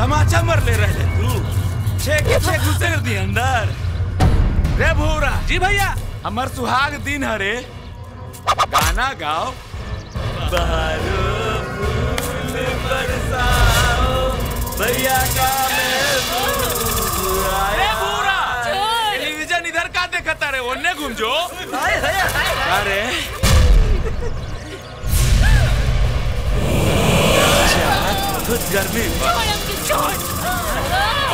तमाचा मर ले रहे तू। छेक घुसेर दी अंदर। रे भूरा। जी भैया। हमर सुहाग दिन हरे। गाना गाओ। बहारो फूल बरसाओ भैया का टेलीविजन इधर का देखता रे ओने घूम जो। अरे गर्मी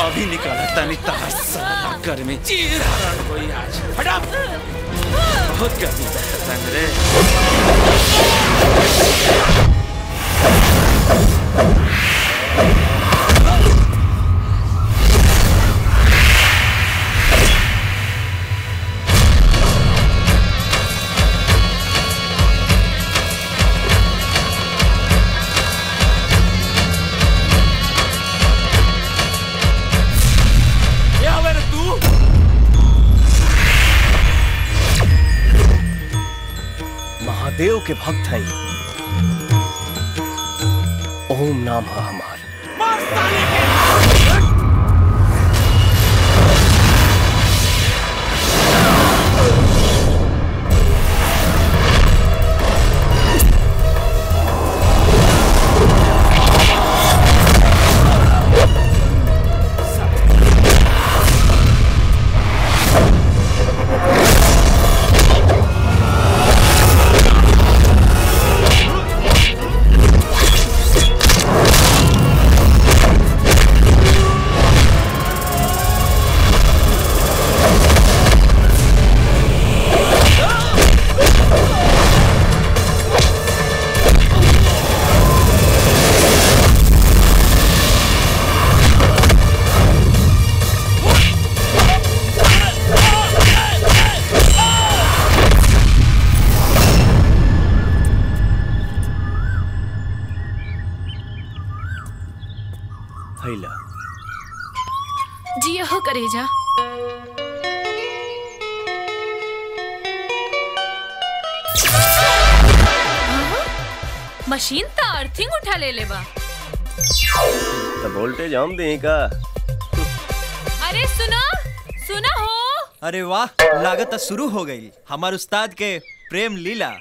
अभी निकालता गर्मी कोई आज बहुत गर्मी मेरे। देव के भक्त है ओम नाम है हमार। जी हो करेजा मशीन ता अर्थिंग उठा ले लेवा तो वोल्टेज हम देही का। अरे सुना सुना हो। अरे वाह लागत शुरू हो गई हमारे उस्ताद के प्रेम लीला।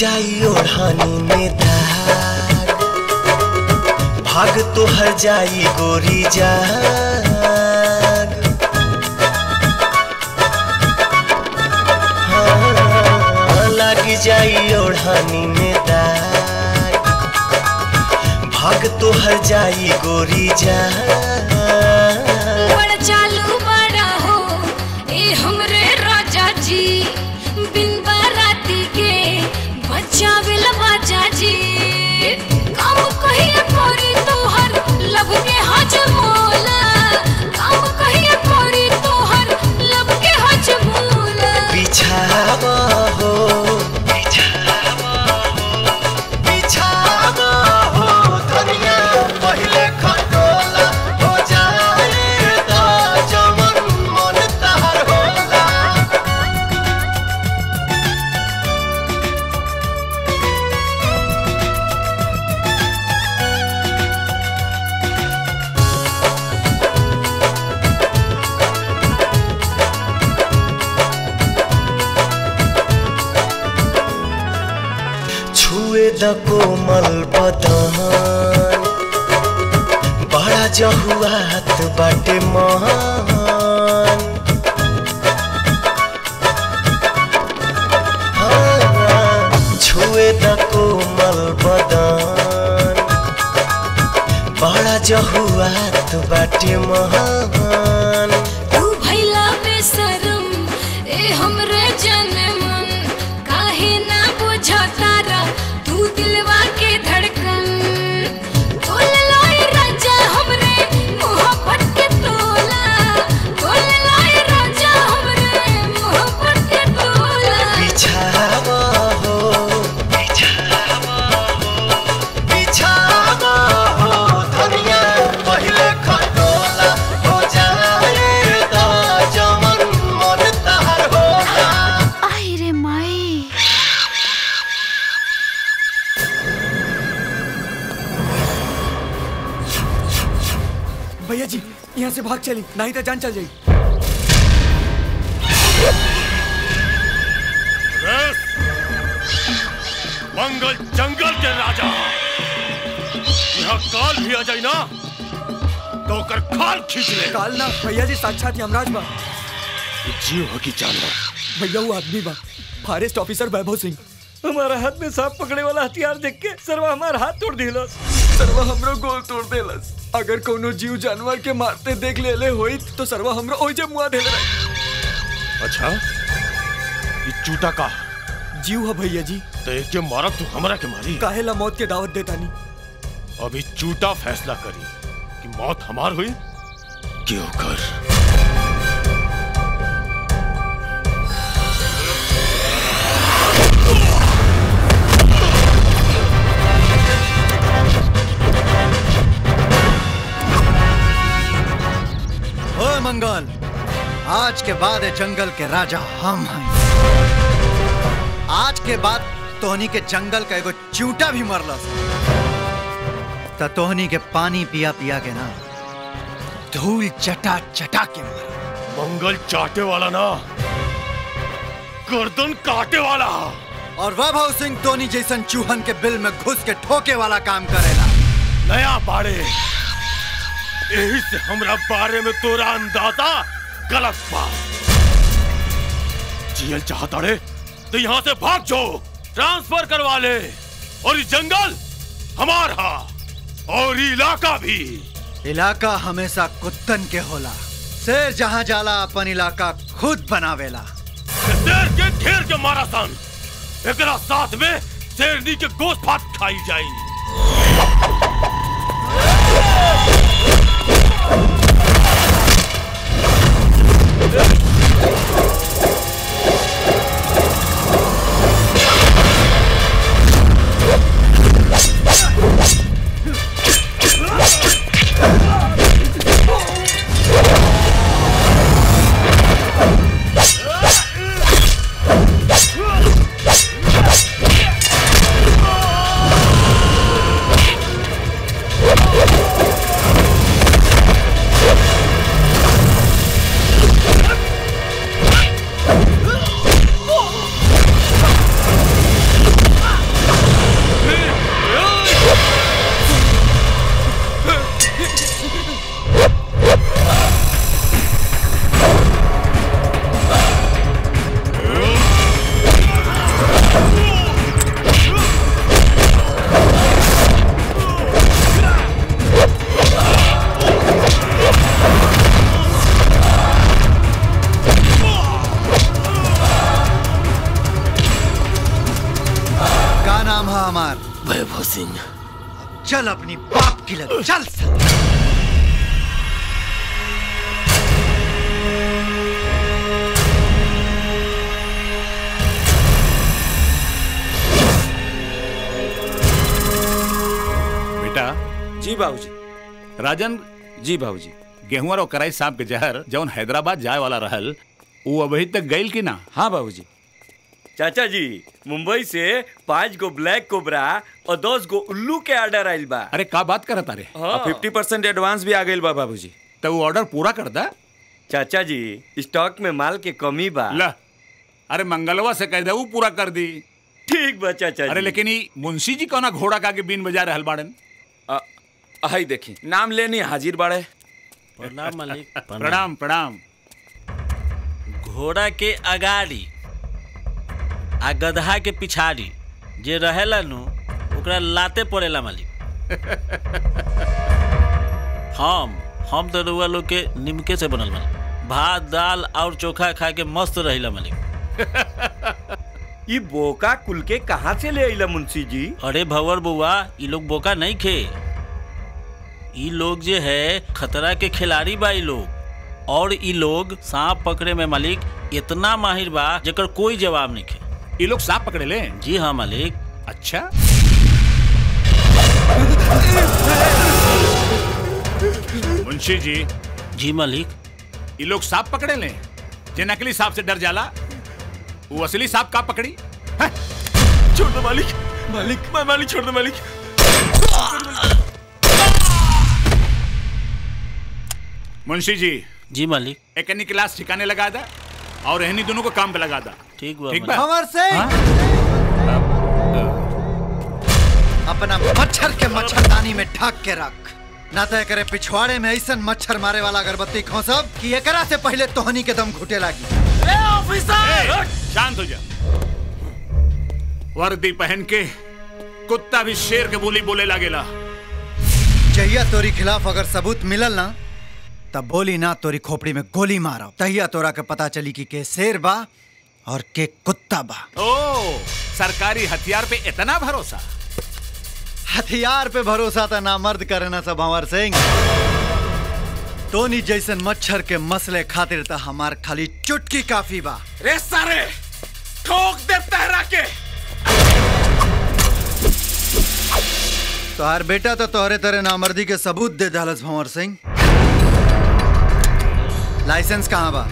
जाई ओढ़ानी में धाग भाग तो हर जाई गोरी जाग। हाँ, लग जाई ओढ़ानी में धाग भाग तो हर जाई गोरी जाग। बड़ चालू बड़ा हो ए हमरे राजा जी बिन बाराती के चावल बाजा जी काम कहिए परी तोहर लब के हज मोला काम कहिए परी तोहर लब के हज मोला। बिछावा हो बिछावा हो बिछावा हो दुनिया पहले खटोला हो द कोमल बदन बड़ा जहुआत बाटे महान। छुए द कोमल बदन बड़ा जहुआत बाटे महान। तू भइला बेशरम ए हमरे जन्म काहे ना बुझता रा तू दिलवा के धड़कन। बोल लोए राजा हमरे मोहब्बत के तोला, बोल लोए राजा हमरे मोहब्बत के तोला। बिछावा हो धनिया पहले खटोला हो जाए दा जमन मन तार होला। आई रे माई भैया जी यहाँ से भाग चली, नहीं तो जान चल जाएगी। मंगल जंगल के राजा यहाँ काल भी आ जाए ना तो ओकर खाल खींच ले। काल ना भैया जी साक्षात यमराज बा, जीव हो की जान बा। भैया वो आदमी बा फॉरेस्ट ऑफिसर वैभव सिंह, हमारा हाथ में सांप पकड़े वाला हथियार देख के सरवा हमारा हाथ तोड़ दिलस, सरवा हमरो गोल तोड़ देलस। अगर कोनो जीव जानवर के मारते देख लेले होई तो सरवा हमरो ओजे मुआ देल रहे। अच्छा ये चूटा का जीव है भैया जी, तो एक के मारब तू हमरा के मारी, काहेला मौत के दावत देता नहीं। अभी चूटा फैसला करी कि मौत हमार हुई कि ओकर। मंगल आज के बाद जंगल के राजा हम हैं। आज के बाद तोहनी के जंगल का एगो चूटा भी मरलस त तोहनी के पानी पिया पिया के ना धूल चटा चटा के मर। मंगल चाटे वाला ना गर्दन काटे वाला, और वैभव सिंह तोहनी जैसन चूहन के बिल में घुस के ठोके वाला काम करेला। नया बाड़े यही से हमरा बारे में तोरा अंदाजा गलत बा। जीएल चाहता रे तो यहाँ से भाग जाओ, ट्रांसफर करवा ले, और ये जंगल हमारा और इलाका भी। इलाका हमेशा कुत्तन के होला, शेर जहाँ जाला अपन इलाका खुद बनावेला। शेर के ढेर के मारा सन एकरा साथ में शेरनी के गोश्त भात खाई जाई। चल अपनी बाप की लग चल। बेटा जी बाबूजी। राजन जी बाबूजी, गेहूं और कराई सांप के जहर जौन हैदराबाद जाए वाला रहल वो अभी तक गइल कि ना? हाँ बाबूजी। चाचा जी मुंबई से 5 गो ब्लैक कोबरा और 10 गो उल्लू के ऑर्डर आइल बा। अरे का बात करत तारे? हाँ। 50% एडवांस भी आ गइल बा बाबूजी। तो वो ऑर्डर पूरा कर दा। चाचा जी स्टॉक में माल के कमी बा। ला अरे मंगलवा से कह दे वो पूरा कर दी। ठीक बच्चा चाचा। अरे लेकिन मुंशी जी कौना घोड़ा काके बीन बजा रहल बाड़न। हाय देखी नाम लेनी हाजिर बाड़े। प्रणाम मालिक। प्रणाम प्रणाम। घोड़ा के अगाड़ी आ गधा के पिछाड़ी जे रहेला नु ओकरा लाते पड़ेला मालिक। हम तो रुआ लोग के निमके से बनल मालिक। भात दाल और चोखा खा के मस्त रहिला मालिक। ये बोका कुल के कहाँ से ले आइला मुंशी जी? अरे भंवर बुआ ये लोग बोका नहीं खे, ये लोग जो है खतरा के खिलाड़ी बा। ये लोग और ये लोग सांप पकड़े में मालिक इतना माहिर बा जेकर कोई जवाब नहीं खे। ये लोग सांप पकड़े ले? जी हाँ मालिक। अच्छा मुंशी जी। जी मालिक। ये लोग सांप पकड़े ले जे नकली सांप से डर जाला, वो असली सांप का पकड़ी। छोड़ दो मालिक, मालिक मालिक छोड़ दो मालिक। मुंशी जी। जी मालिक। एकनी क्लास ठिकाने लगा दा और रहनी दोनों को काम पे लगा दा। ठीक बा हमर से। अपना मच्छर के मच्छरदानी में ठाक के रख ना तय करे पिछवाड़े में ऐसा मच्छर मारे वाला अगरबत्ती खोसब कि एकरा से पहले तोहनी के दम घुटे लागी। ऑफिसर शांत हो जा। वर्दी पहन के कुत्ता भी शेर के बोली बोले लागेला। जहिया तोरी खिलाफ अगर सबूत मिलल ना तब बोली ना तोरी खोपड़ी में गोली मारो, तहिया तोरा के पता चली कि शेर बा और के कुत्ता बा। ओ सरकारी हथियार पे इतना भरोसा? हथियार पे भरोसा था ना मर्द करना सब भंवर सिंह। टोनी जैसन मच्छर के मसले खातिर तो हमार खाली चुटकी काफी बा। रे सारे ठोक दे तहरा के। तोहार बेटा तो तोहरे तरह नामर्दी के सबूत दे दहलस भंवर सिंह। लाइसेंस कहाँ बा?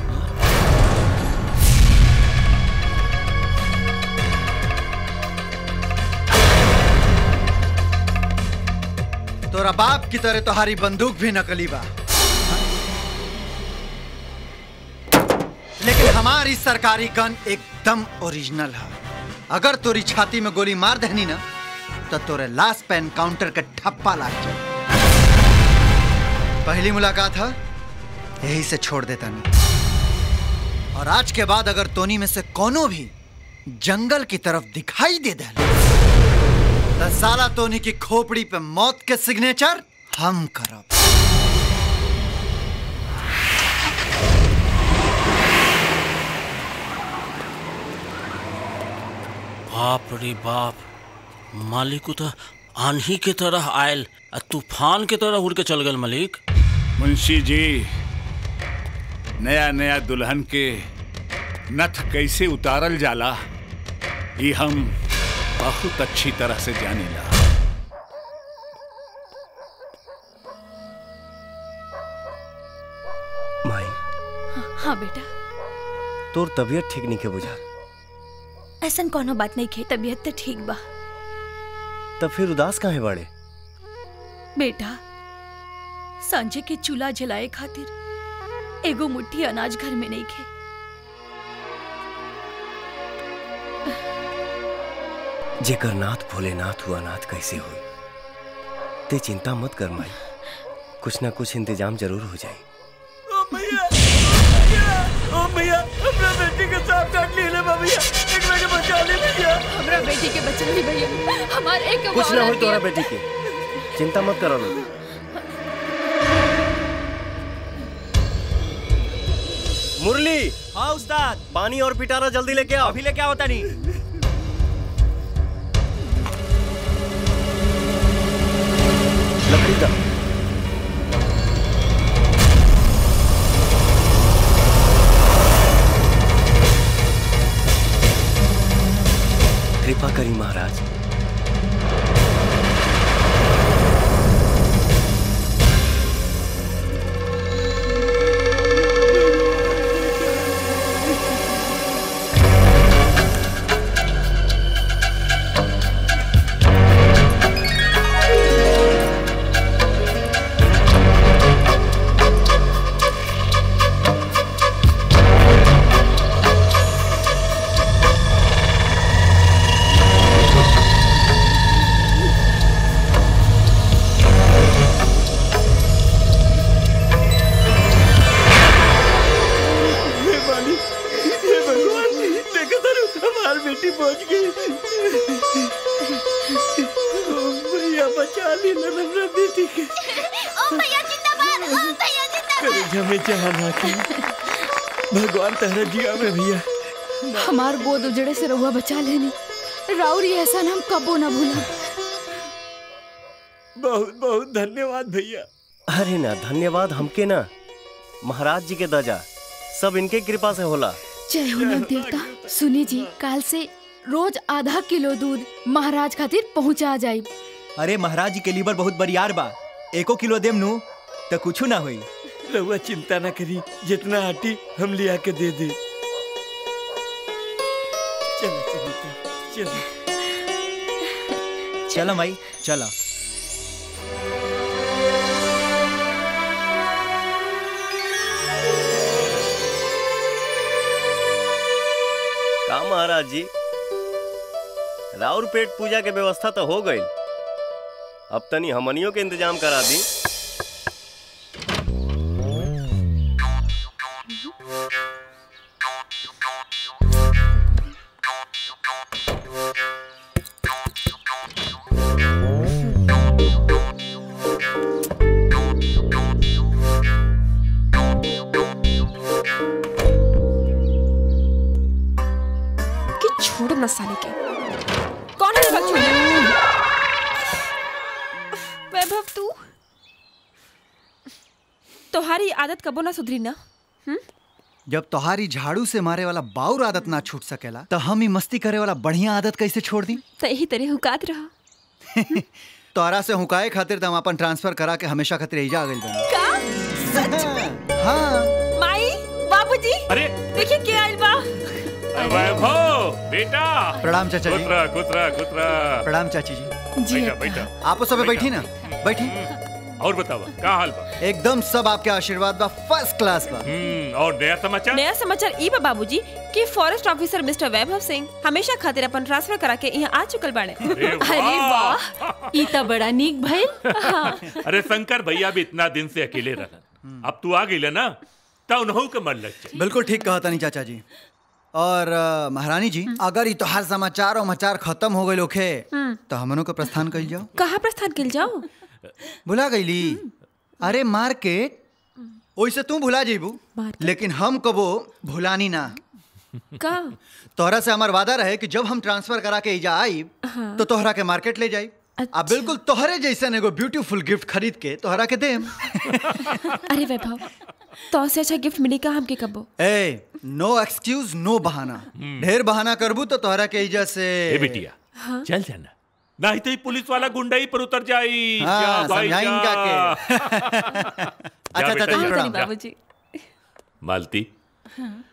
तोरा बाप की तरह तोहारी बंदूक भी नकली बा, लेकिन हमारी सरकारी गन एकदम ओरिजिनल है। अगर तोरी छाती में गोली मार देनी ना तो तोरे लास्ट पे एनकाउंटर का ठप्पा लाग जाए। पहली मुलाकात है यही से छोड़ देता नहीं। और आज के बाद अगर टोनी में से कोनो भी जंगल की तरफ दिखाई दे तो साला टोनी की खोपड़ी पे मौत के सिग्नेचर हम करब। बाप रे बाप मालिक तो आंधी के तरह आयल आ तूफान के तरह उड़ के चल गल मालिक। मुंशी जी नया नया दुल्हन के नथ कैसे उतारल जाला ये हम बहुत अच्छी तरह से जानेला। माई। हाँ बेटा। तोर तबियत ठीक नहीं के बुझा? ऐसा कोनो बात नहीं खे, तबियत तो ठीक बा। तब फिर उदास काहे बाड़े? बेटा सांझे के चूल्हा जलाए खातिर एगो मुट्ठी अनाज घर में नहीं खे। जेकर नाथ भोलेनाथ हुआ नाथ कैसे होई? ते चिंता मत कर माई, कुछ ना कुछ इंतजाम जरूर हो जाए। ओ भैया हमरा बेटी के सांप काट लेले भैया, एक मिनट बचा ले भैया, हमरा बेटी के बचा ले भैया, हमार एक कुछ ना हो तोरा बेटी के, चिंता मत करो। मुरली। हाँ उस्ताद। पानी और पिटारा जल्दी लेके आओ। अभी लेके आओ तानी। लकड़ी का कृपा करी महाराज। बेटी पहुंच गई। ओ भैया बचा लेना मेरा बेटी के। ओ भैया जिंदाबाद, ओ भैया जिंदाबाद। जमे जहाना की भगवान तहरा जिया में भैया हमार गोद उजड़े से रहुआ बचा लेनी। राउर ये ऐसा नाम कबो ना भूला। बहुत बहुत धन्यवाद भैया। अरे ना धन्यवाद हमके ना, महाराज जी के दजा सब इनके कृपा से होला। जय हो नव देवता। सुनी जी काल से रोज आधा किलो दूध महाराज खातिर पहुंचा जाए। अरे महाराज जी के लीवर बहुत बरियार बा, एको किलो देम नू तो कुछ ना होई। रहुआ चिंता ना करी, जितना आटी हम लिया के दे दे। चलो चलो चलो चलो भाई चलो। का महाराज जी राउर पेट पूजा के व्यवस्था तो हो गई, अब तनी हमनियों के इंतजाम करा दी। साले के कौन है वैभव? तू तोहारी आदत कबो ना सुधरी ना। जब तोहारी झाड़ू से मारे वाला बाउर आदत ना छूट सकेला तो हम ही मस्ती करे वाला बढ़िया आदत कैसे छोड़ दी। सही तरह हुकात रहा। तोहरा से हुकाए खातिर हम अपन ट्रांसफर करा के हमेशा खातिर एजा आ गइल बा। हां माई बाबूजी अरे देखिए के आइल बा। वैभव बेटा प्रणाम चाचा जी। कुतरा कुतरा कुतरा प्रणाम चाची जी। बेटा बेटा आप सब बैठी ना बैठी। और बतावा क्या हाल बा? एकदम सब आपके आशीर्वाद बा, फर्स्ट क्लास बा। और नया समाचार? नया समाचार ई बा बाबूजी कि forest officer mister Vaibhav Singh हमेशा खातिर अपन ट्रांसफर करा के यहाँ आ चुकल बाड़े। अरे वाह ई त बड़ा नीक भइल। अरे शंकर भैया भी इतना दिन से अकेले रहन, अब तू आ गइल ना त उनहु के मन लग। बिल्कुल ठीक कहा तानी चाचा जी। और महारानी जी अगर ये तो हर समाचार और मचार खत्म हो गए लोखे तो हमनों का प्रस्थान कर जाओ। कहाँ प्रस्थान कर जाओ? भुला गईली। अरे मार्केट वैसे तू भुला जेबू लेकिन हम कबो भुलानी ना। का तोहरा से हमार वादा रहे कि जब हम ट्रांसफर करा के इजा आई तो तोहरा के मार्केट ले जाई। अच्छा। अब बिल्कुल तोहरे जैसा एगो ब्यूटीफुल गिफ्ट खरीद के तोहरा के देम। अरे वैभव तो से अच्छा गिफ्ट मिलेगा हमके कबो। ए नो एक्सक्यूज नो बहाना, ढेर बहाना करबू तो तोहरा के इजा से। ए बिटिया हाँ? चल जाना नहीं तो पुलिस वाला गुंडाई पर उतर जाई। हाँ, भाई इनका के। अच्छा चाचा बाबूजी मालती हाँ?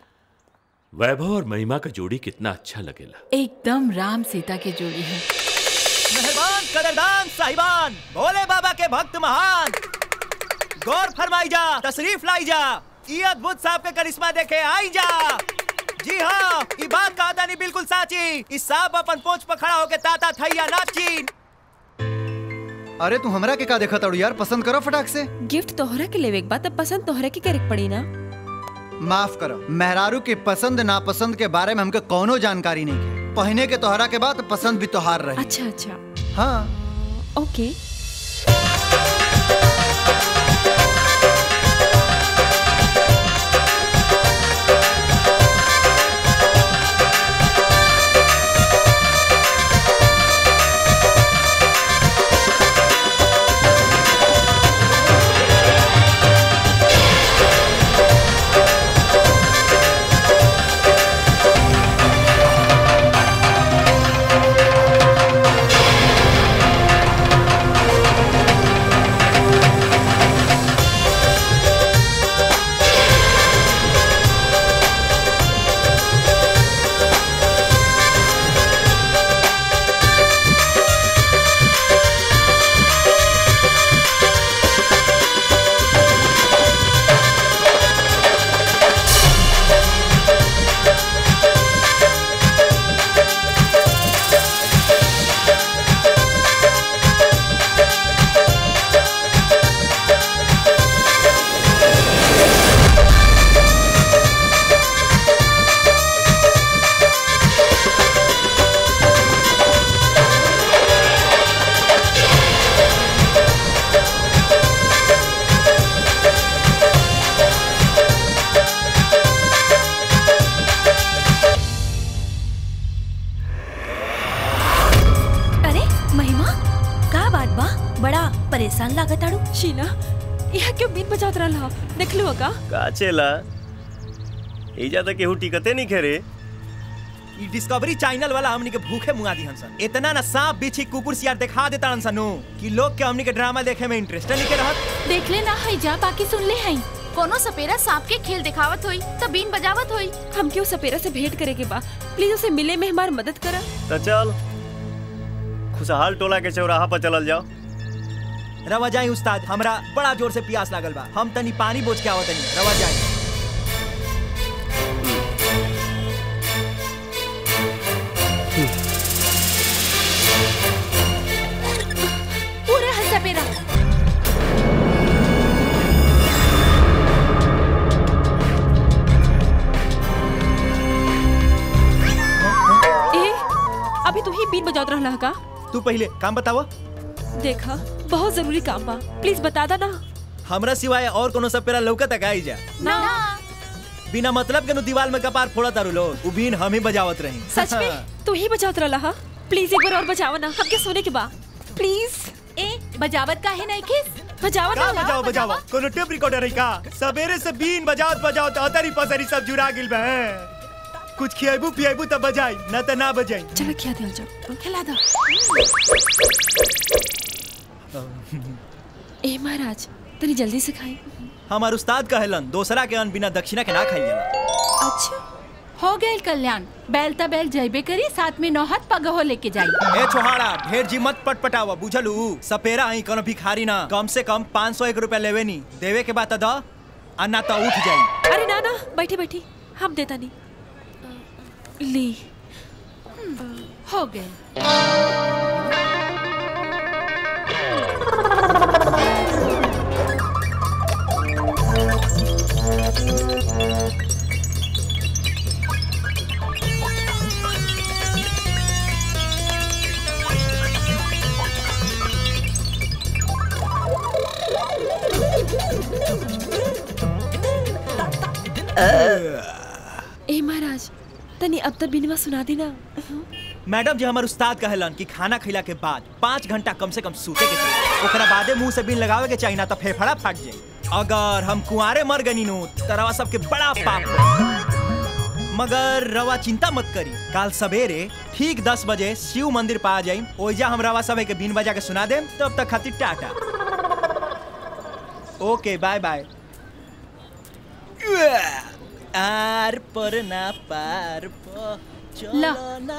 वैभव और महिमा का जोड़ी कितना अच्छा लगेला। एकदम राम सीता की जोड़ी है। मेहरबान कदरदान साहिबान भोले बाबा के भक्त महान, गौर फरमाई जा तशरीफ लाई जा, ये अद्भुत साहब के करिश्मा देखे आई जा। जी हाँ ये बात का दानी बिल्कुल साची, इस साहब अपन पोंछ पर खड़ा होके ताता थैया नाची। अरे तू हमरा के का देखा ताड़ू यार, पसंद करो फटाक से। गिफ्ट तोहरा के लेवे एक बात अब पसंद तोहरा की करे पड़ी ना। माफ करो मेहरारू के पसंद नापसंद के बारे में हमके कोनो जानकारी नहीं है। पहने के तोहरा के बाद पसंद भी तोहार रही। अच्छा अच्छा हाँ ओके। परेशान लागताड़ू। शीना यह क्यों बीन बजात रहा देखलू का काचेला ए ज्यादा केहू टिकते नहीं खेरे। ई डिस्कवरी चैनल वाला हमनी के भूखे मुआ दी हनसन इतना ना सांप बिछी कुकुर सियार दिखा देता हनसन कि लोग के हमनी के ड्रामा देखे में इंटरेस्ट नहीं के रहत। देख ले ना है जा बाकी सुन ले है कोनो सपेरा सांप के खेल दिखावत होई त बीन बजावत होई। हम क्यों सपेरा से भेंट करे के बा प्लीज उसे मिले में हमार मदद कर। त चल खुशहाल टोला के चौराहा पर चलल जाओ। रवा जाई उस्ताद हमरा बड़ा जोर से प्यास लागल बा हम तनी पानी बोझ के आवत नहीं। रवा जाई पूरा हंसा पेरा ए अभी तू ही बीट बजात रहला का। तू पहले काम बतावा। देखा बहुत जरूरी काम बा प्लीज बता देना। हमरा सिवाय और कोनो सब पेरा लौका तक आई जा ना बिना मतलब के दीवार में कपार फोड़ा तारू लोग उबीन हम ही बजावत रही। सच में तू ही बजात रहा प्लीज एक बार और बजाओ ना हमके सुने के बा प्लीज। ए बजावत काहे नहीं किस बजाओ ना बजाओ बजाओ कोनो टेप रिकॉर्डर है का सवेरे से बीन बजावत बजावत अतरी पसरी सब जुरा गेल बा। कुछ खियाबू पियाबू तब बजाई ना त ना बजाई। चल खिया दे जाओ खिला दो। ए महाराज तनी जल्दी से खाई हमार उस्ताद कहलन दूसरा के अन्न बिना दक्षिणा के ना खाइएला। अच्छा हो गए कल्याण बैलता बैल जयबे करी साथ में नौहत पगहो लेके जाई। ए छोहाड़ा ढेर जी मत पटपटावा बुझलू सपेरा आई कोनो भिखारी ना कम से कम 501 रुपया लेवे नी देवे के बात द अन्ना तो उठ जाई। अरे ना ना बैठी बैठी हम देता नहीं ली हो गए। ए महाराज तनी अब तक बिनवा सुना देना। मैडम जी हमारे उस्ताद कहलन कि खाना खिला के बाद 5 घंटा कम से कम सूते के चाहिए ओकरा बादे मुंह से बिन लगावे के चाहिए ना तो फेफड़ा फाट जाए। अगर हम कुंवारे मर गनी नो तरवा सबके बड़ा पाप। मगर रवा चिंता मत करी काल सवेरे ठीक 10 बजे शिव मंदिर पा जाये ओजा हम रवा सब के बिन बजा के सुना दे। तब तक खातिर टाटा ओके बाय बाय। आर पर ना पार ला,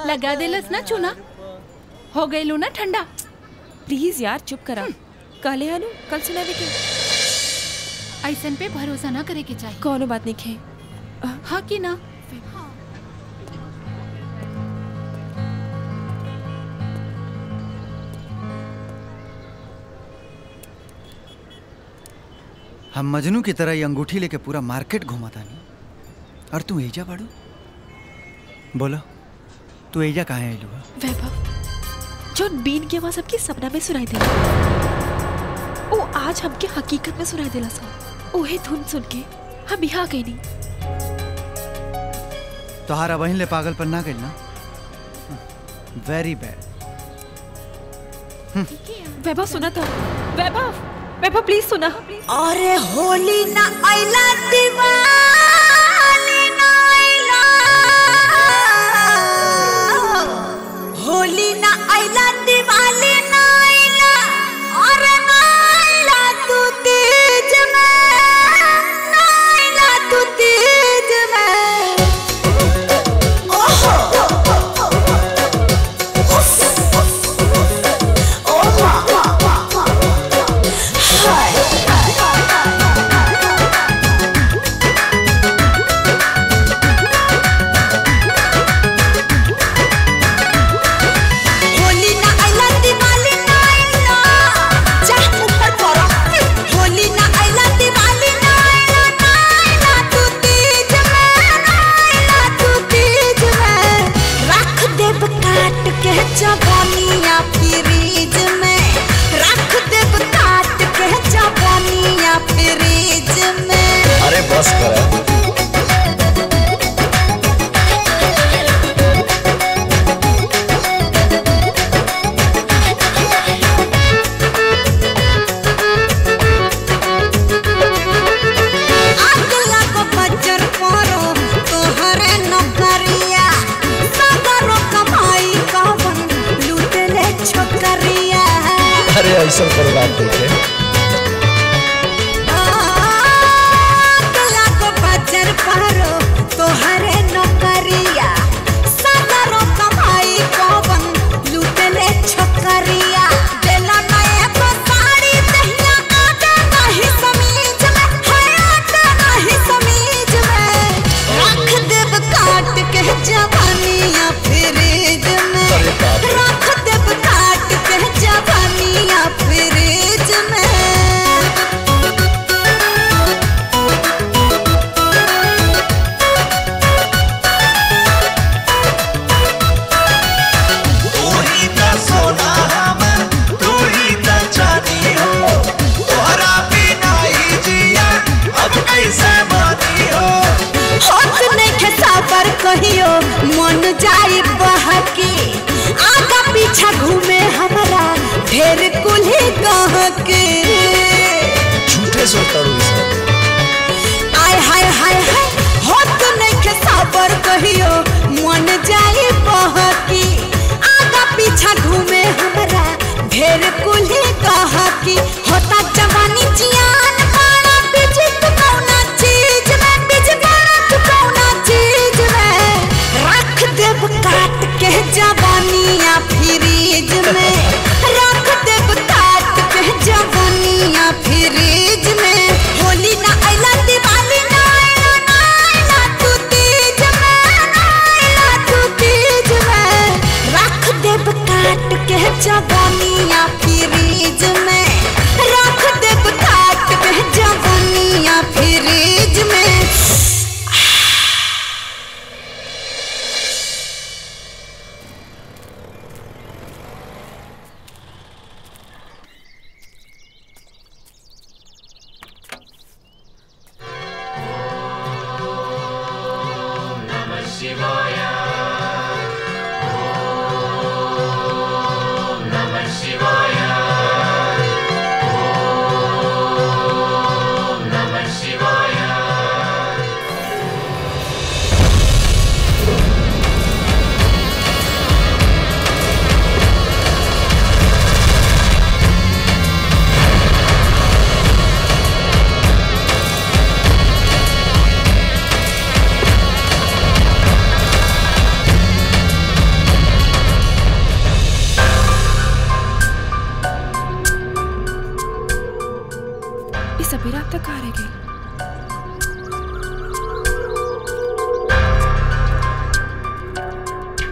लगा दे लस ना चुना हो गई लू ना ठंडा। प्लीज यार चुप करा कहले हनु कल सुना दे के ऐसन पे भरोसा ना करे के चाहिए कोनो बात नहीं खे हाँ कि ना। हम मजनू की तरह ये अंगूठी लेके पूरा मार्केट घुमाता नहीं और तू एजा बाड़ू। बोलो तू एजा कहाँ है लुआ। वैभव जो बीन की आवाज सबके सपना में सुनाई देला वो आज हमके हकीकत में सुनाई देला सब ओहे धुन सुन के हम यहाँ गई नहीं। तोहारा बहन ले पागल पर ना गई ना वेरी बैड। वैभव सुना तो वैभव वैभव प्लीज सुना। अरे होली ना आइला दीवाली ना आइला होली ना आइला दीवाली ना आइला और ना आइला तू तेज में ना आइला तू तेज में। अरे बस कर अरे ऐसा परिवार देखे को बजर पारो तो हरे नौकरिया सदरों कमाई को बंद लूटे ले छकरिया दिला माया को साड़ी दहिया आता नहीं समीज में हयात नहीं समीज में रख देव काट के जवानियां फिर में कहियो मन जाई बहके आगा पीछा घूमे हमारा ढेर कुल्हे गहके झूठे सोतरू आय हाय हाय हाय हो तो नहीं के साबर कहियो मन जाई बहके आगा पीछा घूमे हमारा ढेर कुल्हे गहके होता जवानी जियान मारा बीच कौना चीज में बीच गाना कौना काट के जवानिया फ्रीज में रख देव काट के जवानिया फ्रीज में होली ना आइला दिवाली ना आइला ना आइला तू तीज में ना आइला तू तीज में रख देव काट के जवानिया फ्रीज में रख देव काट के जवानिया फ्रीज में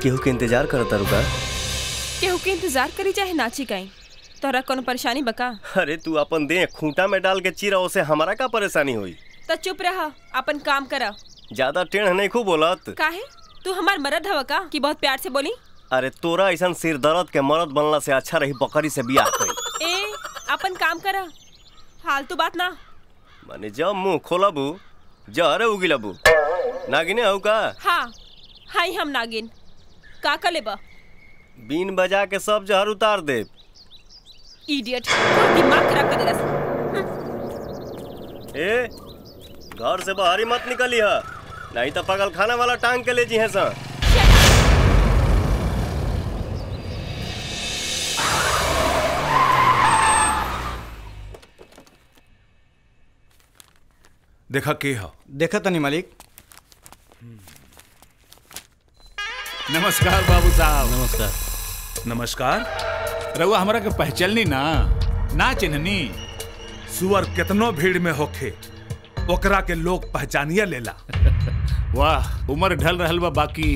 केहू के इंतजार करता रुका। केहू के इंतजार करी चाहे नाची कहीं तोरा कोनो परेशानी बका। अरे तू अपन दे खूंटा में डाल के चीरा उसे हमारा का परेशानी हुई। तो चुप रहा अपन काम करा। ज्यादा टेढ़ नहीं खूब बोलत। काहे तू हमार मरद हवा का कि बहुत प्यार से बोली। अरे तोरा ऐसा सिर दर्द के मरद बनला से अच्छा रही बकरी से बियाह करी। ए अपन काम करा फालतू बात ना माने जब मुँह खोलबू जहरे उगिलबू। नागिन हऊ का? हाँ हाई हम नागिन। का कले बा बीन बजा के सब जहर उतार दे। इडियट दिमाग खराब कर देला। ए घर से बाहर ही मत निकली है नहीं तो पागल खाना वाला टांग के ले जी है सा। देखा के हा देखा तनी मालिक। नमस्कार बाबू साहब। नमस्कार। नमस्कार रहुआ हमारा के पहचाननी ना ना चिन्हनी। सुअर कितनो भीड़ में होखे ओकरा के लोग पहचानिया लेला। वाह उम्र ढल रहल बा बाकी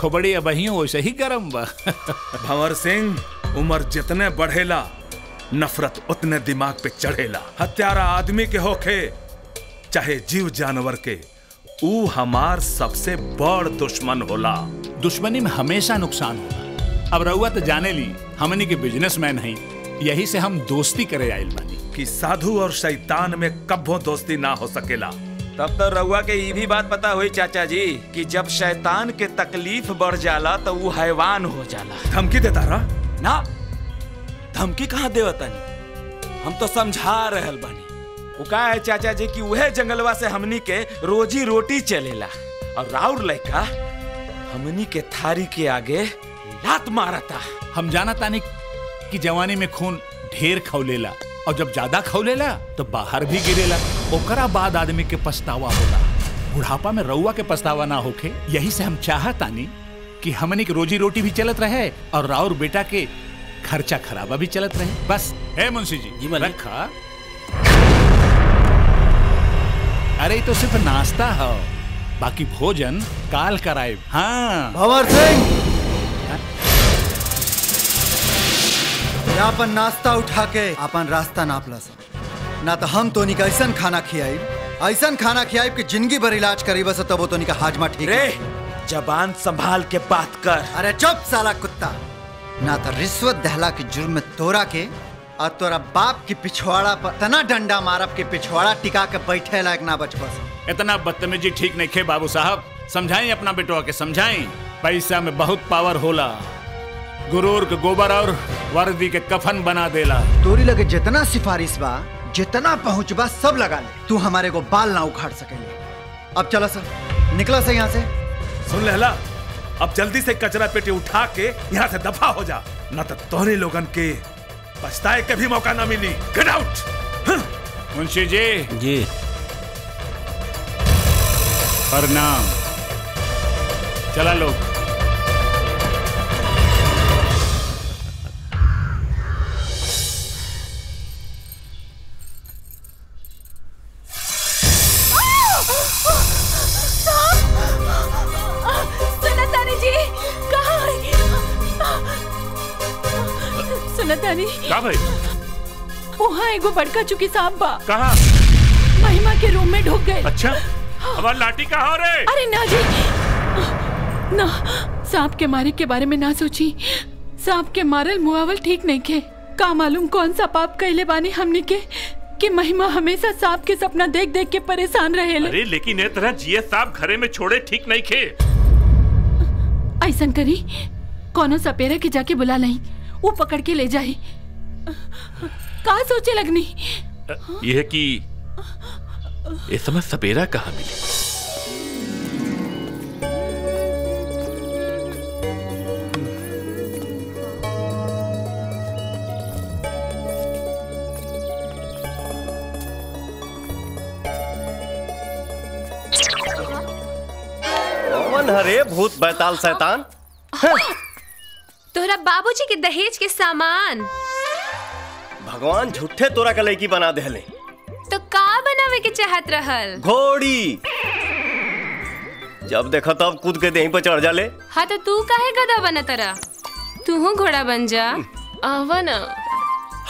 खोबड़ी अबहियो वैसे ही गरम बा। भंवर सिंह उम्र जितने बढ़ेला नफरत उतने दिमाग पे चढ़ेला। हत्यारा आदमी के होखे चाहे जीव जानवर के ऊ हमार सबसे बड़ दुश्मन होला। दुश्मनी में हमेशा नुकसान होला। अब रहुआ तो जाने ली हमनी के बिजनेसमैन हैं यही से हम दोस्ती करे आइल बानी कि साधु और शैतान में कब्बो दोस्ती ना हो सकेला। तब तो रहुआ के ये भी बात पता हुई चाचा जी कि जब शैतान के तकलीफ बढ़ जाला तो वो हैवान हो जाला। धमकी देता रहा ना। धमकी कहाँ देवता नहीं हम तो समझा रहल बानी। वो का है चाचा जी कि वह जंगलवा से हमनी के रोजी रोटी चलेला और राउर लड़का हमनी के थारी के आगे लात मारता। हम जाना तानी कि जवानी में खून ढेर खौलेला और जब ज्यादा खौलेला तो बाहर भी गिरेला। ओकरा बाद आदमी के पछतावा होला। बुढ़ापा में रउआ के पछतावा ना होके, यही से हम चाहतानी कि हमनी के रोजी रोटी भी चलत रहे और राउर बेटा के खर्चा खराबा भी चलत रहे। बस है मुंशी जी रखा। अरे तो सिर्फ नाश्ता है, बाकी भोजन काल कराए। हाँ भंवर सिंह, अपन नाश्ता उठा के अपन रास्ता नापला सा ना तो हम तो निका ऐसा खाना खियाई, ऐसा खाना खियाई कि जिंदगी भर इलाज करी बस तब तो निका हाजमा ठीक। जबान संभाल के बात कर। अरे चुप साला कुत्ता, ना तो रिश्वत दहला के जुर्म में तोरा के और तोरा बाप की पिछवाड़ा पर तना डंडा मारब के पिछवाड़ा टिका के बैठे लायक ना बच बस। इतना बदतमीजी ठीक नहीं खे बाबू साहब, समझाई अपना बेटवा के समझाई। पैसा में बहुत पावर होला, गुरूर के गोबर और वर्दी के कफन बना देला। तोरी लगे जितना सिफारिश बा, जितना पहुँच बा सब लगा ले, तू हमारे को बाल ना उखाड़ सकेंगे। अब चला सा, निकला सा यहाँ से। सुन लहला, अब जल्दी से कचरा पेटी उठा के यहाँ से दफा हो जा, ना तो तोरे लोगन के पछताए कभी मौका ना मिली। Get out. मुंशी जी जी प्रणाम। चला लोग। का भाई? वहाँ एगो बड़का चुकी सांप बा। कहा? महिमा के रूम में ढुक गए। अच्छा, हमारी लाठी कहाँ हो रे? अरे ना जी, ना सांप के मारे के बारे में ना सोची। सांप के मारल मुआवल ठीक नहीं के। का मालूम कौन सा पाप कहले बानी हमने के कि महिमा हमेशा सांप के सपना देख देख के परेशान रहे ले। अरे लेकिन ये तरह जिये सांप घरे में छोड़े ठीक नहीं खे। ऐसा करी कोनो सपेरा के जाके बुला लाई, वो पकड़ के ले जाए। कहा सोचे लगनी यह है कि इस समय सपेरा कहाँ मिले। हरे भूत बैताल शैतान, तोरा बाबूजी के दहेज के सामान भगवान झूठे तोरा का लड़की बना देले। तो का बनावे के चाहत रहल? घोड़ी। जब देखो तब कूद के देही पर चढ़ जाले। हाँ तो तू काहे गधा बना? तरा तू हूँ घोड़ा बन जा। आवा ना।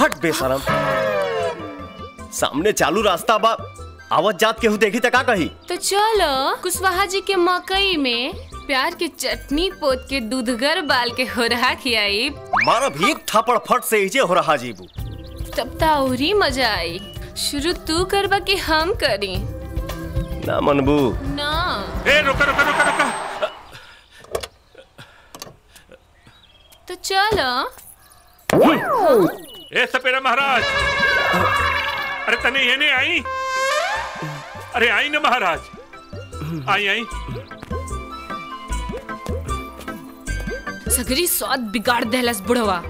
हट बेशरम, सामने चालू रास्ता बा, आवत जात केहू देखी त का कही। तो चलो कुशवाहा जी के मकई में प्यार के चटनी पोत के दूधगर बाल के होरहा खियाई। मारा भी एक थप्पड़ फट से इजे होरहा जीबू, तब ताउरी मजा आई। शुरू तू करवा के हम करी ना मनबू ना। ए रुका रुका रुका रुका। तो चलो। ए सपेरा महाराज, अरे तने ये नहीं आई? अरे आई ना महाराज, आई आई। सगरी स्वाद बिगाड़ देहलस बुढ़वा।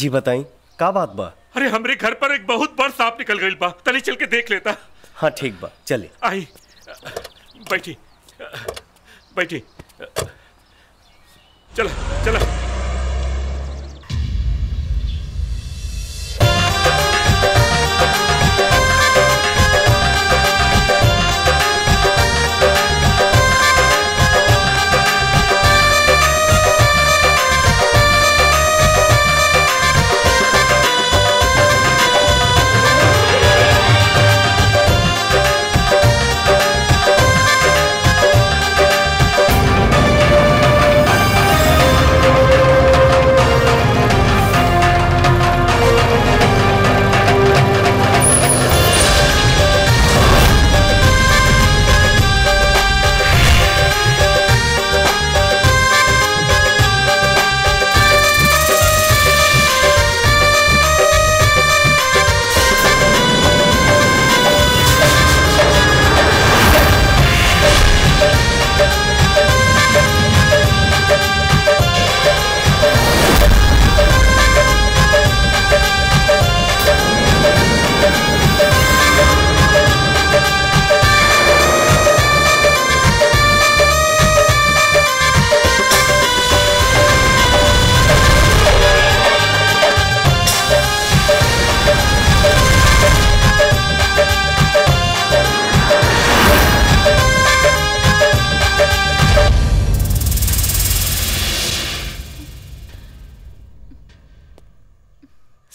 जी बताई का बात बा? अरे हमरे घर पर एक बहुत बड़ सांप निकल गइल बा, तनी चल के देख लेता। हाँ ठीक बा, चले। आई बैठी बैठी, चला चला।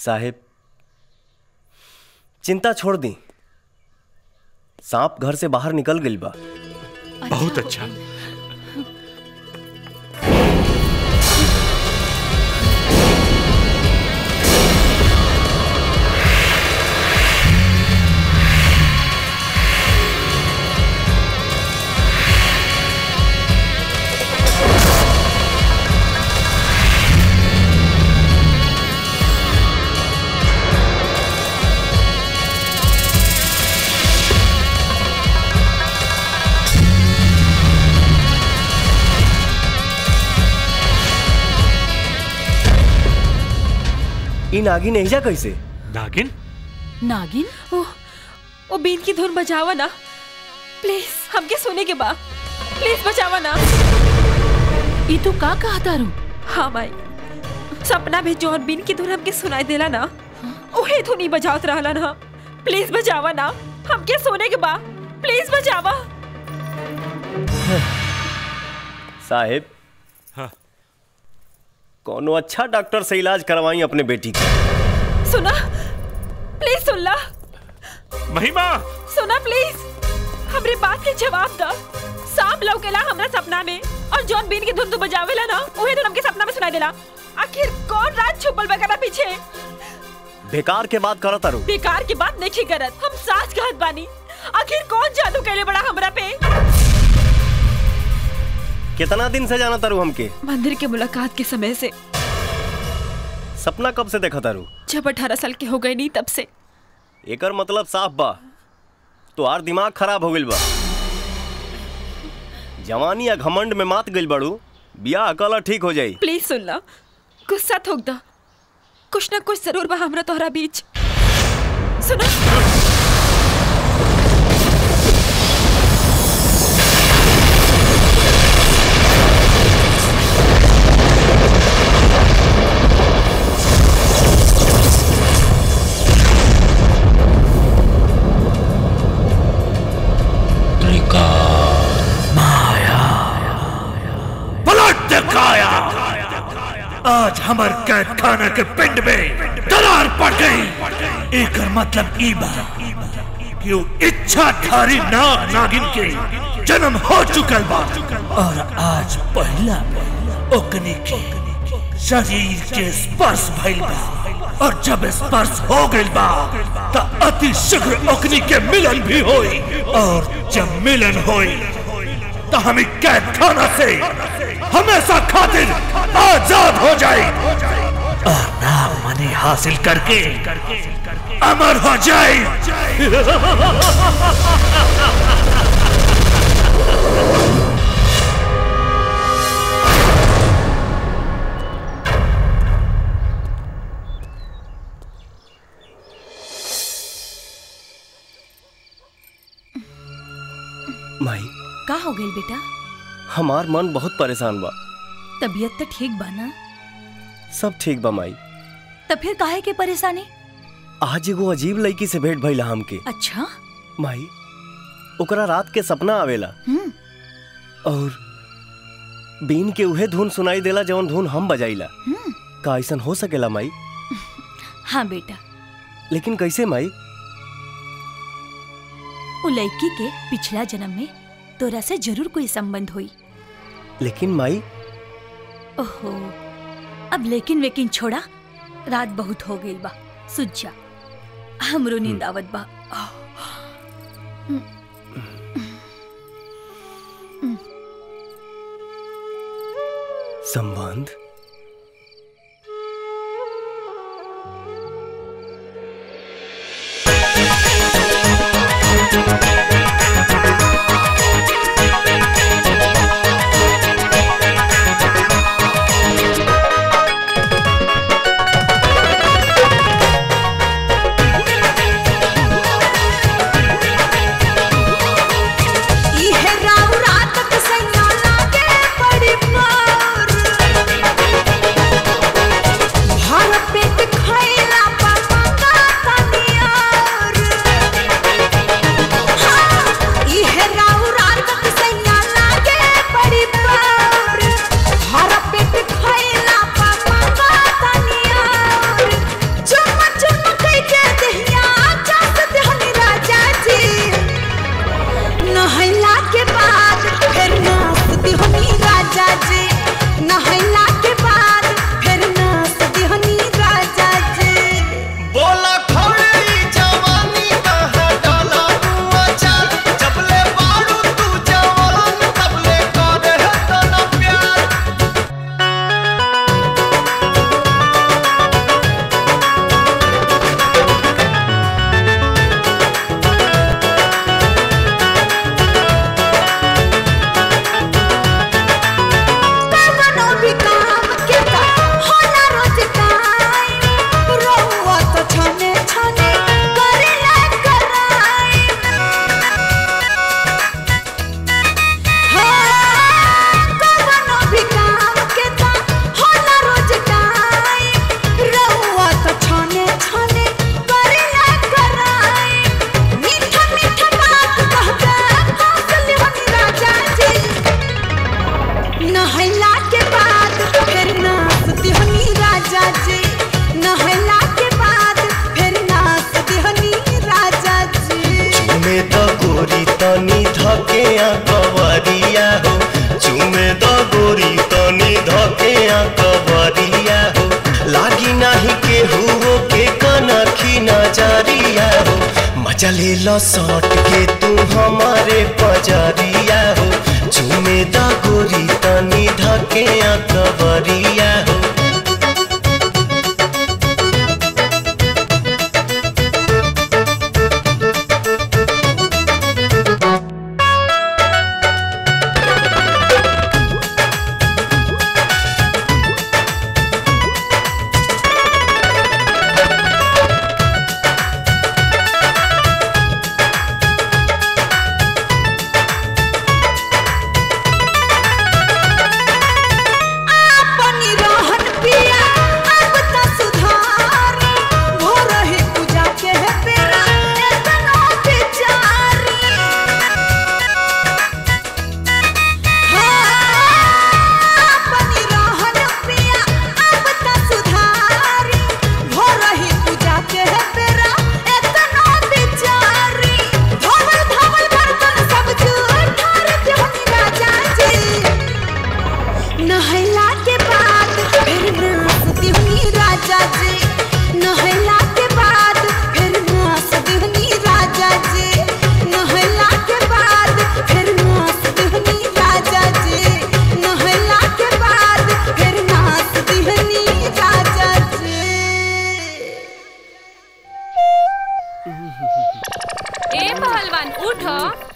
साहिब, चिंता छोड़ दी, सांप घर से बाहर निकल गई बा। बहुत अच्छा। ये नागिन नहीं जा कैसे? नागिन? नागिन? ओ बीन की धुन बजावा ना, प्लीज हमके सुने के बा, प्लीज बचावा ना। ये तो का कहता रू? हाँ माई, सपना भी जौन बीन की धुन हमके सुनाई देला ना, ओहे धुनी बजावत रहला ना, प्लीज बचावा ना, हमके सुने के बा, प्लीज बचावा। साहिब, कोनो अच्छा डॉक्टर से इलाज करवाई अपने बेटी का। सुना प्लीज, सुन ला महिमा, सुना प्लीज, हमरे बात के जवाब दा। सांप लौकेला हमरा सपना में और जॉन बीन की धुन तो बजावेला ना, उहे धुन हमके सपना में सुनाई देला। आखिर कौन राज छुपल बकरा पीछे? बेकार के बात करत अरु। बेकार की बात नहीं करत, हम साच कहत बानी। आखिर कौन जादू कैले बड़ा हमरा पे? कितना दिन से जाना तारू हमके? मंदिर के मुलाकात के समय से। सपना कब से देखा तारू? जब 18 साल के हो गए नहीं तब से। एकर मतलब साफ बा, तो आर दिमाग खराब हो गई बा। जवानी या घमंड में मात गई बड़ू, बिया अकेला ठीक हो जाई। प्लीज सुन ला, गुस्सा थोक दा, कुछ न कुछ जरूर बा हमरा तोहरा बीच। सुना आज हमार कैद खाना के पिंड में दरार पड़ गई। एक मतलब ईबा कि इच्छाधारी नागिन के जन्म हो चुकल बा और आज पहला ओकनी के शरीर के स्पर्श भइल बा, और जब स्पर्श हो गइल बा त अति शीघ्र ओकनी के मिलन भी होई, और जब मिलन होई तो हमें कैद खाना से हमेशा खातिर आजाद हो जाए और नाम मनी हासिल करके अमर हो जाए। माई, का हो गई बेटा? हमार मन बहुत परेशान बा। तबियत तो ठीक बा ना? सब ठीक बा माई। तब फिर काहे के परेशानी? आज एगो अजीब लड़की से भेंट भइला हमके। अच्छा माई, ओकरा रात के सपना आवेला और बीन के उहे धुन सुनाई देला जौन धुन हम बजाइला। का ऐसन हो सकेला माई? हाँ बेटा। लेकिन कैसे माई? उ लड़की के पिछला जन्म में तोरा से जरूर कोई संबंध हुई। लेकिन माई। ओहो, अब लेकिन वेकिन छोड़ा, रात बहुत हो गई बा, सुझा हमरो नींद आवत बा। संबंध? चले लो सौट के तू हमारे बजरिया हो, झूमे दा गोरी तनी धके अकबरिया हो।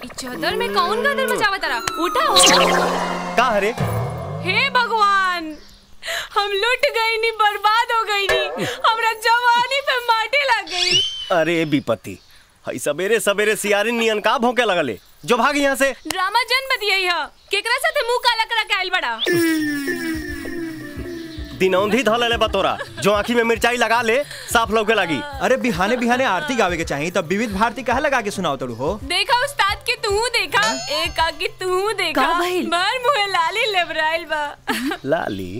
इच्छाधार में कौन गदर बचावा तारा? उठा हो। का हरे? हे भगवान, हम लुट गई नी, बर्बाद हो गई नी, हमरा जवानी पे माटी लग गई। अरे विपत्ति, हई सबेरे सबेरे सियारिन नियन का भौंके लगले, जो भाग यहाँ से। ड्रामा जन बतियाई हा, केकरा साथे मुंह काला करा के आइल बड़ा? दिनौंधी धलले बतोरा, जो आँखी में मिर्चाई लगा ले साफ लौके लगी। अरे बिहाने बिहाने आरती गावे के चाहिए, तब विविध भारती कहा लगा के सुनाओ तड़ू हो। देखा उस्ताद के तू देखा, एका की तू देखा, मार मुहे लाली लेबराइल बा। लाली?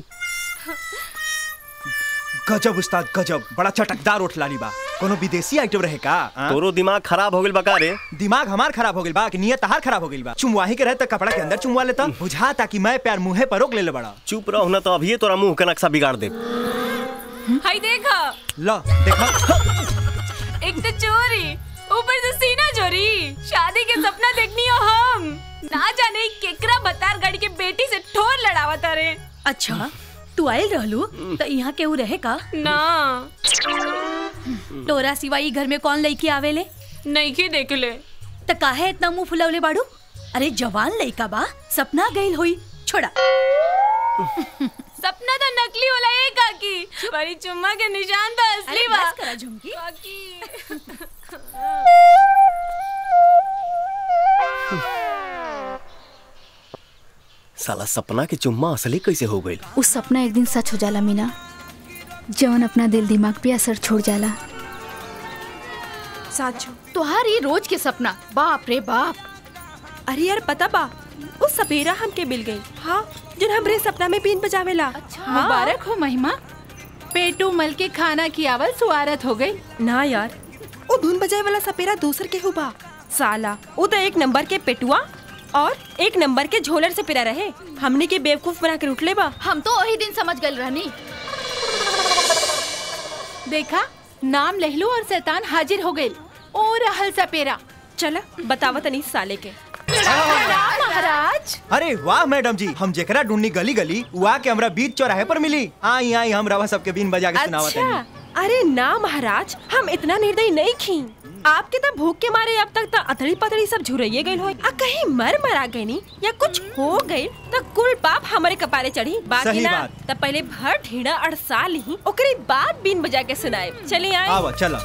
गजब उस्ताद गजब, बड़ा चटकदार उठ लाली बा। कोनो विदेशी एक्टिव रहे का? तोरो दिमाग खराब हो गेल बा का रे? दिमाग हमार खराब हो गेल बा कि नियत तहार खराब हो गेल बा? चुमवाही के रहे त कपड़ा के अंदर चुमवा लेता, बुझा ताकि मैं प्यार मुहे पर रोक ले बड़ा। चुप रहो न तो अभी तोरा मुंह का नक्शा बिगाड़ दे। हाय देखा। ला देखा। एक तो चोरी, ऊपर से सीना चोरी। शादी के सपना देखनी हो हम। ना जाने केकरा बतार गढ़ के बेटी से ठोर लड़ावा तारे। अच्छा तू आयल रहलू तो यहाँ केहू रहे का ना? तोरा सिवाई घर में कौन लड़की आवेले? नईकी देखले। तो काहे इतना मुँह फुलावले बाड़ू? अरे जवान लड़का बा, सपना गईल होई, छोड़ा। सपना तो नकली होला ए काकी, बड़ी चुम्मा के निशान बा असली बा। बस करा झुमकी काकी। साला सपना के चुम्मा असली कैसे हो गई? उस सपना एक दिन सच हो जाला मीना, जवन अपना दिल दिमाग पे असर छोड़ जाला। साचो तोहार ये रोज के सपना, बाप रे बाप। अरे यार पता बा, उस सपेरा हमके मिल गई। हाँ, जो हमरे सपना में बीन बजावेला। अच्छा, हाँ। मुबारक हो महिमा, पेटू मल के खाना की आवल सुआरत हो गई। ना यार, वो धुन बजाए वाला सपेरा दूसर के हुआ साला, वो तो एक नंबर के पेटुआ और एक नंबर के झोलर से पिरा रहे। हमने के बेवकूफ बना के उठले बा। हम तो वही दिन समझ गए रहनी। देखा, नाम लहलू और शैतान हाजिर हो गए। ओ रहल सपेरा, चला बतावा तनी साले के। महाराज अरे वाह मैडम जी, हम जेकरा ढूंढनी गली गली वहाँ के हमरा बीच चौराहे पर मिली। आई आई हम रवा सबके बीन बजा के सुनावा तनी। अरे ना महाराज, हम इतना निर्दयी नहीं खी। आपके तो भूख के मारे अब तक तो अतड़ी पतड़ी सब झुरइये गई हो। कहीं मर मरा गई या कुछ हो गई तो कुल पाप हमारे कपारे चढ़ी। बाकी ना तो पहले भर ढीड़ा अड़सा ली, ओकरी बाद बीन बजा के सुनाए। चले आए चला।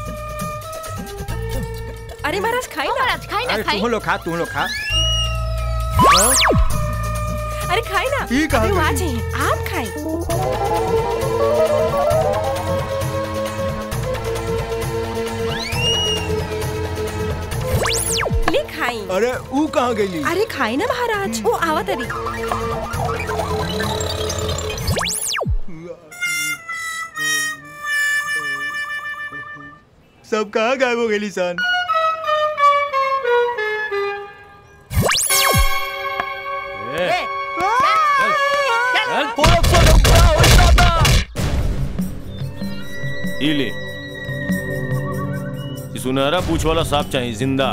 अरे महाराज खाई ना, खाई ना, खाई। तू लो खा। अरे खाई ना, आप खाए। अरे ऊ कहाँ गई? अरे खाई ना महाराज, वो आवा तरी। सब कहाँ गायब हो गई सान? सुनहरा पूछ वाला सांप चाहिए जिंदा।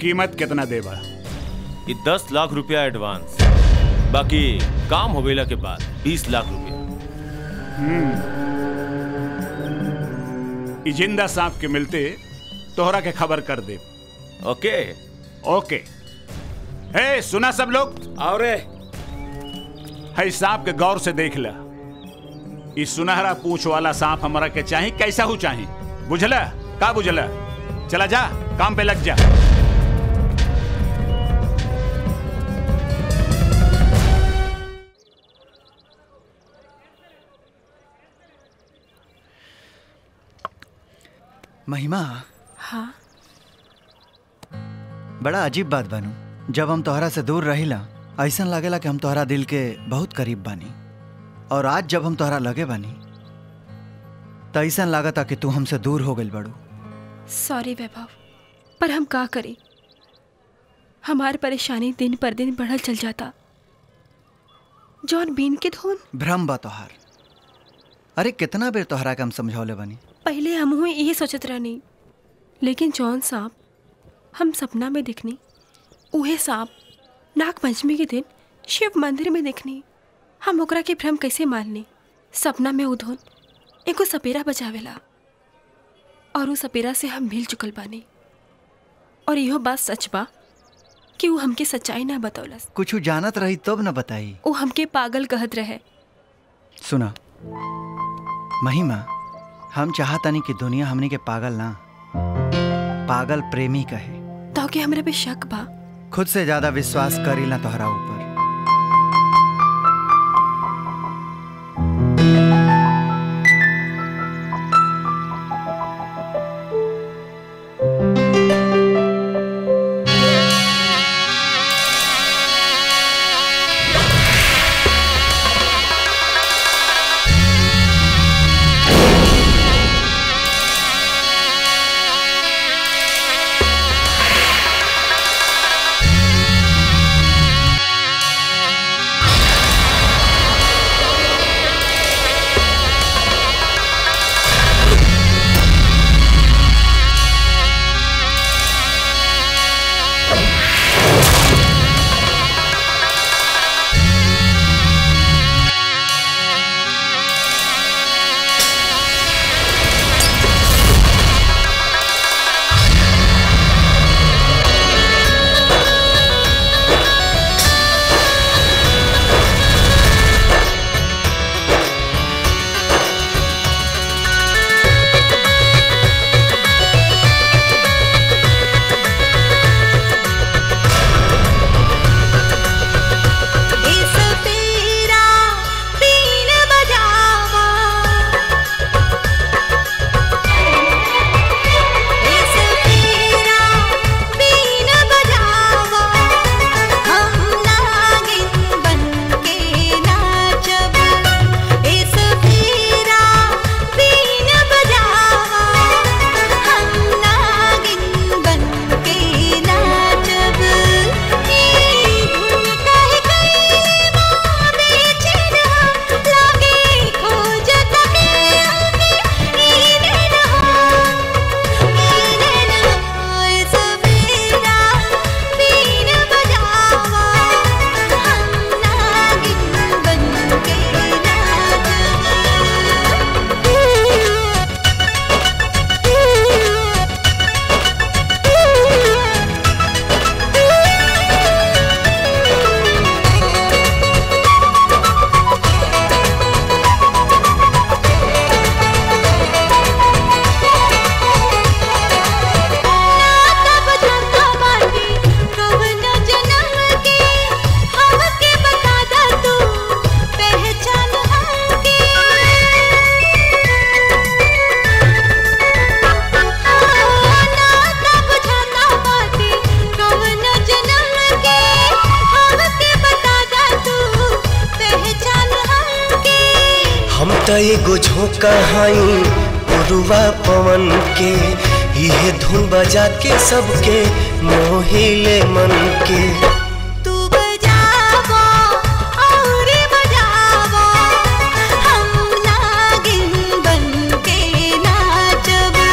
कीमत कितना देगा? 10 लाख रुपया एडवांस, बाकी काम होवेला के बाद 20 लाख रुपया। जिंदा सांप के मिलते तोहरा के खबर कर दे। Okay okay. हे सुना सब लोग, और है सांप के गौर से देख ला। इस सुनहरा पूछ वाला सांप हमारा के चाहिए कैसा हो चाहिए, बुझला का बुझला? चला जा काम पे लग जा। महिमा। हाँ। बड़ा अजीब बात बानू, जब हम तोहरा से दूर रहिला ऐसा लगेला कि हम तोहरा दिल के बहुत करीब बानी, और आज जब हम तोहरा लगे बानी तो ऐसा लागता कि तू हमसे दूर हो गई बड़ू। सॉरी वैभव, पर हम का करी, हमारी परेशानी दिन पर दिन बढ़ल चल जाता। जॉन बीन के धोन भ्रम बा तोहार। अरे कितना बेर तोहरा के हम समझौले बानी, पहले हम यही सोचत रहनी, लेकिन जॉन साहब हम सपना में देखनी, उहे साहब नागपंचमी के दिन शिव मंदिर में देखनी। हम ओकरा के भ्रम कैसे माननी? सपना में उधोन एगो सपेरा बचावेला, और उस सपेरा से हम मिल चुकल बानी, और यह बात सच बा कि वो हमके सच्चाई ना बतौलस। कुछ जानत रही तब न बताई, वो हमके पागल कहत रहे। सुना महिमा, हम चाहतानी कि दुनिया हमने के पागल ना पागल प्रेमी कहे, तो के हमरे पे शक बा, खुद से ज्यादा विश्वास करी ना तोहरा ऊपर। जब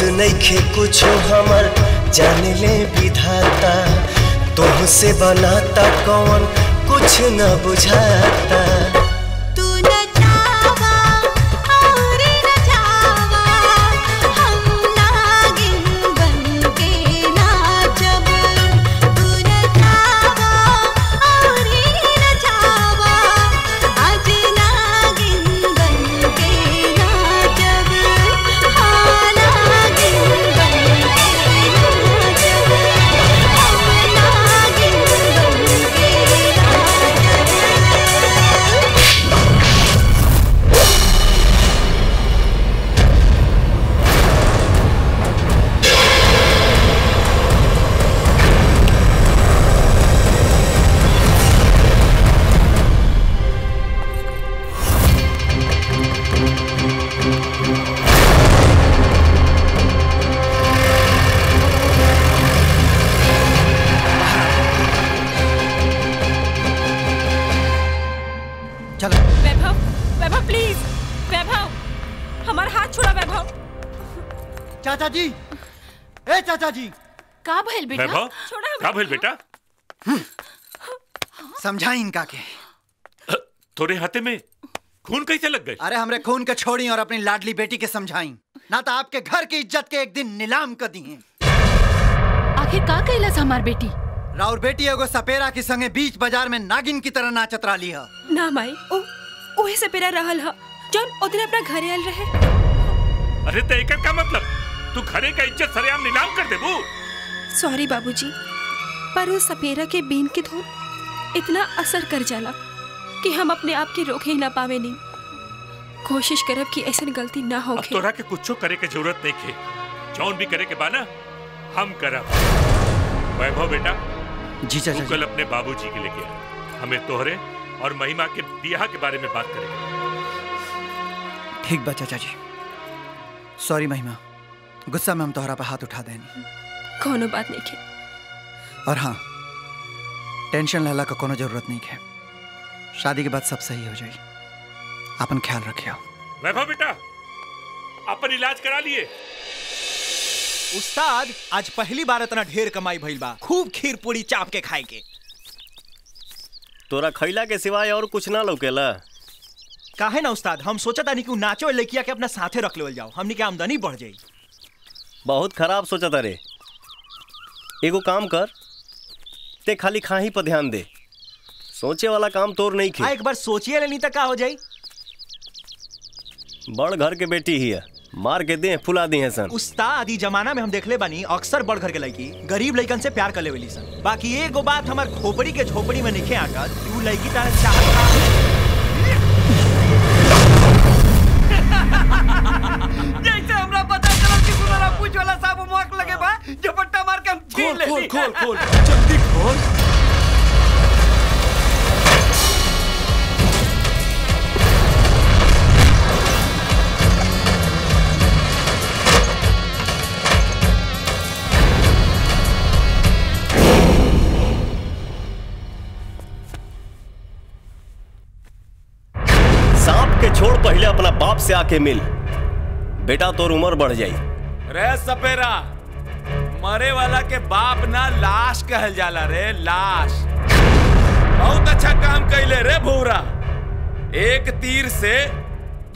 बस नइखे कुछ हमर जाने ले विधाता, तुह से बनाता कौन कुछ न बुझाता। तू न जावा और न जावा, हम नागिन बनके नाचब। तू न जावा और न जावा, आज नागिन बनके नाचब। हाँ नागिन बनके नाचब। वैभव, वैभव प्लीज, वैभव हमारा हाथ छोड़ा। वैभव चाचा जी, ए चाचा जी, का भइल बेटा? वैभव छोड़ा, का भइल बेटा? समझाई इनका के तोरे हाथे में खून कैसे लग गए? अरे हमरे खून के छोड़ी और अपनी लाडली बेटी के समझाई ना, तो आपके घर की इज्जत के एक दिन नीलाम कर दी है। आखिर का कहलास हमार बेटी? राउर बेटी एगो सपेरा की संगे बीच बाजार में नागिन की तरह नाचत रही है। ना माई, ओहे सपेरा रहल हा जौन ओतने अपना घरे आयल रहे। अरे ते एकर का मतलब? तू घरे का इज्जत सरेआम नीलाम कर देबू? सॉरी बाबूजी, पर उस सपेरा के बीन के धूल इतना असर कर जाला कि हम अपने आप के रोके ही ना पावे। नहीं कोशिश करब कि ऐसी गलती ना हो। तोरा के कुछ करे के जरूरत नहीं है, जौन भी करे के बाना हम करब। वैभव बेटा जी, चाचा कल अपने बाबूजी के लेके आए, हमें तोहरे और महिमा के ब्याह के बारे में बात करेंगे। ठीक बा चाचा जी, सॉरी महिमा, गुस्सा में हम तोहरा पर हाथ उठा देनी। कोनो बात नहीं है। और हाँ, टेंशन लेला का कोनो जरूरत नहीं है, शादी के बाद सब सही हो जाए। अपन ख्याल रखियो। वैभव बेटा अपन इलाज करा लिए। उस्ताद आज पहली बार इतना ढेर कमाई भइल बा, खूब खीर पूरी चाप के खाए के। तोरा खैला के सिवाय और कुछ ना लौकेला। काहे ना उस्ताद, हम सोचा था कि नाचो लड़किया के अपना साथे रख लेवल जाओ, हमनी के आमदनी बढ़ जाई। बहुत खराब सोचा था रे। एगो काम कर, ते खाली खाही पर ध्यान दे, सोचे वाला काम तोर नहीं खे। एक बार सोचिए लेनी तो का हो जाई। बड़ घर के बेटी ही है, मार के दे फुला दे हैं सन। उस्ताद ई जमाना में हम देखले बनी अक्सर बड़ घर के लड़की गरीब लड़कन से प्यार कर लेवेली सन। बाकी एगो बात हमार खोपड़ी के झोपड़ी में निखे आका, तू लड़की तारे जैसे हमरा पता चला कि पूरा पूछ वाला साहब मुहक लगे बा, झपट्टा मार के हम छीन ले। खोल खोल खोल जल्दी खोल। पहले अपना बाप से आके मिल बेटा, तोर उम्र बढ़ जाई। रे सपेरा, मरे वाला के बाप ना लाश कहल जाला रे, लाश। बहुत अच्छा काम कैले रे भूरा, एक तीर से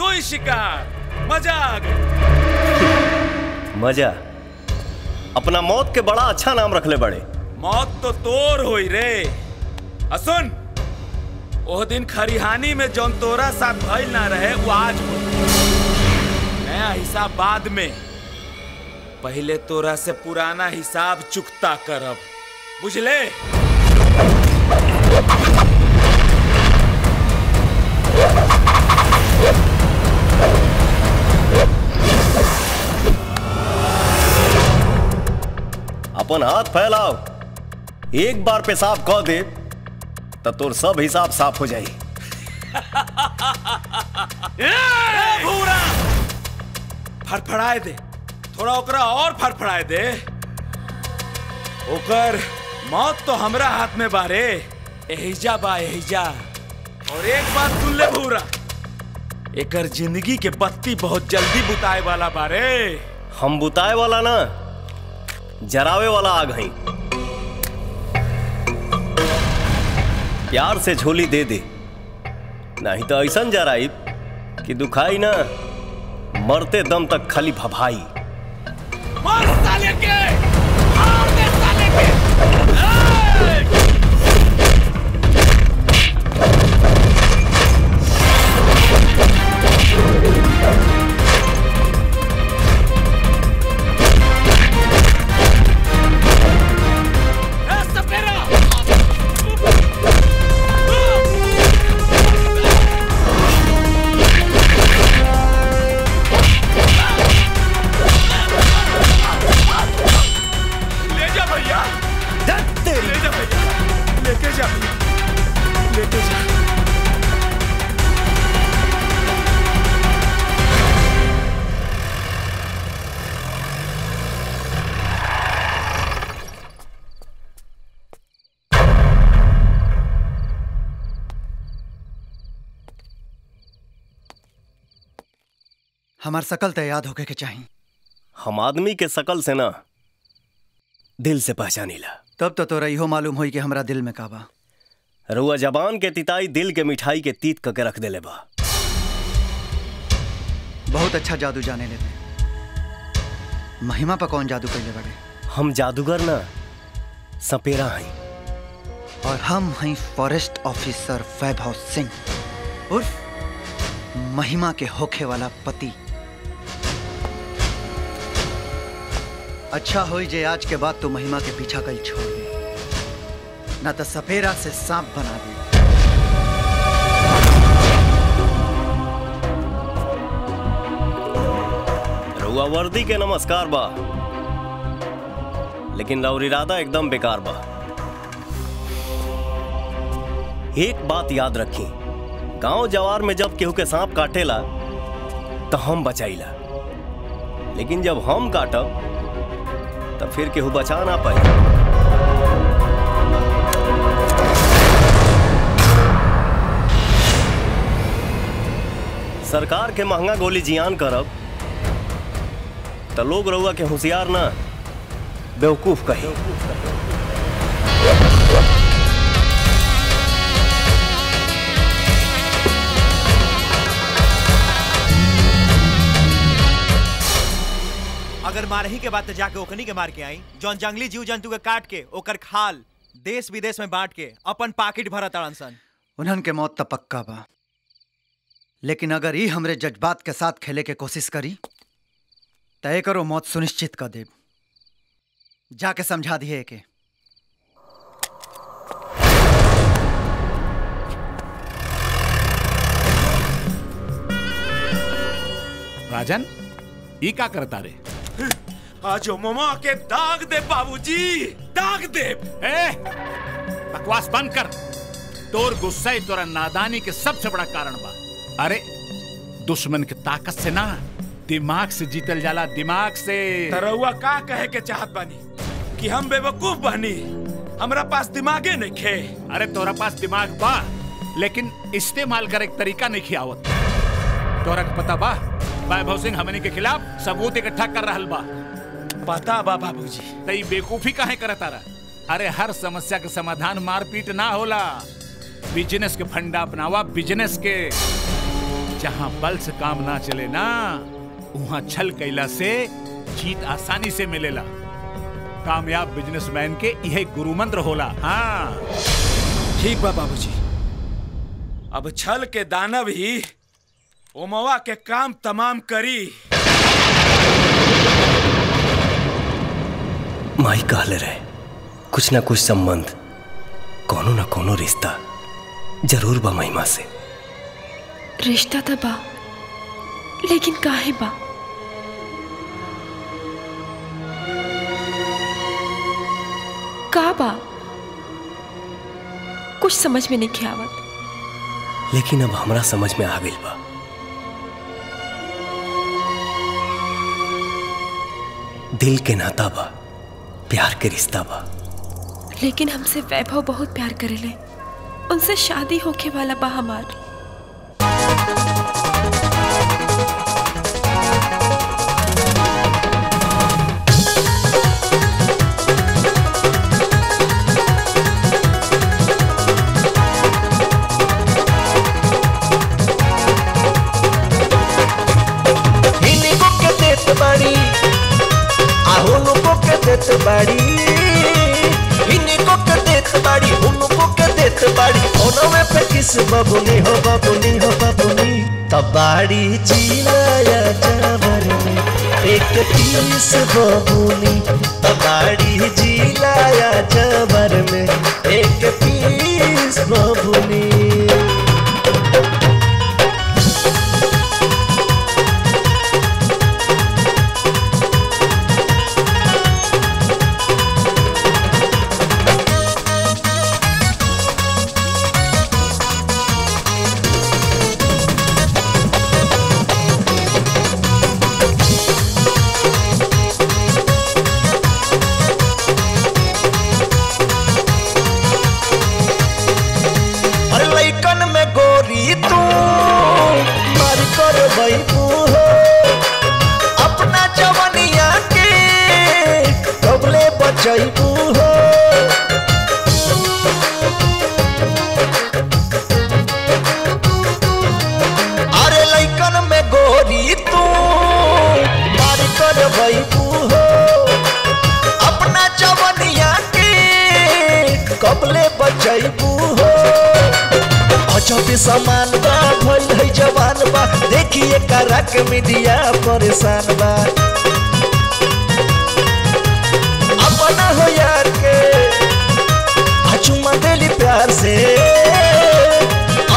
दो शिकार। मजा आ गई। मजा? अपना मौत के बड़ा अच्छा नाम रखले बड़े। मौत तो तोर होई रे। असुन वो दिन खरिहानी में जौन तोरा साथ भइल ना रहे, वो आज हो। नया हिसाब बाद में, पहले तोरा से पुराना हिसाब चुकता करब, बुझले? अपन हाथ फैलाओ, एक बार पेशाब कह दे तो तोर सब हिसाब साफ हो जाए। भूरा फड़फड़ाए दे, थोड़ा ओकरा और फड़फड़ाए दे। ओकर मौत तो हमरा हाथ में बारे, एहिजा बा एहिजा। और एक बात सुन ले भूरा, एकर जिंदगी के बत्ती बहुत जल्दी बुताए वाला बारे। हम बुताए वाला ना, जरावे वाला आग हई। प्यार से झोली दे दे, नहीं तो ऐसा जराई कि दुखाई ना, मरते दम तक खाली भभाई। मार साले के, मार दे साले के। हमार शकल तो याद होके के चाहिए। हम आदमी के शकल से ना, दिल से पहचानी ला। तब तो तोरा इहो मालूम होई कि हमरा दिल में का बा। रुआ जबान के तिताई दिल के मिठाई के तीत करके रख देले बा। बहुत अच्छा जादू जाने लेते। महिमा पर कौन जादू करले बड़े? हम जादूगर ना, सपेरा हैं। और हम हैं फॉरेस्ट ऑफिसर वैभव सिंह उर्फ महिमा के होखे वाला पति। अच्छा होई जे आज के बाद तो महिमा के पीछा कल छोड़ दे, ना तो सपेरा से सांप बना दे। रुआ वर्दी के नमस्कार बा, लेकिन रौर इरादा एकदम बेकार बा। एक बात याद रखी, गांव जवार में जब केहू के सांप काटेला तो हम बचाईला, लेकिन जब हम काटब तब फिर केहू बचा ना पाई। सरकार के महंगा गोली जियान करब तो लोग रउआ के होशियार ना, बेवकूफ कहे। अगर मारही के बाद तो जाके ओकनी के मार के आई जौन जंगली जीव जंतु के काट के ओकर खाल देश विदेश में बांट के अपन पाकिट भरा तारनसन। उन्हन के मौत तो पक्का बा, लेकिन अगर ई हमरे जज्बात के साथ खेले के कोशिश करी तय करो मौत सुनिश्चित कर देब। जाके समझा दिए के। राजन ई का करता रे? आजो ममा के दाग दे बाबूजी, दाग दे। ए, बकवास बंद कर। तोर गुस्सा ही तोरा नादानी के सबसे बड़ा कारण बा। अरे दुश्मन के ताकत से ना, दिमाग से जीतल जाला, दिमाग से। तरौआ का कहे के चाहत बानी कि हम बेवकूफ बानी, हमरा पास दिमागे नहीं खे। अरे तोरा पास दिमाग बा, लेकिन इस्तेमाल करे के तरीका नहीं खियावत। तोरा के पता बा वैभव सिंह हमनी के खिलाफ सबूत इकट्ठा कर रहल बा। पता बा बाबूजी। तई बेवकूफी काहे करता रहा? अरे हर समस्या के समाधान मारपीट ना होला। बिजनेस के फंडा अपनावा, बिजनेस के। जहाँ बल से काम ना चले ना, वहाँ छल कैला से जीत आसानी से मिलेला। कामयाब बिजनेसमैन के यही गुरुमंत्र होला। हाँ ठीक बा बाबूजी। अब छल के दानव ही ओमवा के काम तमाम करी। माई कहले रहे कुछ ना कुछ संबंध, कोनो ना कोनो रिश्ता जरूर बा महिमा से। रिश्ता तो बा, लेकिन काहे बा? का बा कुछ समझ में नहीं आवत, लेकिन अब हमरा समझ में आ गइल बा। दिल के नाता बा, प्यार के रिश्ता बा। लेकिन हमसे वैभव बहुत प्यार करेले, उनसे शादी होके वाला बा हमार। तबाड़ी चिलाया जावर में एक पीस बबुनी, तबाड़ी चिलाया जावर में एक पीस बबुनी। समान बा भल है जवान बा, देखिए करक मीडिया परेशान बा। अपना हो यार के चुमा देली प्यार से,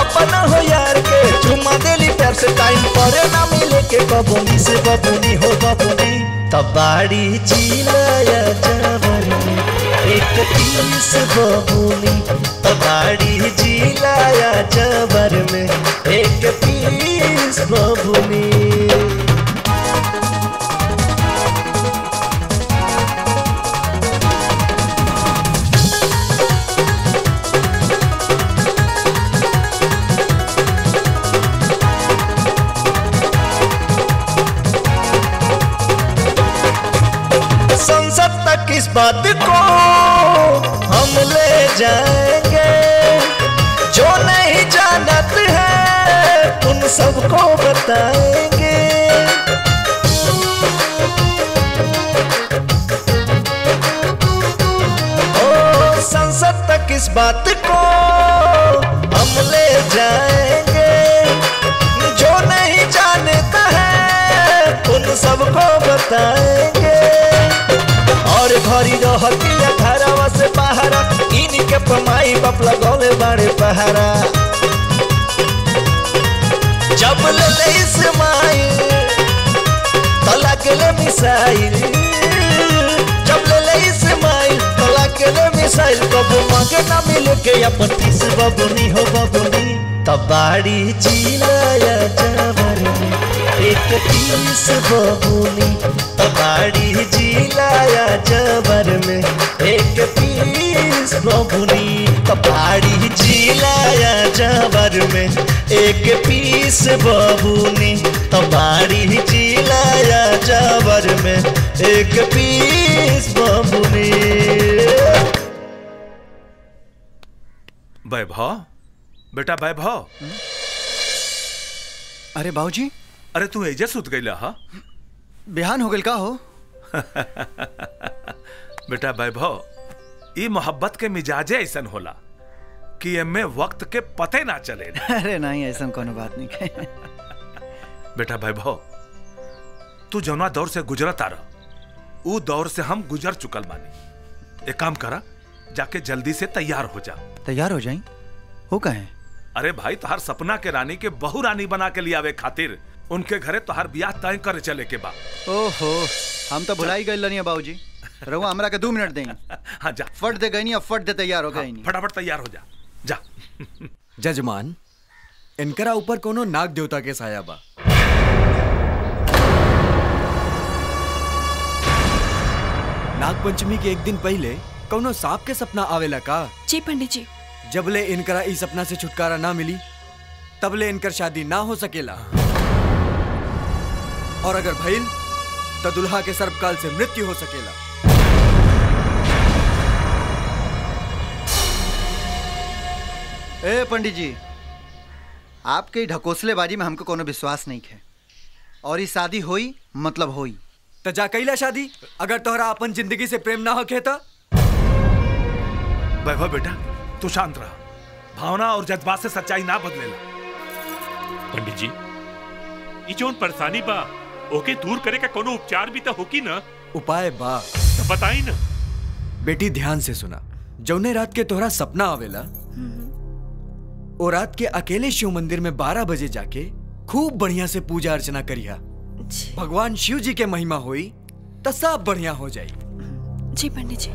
अपना हो यार के चुमा देली प्यार से। टाइम पर ना मिले के बबुनी से बबुनी हो बबुनी। तबाड़ी चिलाया जावर में एक पीस बबुनी, तबाड़ी चिलाया जावर में एक पीस बबुनी। इस बात को हम ले जाएंगे, जो नहीं जानत है उन सबको बताएंगे। ओ संसद तक इस बात को हम ले जाएंगे, जो नहीं जानता है उन सबको बताएंगे। और भरी रहती धारावा से पहारा, इनके कमाई बाप लगौले बाड़े पहारा। जब ले इसमाई तलाक ले मिसाइल, जब ले इसमाई तलाक ले मिसाइल। कबू मांगे ना मिले के या पतिस बबुनी हो बबुनी। तबाड़ी चिलाया जावर में एक पीस बबुनी, तबाड़ी चिलाया जावर में एक पीस बबुनी। तबाड़ी चिलाया जावर में एक पीस बबुनी, तबाड़ी चिलाया जावर में एक पीस बबुनी। वैभव बेटा वैभव, अरे बाबूजी, अरे तू एजे सुत गईला? हा बिहान हो गल का हो? बेटा वैभव, ये मोहब्बत के मिजाजे ऐसा होला कि एमे वक्त के पते ना चले। अरे नहीं, ऐसा कोनो बात नहीं है। बेटा वैभव, तू जौना दौर से गुजरत आ रहा, वो दौर से हम गुजर चुकल बानी। एक काम करा, जाके जल्दी से तैयार हो जा। तैयार हो जाए हो कहें? अरे भाई, तुहार सपना के रानी के बहु रानी बना के लियावे खातिर उनके घरे तुहार बियाह तय करे चले के बा। ओहो, हम तो भुलाई गए लनिया बाबूजी। रहुआ हमरा के 2 मिनट देंगे। हाँ जा, फट दे गईनी, अब फट दे तैयार हो गईनी। फटाफट तैयार हो जा जा। जजमान, इनकरा ऊपर कोनो नाग देवता के साया बा। नागपंचमी के एक दिन पहले कोनो सांप के सपना आवेला का? जी पंडित जी। जबले इनकरा इस सपना से छुटकारा ना मिली, तबले इनकर शादी ना हो सकेला। और अगर भइल तो दुल्हा के सर्पकाल से मृत्यु हो सकेला। ए पंडित जी, आपके ढकोसलेबाजी में हमको कोनो विश्वास नहीं है। और ये शादी होई मतलब होई। तो जा कैला शादी अगर तोहरा अपन जिंदगी से प्रेम ना होके। तो वैभव बेटा तू शांत रहा, भावना और जज्बात से सच्चाई ना बदलेला। पंडित जी ये जोन परेशानी बा ओके दूर करे का कोनो उपचार भी तो होगी ना? उपाय बा तो बताई ना। बेटी ध्यान से सुना, जौने रात के तोहरा सपना आवेला और रात के अकेले शिव मंदिर में 12 बजे जाके खूब बढ़िया से पूजा अर्चना करिया। भगवान शिव जी के महिमा होई तो सब बढ़िया हो जाए। जी पंडित जी।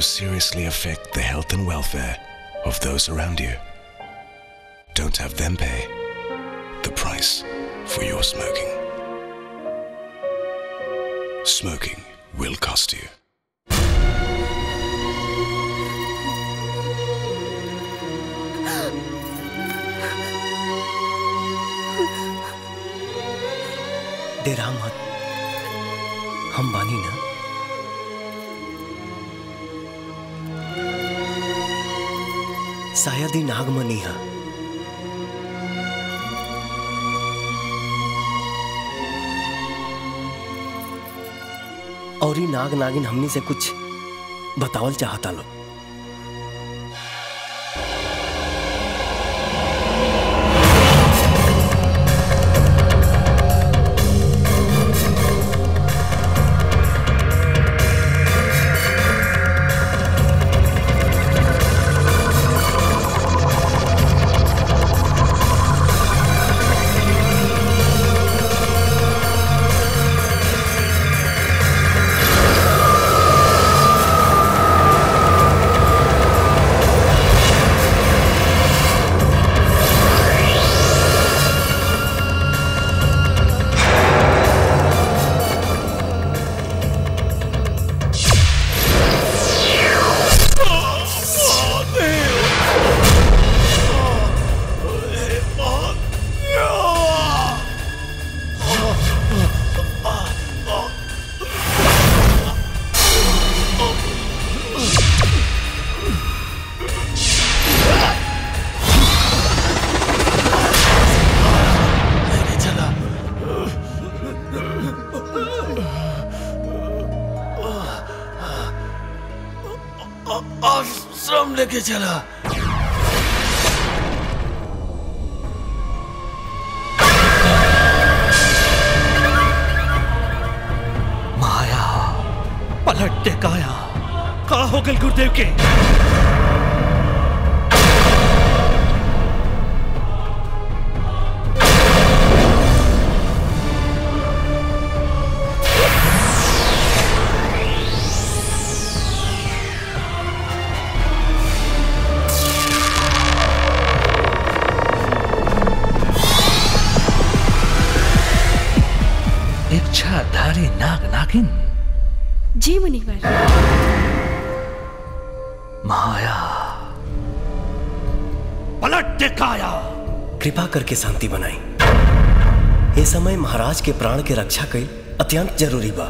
Seriously affect the health and welfare of those around you. Don't have them pay the price for your smoking. Smoking will cost you. डरा मत, हम बानी ना। शायद ही नागमनी है। और ये नाग नागिन हमनी से कुछ बतावल चाहता लो। आश्रम लेके चला। माया पलटते काया का हो गए गुरुदेव के। इच्छाधारी नागनागिन जी मुनिवर। माया पलट काया कृपा करके शांति बनाई। ये समय महाराज के प्राण के रक्षा कई अत्यंत जरूरी बा।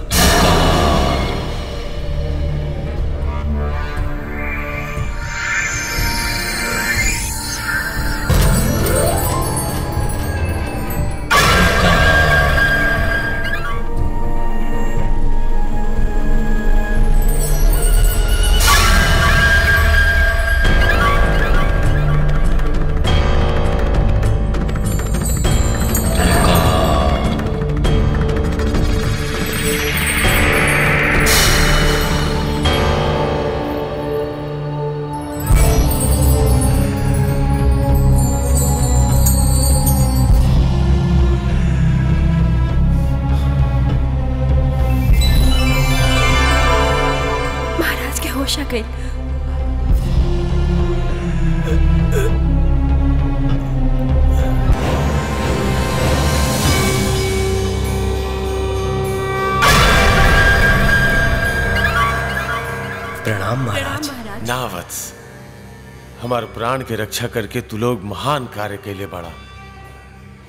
प्रणाम महाराज। ना वत्स, हमारे प्राण के रक्षा करके तू लोग महान कार्य कैले बड़ा।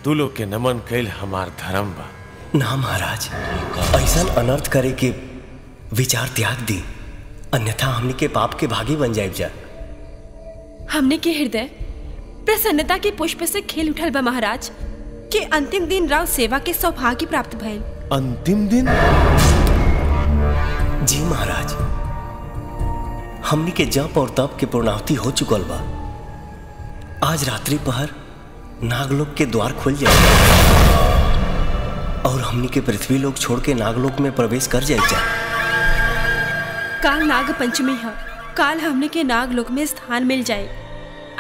तू लोग के नमन कैल हमार धर्म बा। ना महाराज, ऐसा अनर्थ करे के विचार त्याग दी, अन्यथा हमने के पाप के भागी बन जाए जा। हमने के हृदय प्रसन्नता के पुष्प से खेल उठल बा महाराज के अंतिम दिन राव सेवा के सौभाग्य प्राप्त भइल। अंतिम दिन जी महाराज, हमने के जप और तप के पूर्णाहुति हो चुकल बा। आज रात्रि पहर नागलोक के द्वार खुल जाएगा और हमने के पृथ्वी लोक छोड़ के नागलोक में प्रवेश कर जाएगा। काल नाग पंचमी है, काल हमने के नागलोक में स्थान मिल जाए।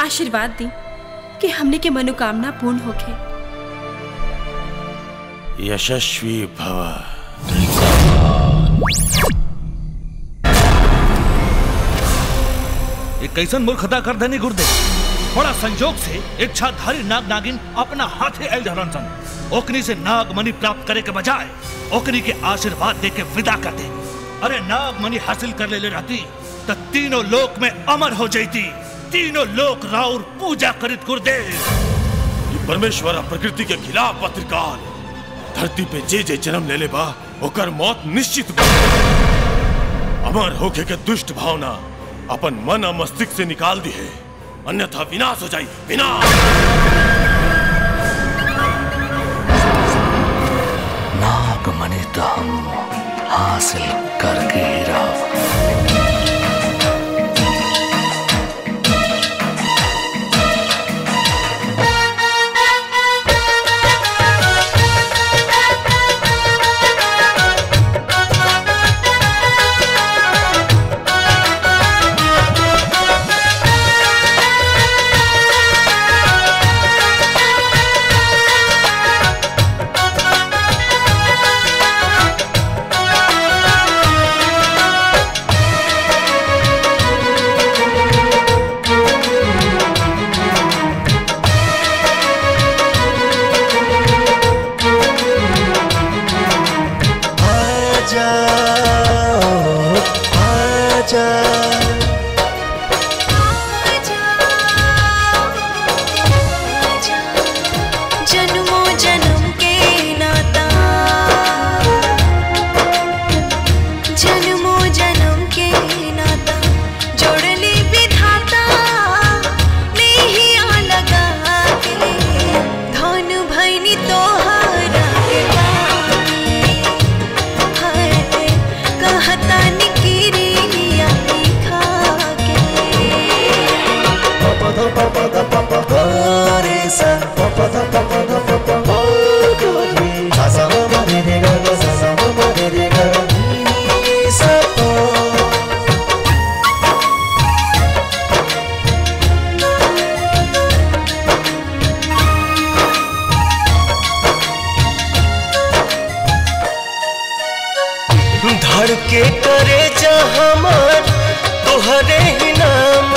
आशीर्वाद दी कि हमने के मनोकामना पूर्ण होके। यशस्वी भव। एक कैसन मूर्ख खता कर धनी गुरुदेव। बड़ा संजोग से इच्छाधारी नाग नागिन अपना हाथे एल धरन सन। ओकनी से नाग मणि प्राप्त करे के बजाय ओकनी के आशीर्वाद दे के विदा कर दे। अरे नाग मणि हासिल कर ले रहती तो तीनों लोक में अमर हो जाती। तीनों लोक राउर पूजा करित गुरुदेव। परमेश्वर प्रकृति के खिलाफ पत्रिकाल धरती पे जे जे जन्म ले ले बा ओकर मौत निश्चित बा। अमर होके के दुष्ट भावना अपन मन और मस्तिष्क से निकाल दी है, अन्यथा विनाश हो जाए विनाश। नाग मणि तो हम हासिल करके ही रहा।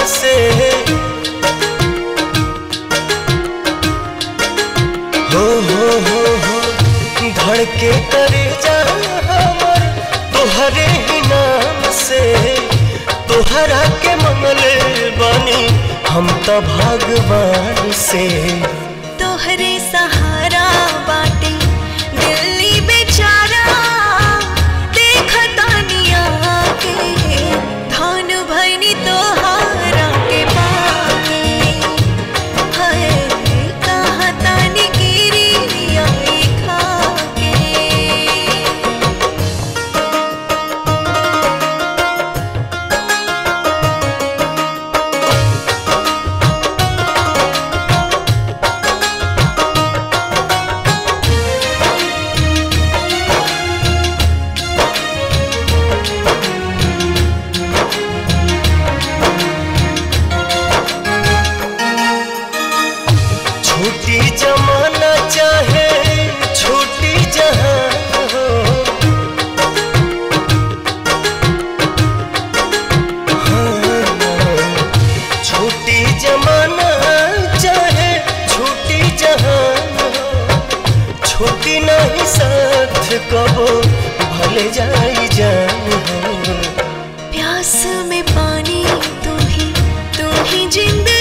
से हो धड़के कर जा हमर तोहरे ही नाम से। तोहरा के मंगल बानी हम तो भगवान से। तोहरे सहारा बाटे दिल्ली बेचारा, देखता निया के धन भैनी तोहरा के बाके। हाय कहाँ तानी गिरी निया खाके। छोटी जमाना चाहे छोटी जहां हो, छोटी जमाना चाहे छोटी जहां हो। छोटी नहीं साथ कबो भले जाई जान हो। प्यास में पानी तू ही जिंदगानी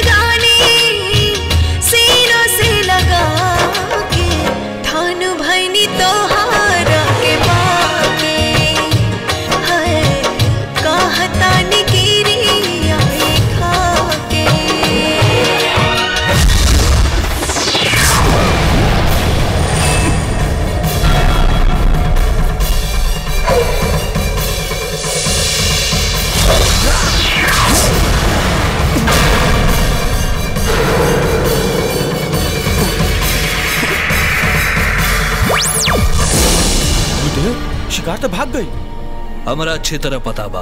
शिकार तो भाग गई। हमरा अच्छी तरह पता बा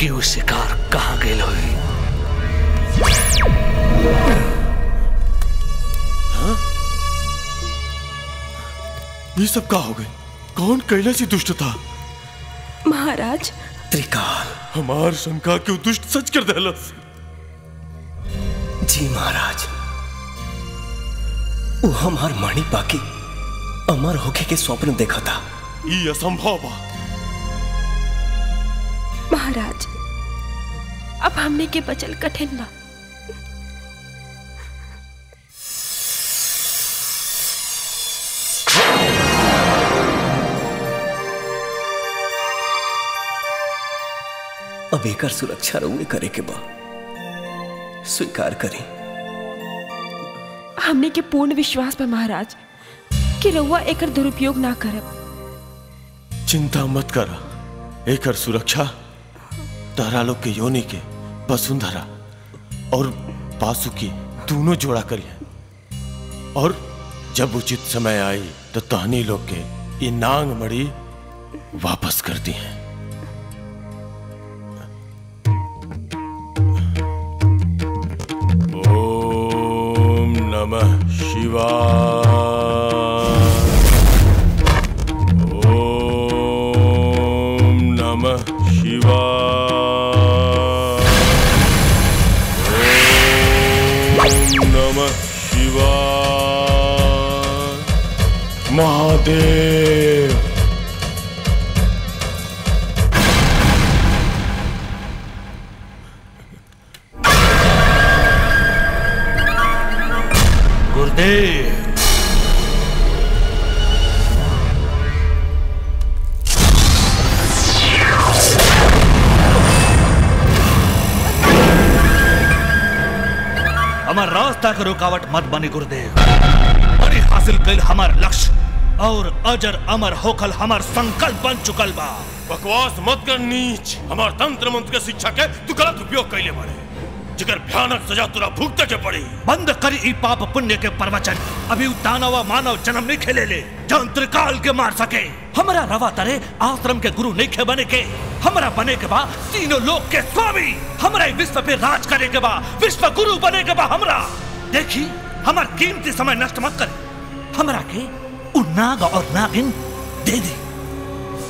कि वो शिकार कहाँ गई होई। ये सब का हो गई? कौन कैसी दुष्ट था? महाराज त्रिकाल हमार शंका के दुष्ट सच कर देलस। जी महाराज, वो हमार मणि पाकी अमर होके के स्वप्न देखा था। ये असंभव बा महाराज, अब हमने के बचल कठिन बा। अब एकर सुरक्षा रउए करे के बा। स्वीकार करी। हमने के पूर्ण विश्वास पर महाराज कि रउआ एकर दुरुपयोग ना करब। चिंता मत करा, एकर सुरक्षा तहरा लोग के योनि के वसुंधरा और पासुकी दोनों जोड़ा करिए। और जब उचित समय आई तो तहनी लोग के ये नांग मड़ी वापस कर दी है। ओम नमः शिवाय। महादेव गुरुदेव। हमार रास्ता के रुकावट मत बनी गुरुदेव। अरे हासिल कर हमार लक्ष्य और अजर अमर होकर हमार संकल्प बन चुकल बा। बकवास मत कर नीच। हमार तंत्र मंत्र के शिक्षा के तू गलत उपयोग कैले बाड़े, जिकर भयानक सजा तुरा भुगते के पड़ी। बंद कर ई पाप पुण्य के प्रवचन। अभी दानव मानव जन्म नहीं खेले ले जंत्र काल के मार सके। हमारा रवा तरे आश्रम के गुरु नहीं खे बने के। हमारा बने के बा तीनों लोक के स्वामी। हमारा विश्व पे राज करे के बा, विश्व गुरु बने के बा। हमरा देखी हमार कीमती समय नष्ट मत करे। हमरा के नाग और नागिन दे दे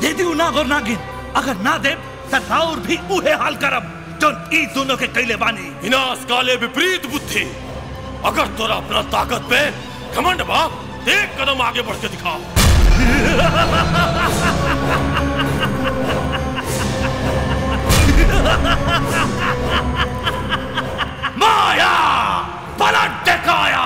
दे दी नाग और नागिन। अगर ना दे तो और भी उहे हाल करब वचन ई दोनों के कैले बानी। विनाश काले विपरीत बुद्धि, अगर तोरा अपना ताकत पे घमंड बा, एक कदम आगे बढ़ के दिखा। माया पलट दिखाया।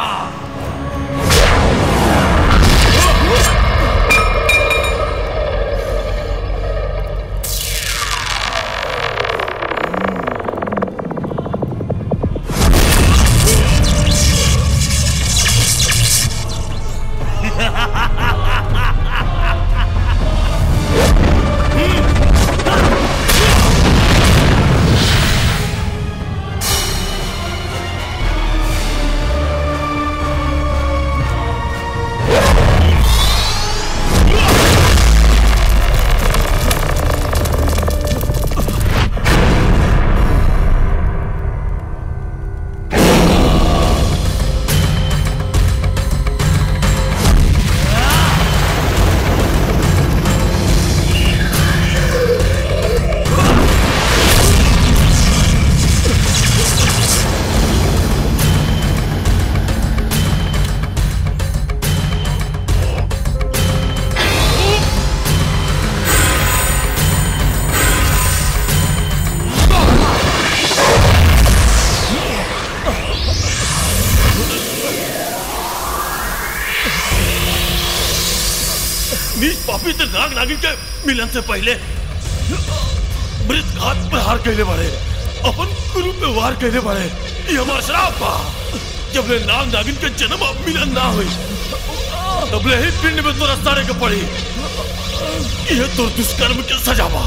मिलन से पहले मृत घात पर हार कहले बारे, अपन गुरु पे वार कहले बारे, ये हमार श्राप बा। जब ले नाग नागिन के जन्म अब मिलन ना हुई, तब ले ही पिंड में तो रास्ता के पड़ी, ये तो दुष्कर्म के सजा बा।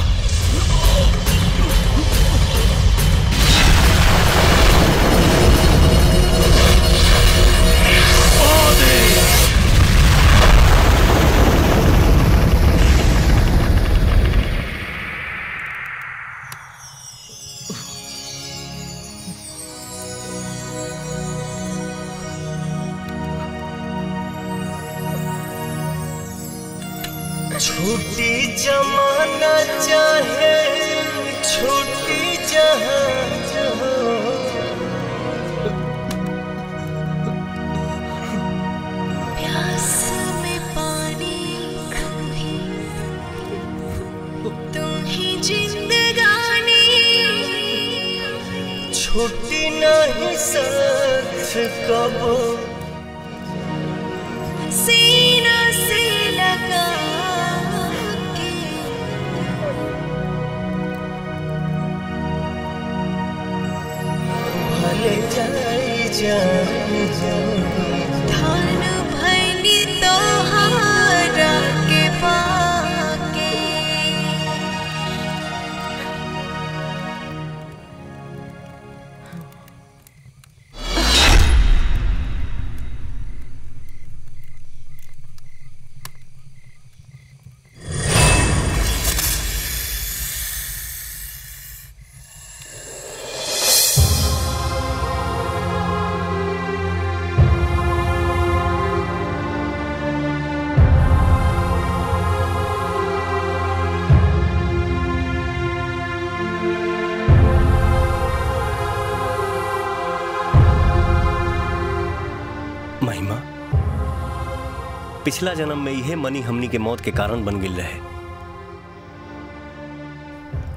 पिछला जन्म में यह मनी हमनी के मौत के कारण बन गिल रहे।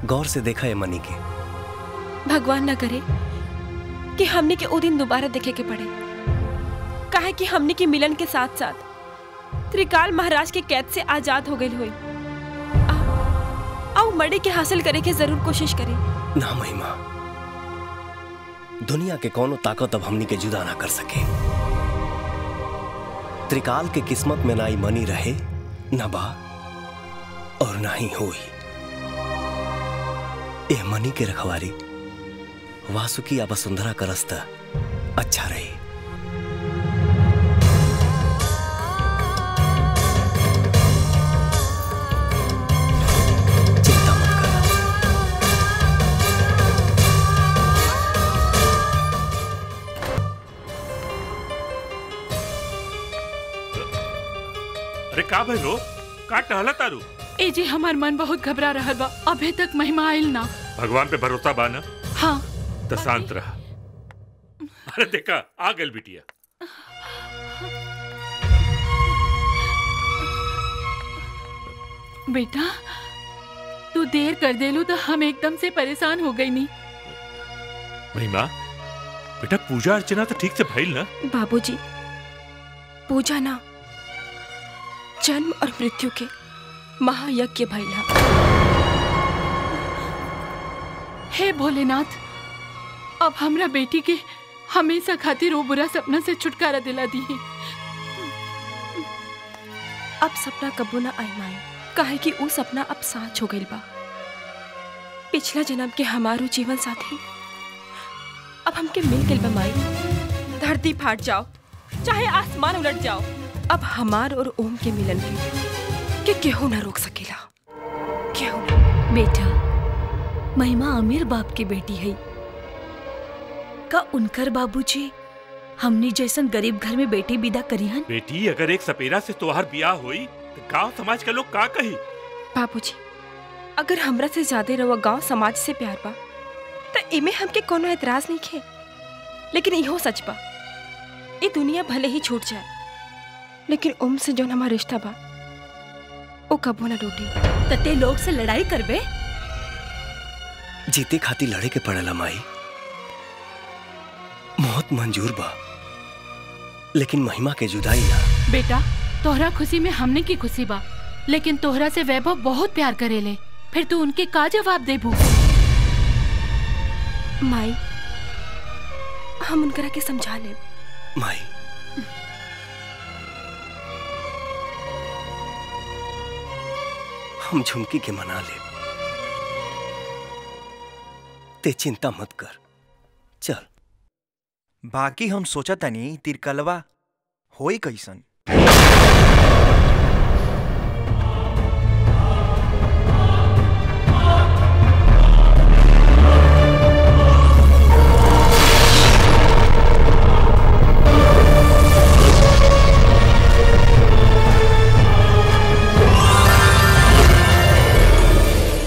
गौर से देखा है मनी के। भगवान न करे कि हमनी के वो दिन दोबारा देखे के पड़े। काहे कि हमनी के मिलन के साथ साथ त्रिकाल महाराज के कैद से आजाद हो गई हुई। आओ मर्डे के हासिल करे के जरूर कोशिश करे। ना महिमा, दुनिया के कोनो ताकत अब हमनी के जुदा ना कर सके। त्रिकाल के किस्मत में ना ही मनी रहे, ना बा और ना ही होई। ये मनी के रखवारी वासुकी या वसुंधरा का रास्ता अच्छा रही। चिंता मत अरे का भाई रो का टहला तारू? ए जी हमार मन बहुत घबरा रहा बा, अभी तक महिमा आइल ना। भगवान पे भरोसा बा ना? हाँ आता शांत रहा। अरे देखा आ गल बिटिया। बेटा तू देर कर देलू तो हम एकदम से परेशान हो गई। नहीं महिमा बेटा पूजा अर्चना तो ठीक से भइल ना? बाबूजी पूजा ना जन्म और मृत्यु के महायज्ञ भइल। हे भोलेनाथ अब हमरा बेटी के हमेशा खातिर वो बुरा सपना से छुटकारा दिला दी। अब सपना कबू ना आई माई काहे कि वो सपना अब साँच हो गई बा। पिछला जन्म के हमारू जीवन साथी अब हमके मिल गए बा माई। धरती फाट जाओ चाहे आसमान उलट जाओ अब हमार और ओम के मिलन के केहू ना रोक सकेला केहू। बेटा महिमा अमीर बाप की बेटी है का उनकर बाबूजी हमने जैसन गरीब घर में बेटी विदा करी हन। बेटी अगर एक सपेरा से तोहार ब्याह होई तो गांव समाज के लोग का कही? बाबूजी अगर हमरा से ज्यादा रवा गांव समाज से प्यार बा तो इमे हमके कोनो एतराज नहीं है। लेकिन इहो सच बा ये दुनिया भले ही छूट जाए लेकिन ओम से जो हमारा रिश्ता बा वो कबो ना टूटी। तते लोग से लड़ाई करबे जीते खातिर लड़े के पड़ेला माई। मौत मंजूर बा लेकिन महिमा के जुदाई ना। बेटा तोहरा खुशी में हमने की खुशी बा लेकिन तोहरा से वैभव बहुत प्यार करेले फिर तू उनके का जवाब देबू? माई हम उनकरा के समझा ले। माई हम झुमकी के मना ले ते चिंता मत कर चल। बाकी हम सोचा तनी तिरकलवा होई कैसन।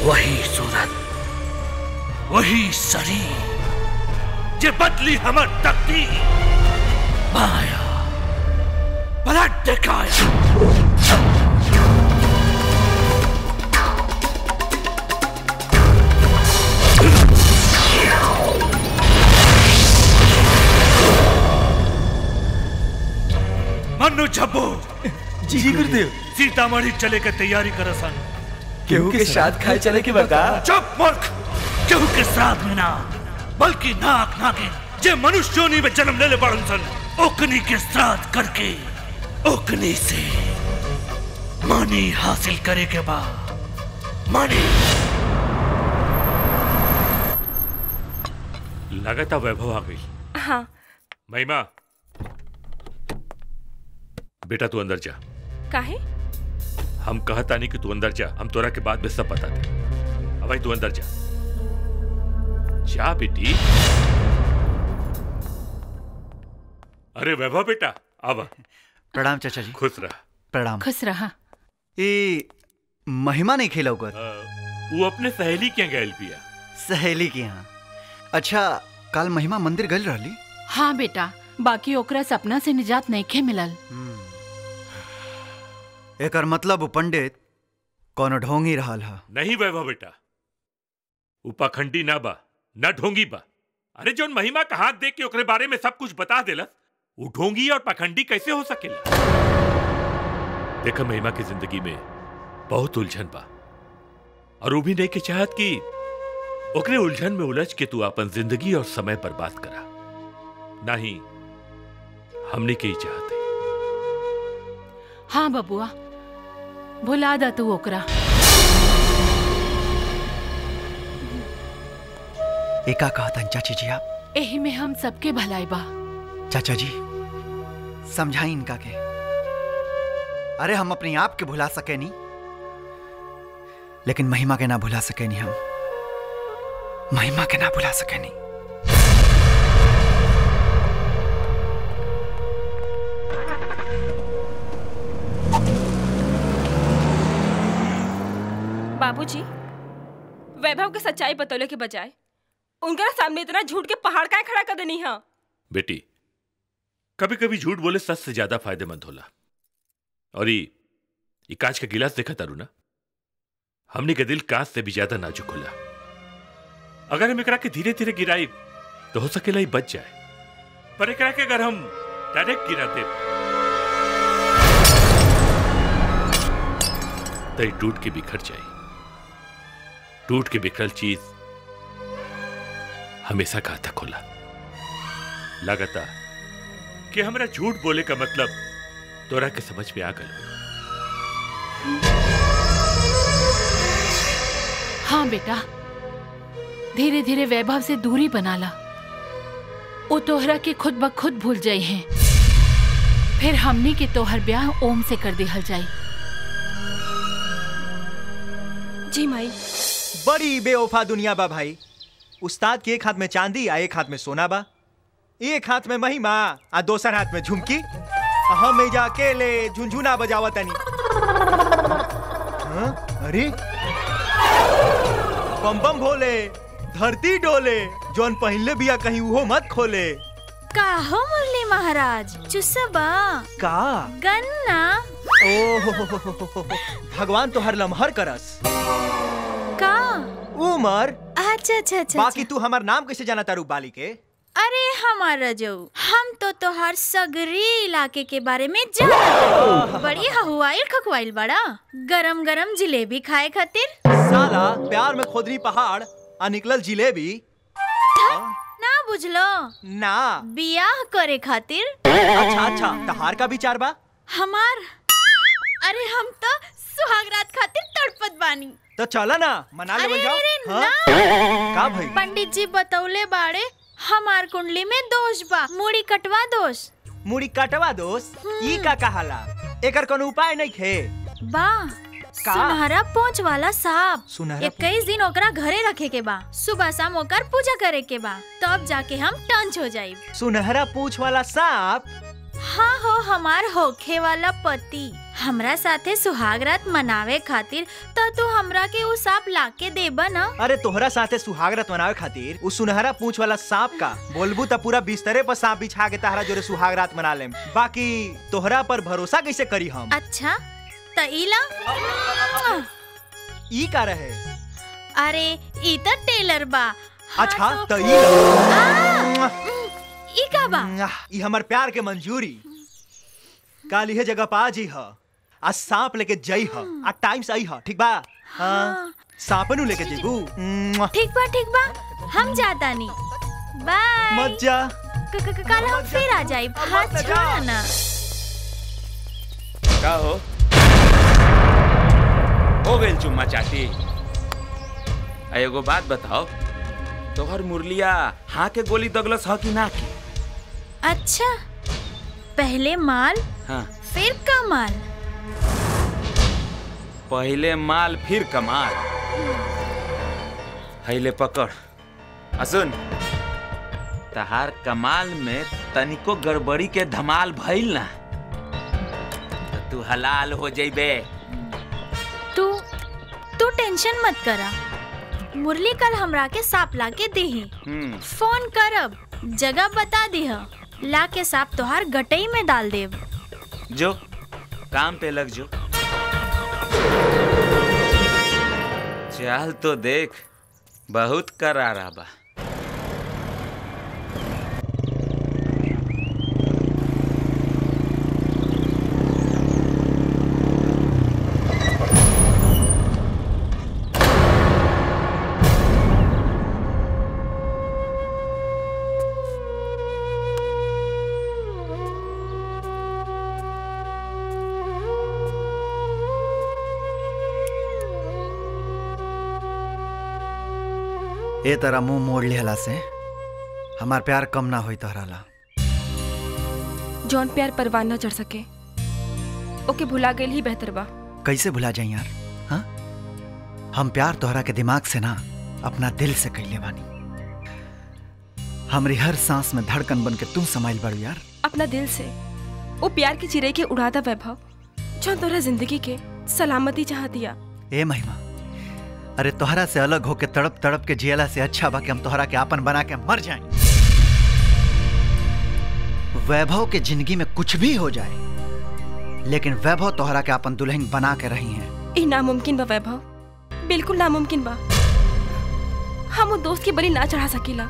वही सूरत वही शरीर जे बदली हमर तकदीर माया पलट दिखाया। मनु झब्बू जी गुरुदेव सीतामढ़ी चले के तैयारी करसन। केहू के साथ खाए चले के बता। चुप मूर्ख केहू के साथ में ना बल्कि नाक नागिन जे मनुष्योनी में जन्म ले पड़न सन ओकनी के श्राद्ध करके ओकनी से मानी हासिल करे के बाद मानी। लगता वैभव आ गई। हाँ महिमा बेटा तू अंदर जा। काहे? हम कहता नहीं कि तू अंदर जा हम तोरा के बाद में सब बता दे। अब भाई तू अंदर जा जा बेटी। अरे वैभव बेटा आवा। प्रणाम चाचा जी। खुश रहा। प्रणाम। खुश रहा। ए महिमा नहीं खेला होगा वो अपने सहेली के गैल पिया। सहेली के यहाँ? अच्छा कल महिमा मंदिर गल रही? हाँ बेटा बाकी ओकरा सपना से निजात नहीं खे मिलल। एक मतलब पंडित कोनो ढोंगी रहा हा। नहीं वैभव बेटा उपाखंडी ना बा न ढोंगी बा। अरे जोन महिमा का हाथ देख के ओकरे बारे में सब कुछ बता देला वो ढोंगी और पाखंडी कैसे हो सकेला? देखा महिमा की जिंदगी में बहुत उलझन बा और वो भी नहीं के चाहत कि ओकरे उलझन में उलझ के तू अपन जिंदगी और समय बर्बाद करा। नहीं हमने के ही चाहते। हाँ बबुआ भुला दा तू ओकरा। एका कहतन चाची जी आप एही में हम सबके भलाई बा। चाचा जी समझाई इनका के। अरे हम अपने आप के भुला सके नहीं लेकिन महिमा के ना भुला सके नहीं। हम महिमा के ना भुला सके नहीं। बाबूजी वैभव के सच्चाई बतौले के बजाय उनके सामने इतना झूठ के पहाड़ काहे खड़ा कर देनी है। बेटी, कभी कभी झूठ बोले सच से ज्यादा फायदेमंद होला। और ये कांच का गिलास देखा तारू ना, हमने के दिल कांच से भी ज्यादा नाजुक होला। अगर हम एकरा के धीरे धीरे गिराई तो हो सकेला ये बच जाए, पर एकरा के अगर हम डायरेक्ट गिरा दे तो टूट के बिखर जाए। टूट के बिखरल चीज हमेशा घातक होला। लगता कि हमरा झूठ बोले का मतलब तोरा के समझ में आ गल हो। हाँ बेटा, धीरे धीरे वैभव से दूरी बना ला। वो तोहरा के खुद ब खुद भूल जाये हैं। फिर हमनी के तोहर ब्याह ओम से कर दिहल जाये। जी माई। बड़ी बेवफा दुनिया बा भाई। उस्ताद के एक हाथ में चांदी आ एक हाथ में सोना बा, एक हाथ में महिमा आ दोसर हाथ में झुमकी। हम जा अकेले झुनझुना बजावा तनी। अरे बम बम भोले धरती डोले, जौन पहले बिया कहीं वो मत खोले। का हो मुरली महाराज चुस्सबा का गन्ना। ओ भगवान तो हर लम्हर करस। का उमर। अच्छा अच्छा अच्छा। बाकी तू हमार नाम कैसे जाना तारू बाली के? अरे हमारा जो हम तो हर सगरी इलाके के बारे में जानत। बड़ी हवाइल खकवाइल बड़ा गरम गरम जिलेबी खाए खातिर। साला प्यार में खोदरी पहाड़ आ निकलल जिलेबी ना बुझलो ना, बियाह करे खातिर। अच्छा अच्छा, तहार का विचार बा हमार। अरे हम तो सुहागरात खातिर तड़पत बानी। तो चला ना मना ले जाओ। का भाई पंडित जी बतौले बाड़े हमार कुंडली में दोष बा, मुड़ी कटवा दोष। मुड़ी कटवा दोष ई का कहाला? एकर कोनो उपाय नहीं है बा। सुनहरा पोंछ वाला साहब 21 दिन ओकरा घरे रखे के बा, सुबह शाम ओकर पूजा करे के बा, तब जाके हम टंच हो जाइब। सुनहरा पूछ वाला साहब? हाँ हो, हमार होखे वाला पति हमरा साथे सुहागरात मनावे खातिर। तो तू हमरा के वो सांप ला के देबा ना। अरे तोहरा साथे सुहागरात मनावे खातिर उस सुनहरा पूछ वाला सांप का बोलबू तो पूरा बिस्तरे पर सांप बिछा के तहरा जोरे सुहागरात मना लेम। बाकी तोहरा पर भरोसा कैसे करी हम? अच्छा तईला ई का रहे? अरे ई तो टेलर बा। अच्छा तईला ई का बा? ई हमार प्यार के मंजूरी। काली है जगह पा जी हा, आ सांप लेके जाई हा, आ टाइम से आई हा, ठीक बा? हाँ सांपनु लेके जेबू। ठीक बा ठीक बा, हम जाता नहीं। बाय। मत जा। कल हम फिर आ जाए। हाथ छोड़ा ना। का हो गए चुम्मा चाटी? एगो बात बताओ, तोहर मुरलिया हाँ के गोली दगलस हा कि ना की? अच्छा पहले माल हाँ। फिर कमाल। पहले माल फिर कमाल। हैले पकड़। असुन तहार कमाल में तनिको गड़बड़ी के धमाल भइल ना तो तू हलाल हो जाइबे। तू टेंशन मत करा। मुरली कल हमरा के सांप ला के देही। फोन करब, जगह बता दी है, ला के सांप तोहार गटई में डाल देव। जो काम पे लग जो। चाल तो देख बहुत करारा बा। ए तरह मुंह मोड़ लेला से हमार प्यार कम ना होई तहराला। जौन प्यार परवान न चढ़ सके ओके भुला गेल ही बेहतर बा। कैसे भुला जाए यार? हाँ हम प्यार तोहरा के दिमाग से ना अपना दिल से कैले बानी। हमरी हर सांस में धड़कन बन के तुम समाइल बड़ू यार। अपना दिल से वो प्यार की चिड़ै के उड़ाता वैभव, जौन तोहरा जिंदगी के सलामती चाहतिया। ए महिमा अरे तोहरा से अलग होके तड़प तड़प के जियला से अच्छा बा कि हम तोहरा के आपन बना के मर जाएं। वैभव के जिंदगी में कुछ भी हो जाए लेकिन वैभव तोहरा के आपन दुल्हन बना के रही हैं। ई नामुमकिन बा वैभव, बिल्कुल नामुमकिन बा। हम वो दोस्त की बलि ना चढ़ा सकीला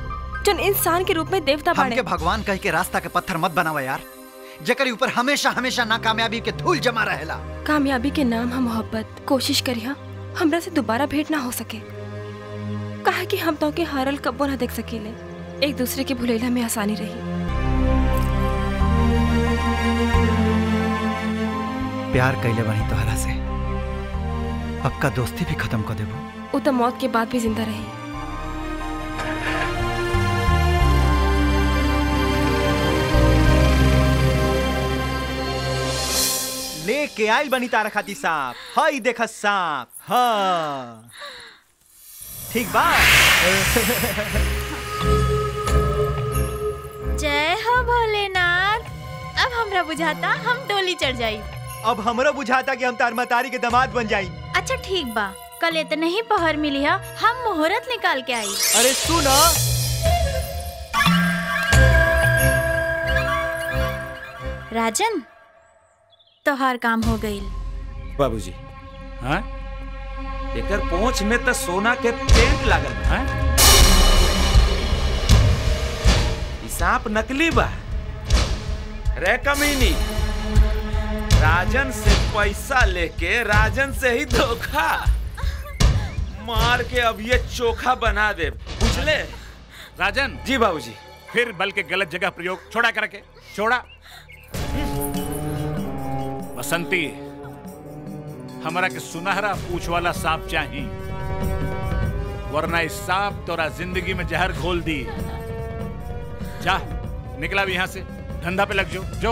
जन इंसान के रूप में देवता बने। भगवान कह के रास्ता के पत्थर मत बनावा यार, जेकर ऊपर हमेशा हमेशा नाकामयाबी के धूल जमा रहेला। कामयाबी के नाम हम मोहब्बत कोशिश करिया हमरा से दोबारा भेंट ना हो सके, कहा कि हम तो के हारल कब्बो ना देख सकेले, एक दूसरे के भुलेला में आसानी रही। प्यार कैले बनी तोहरा से, अब का दोस्ती भी खत्म कर देबो। उ तो मौत के बाद भी जिंदा रही। लेके आई बनी तारा खाती सांप, हाय देखा सांप, हाँ ठीक बात। जय हो भोलेनाथ। अब हमरा बुझाता हम डोली चढ़ जाई। अब हमरा बुझाता कि हम तार मतारी के दामाद बन जाई। अच्छा ठीक बा, कल इतना ही पहर मिली है, हम मुहूर्त निकाल के आई। अरे सुनो, राजन तो हर काम हो गई बाबूजी। हाँ एकर पहुंच में तो सोना के पेंट लागल है। सांप नकली बा रे कमीनी, राजन से पैसा लेके राजन से ही धोखा मार के अब ये चोखा बना दे, बुझले राजन जी। बाबूजी फिर बल के गलत जगह प्रयोग छोड़ा करके छोड़ा। बसंती हमारा के सुनहरा पूछ वाला सांप चाहिए, वरना इस सांप तोरा जिंदगी में जहर घोल दी। जा निकला भी यहाँ से, धंधा पे लग जाओ। जो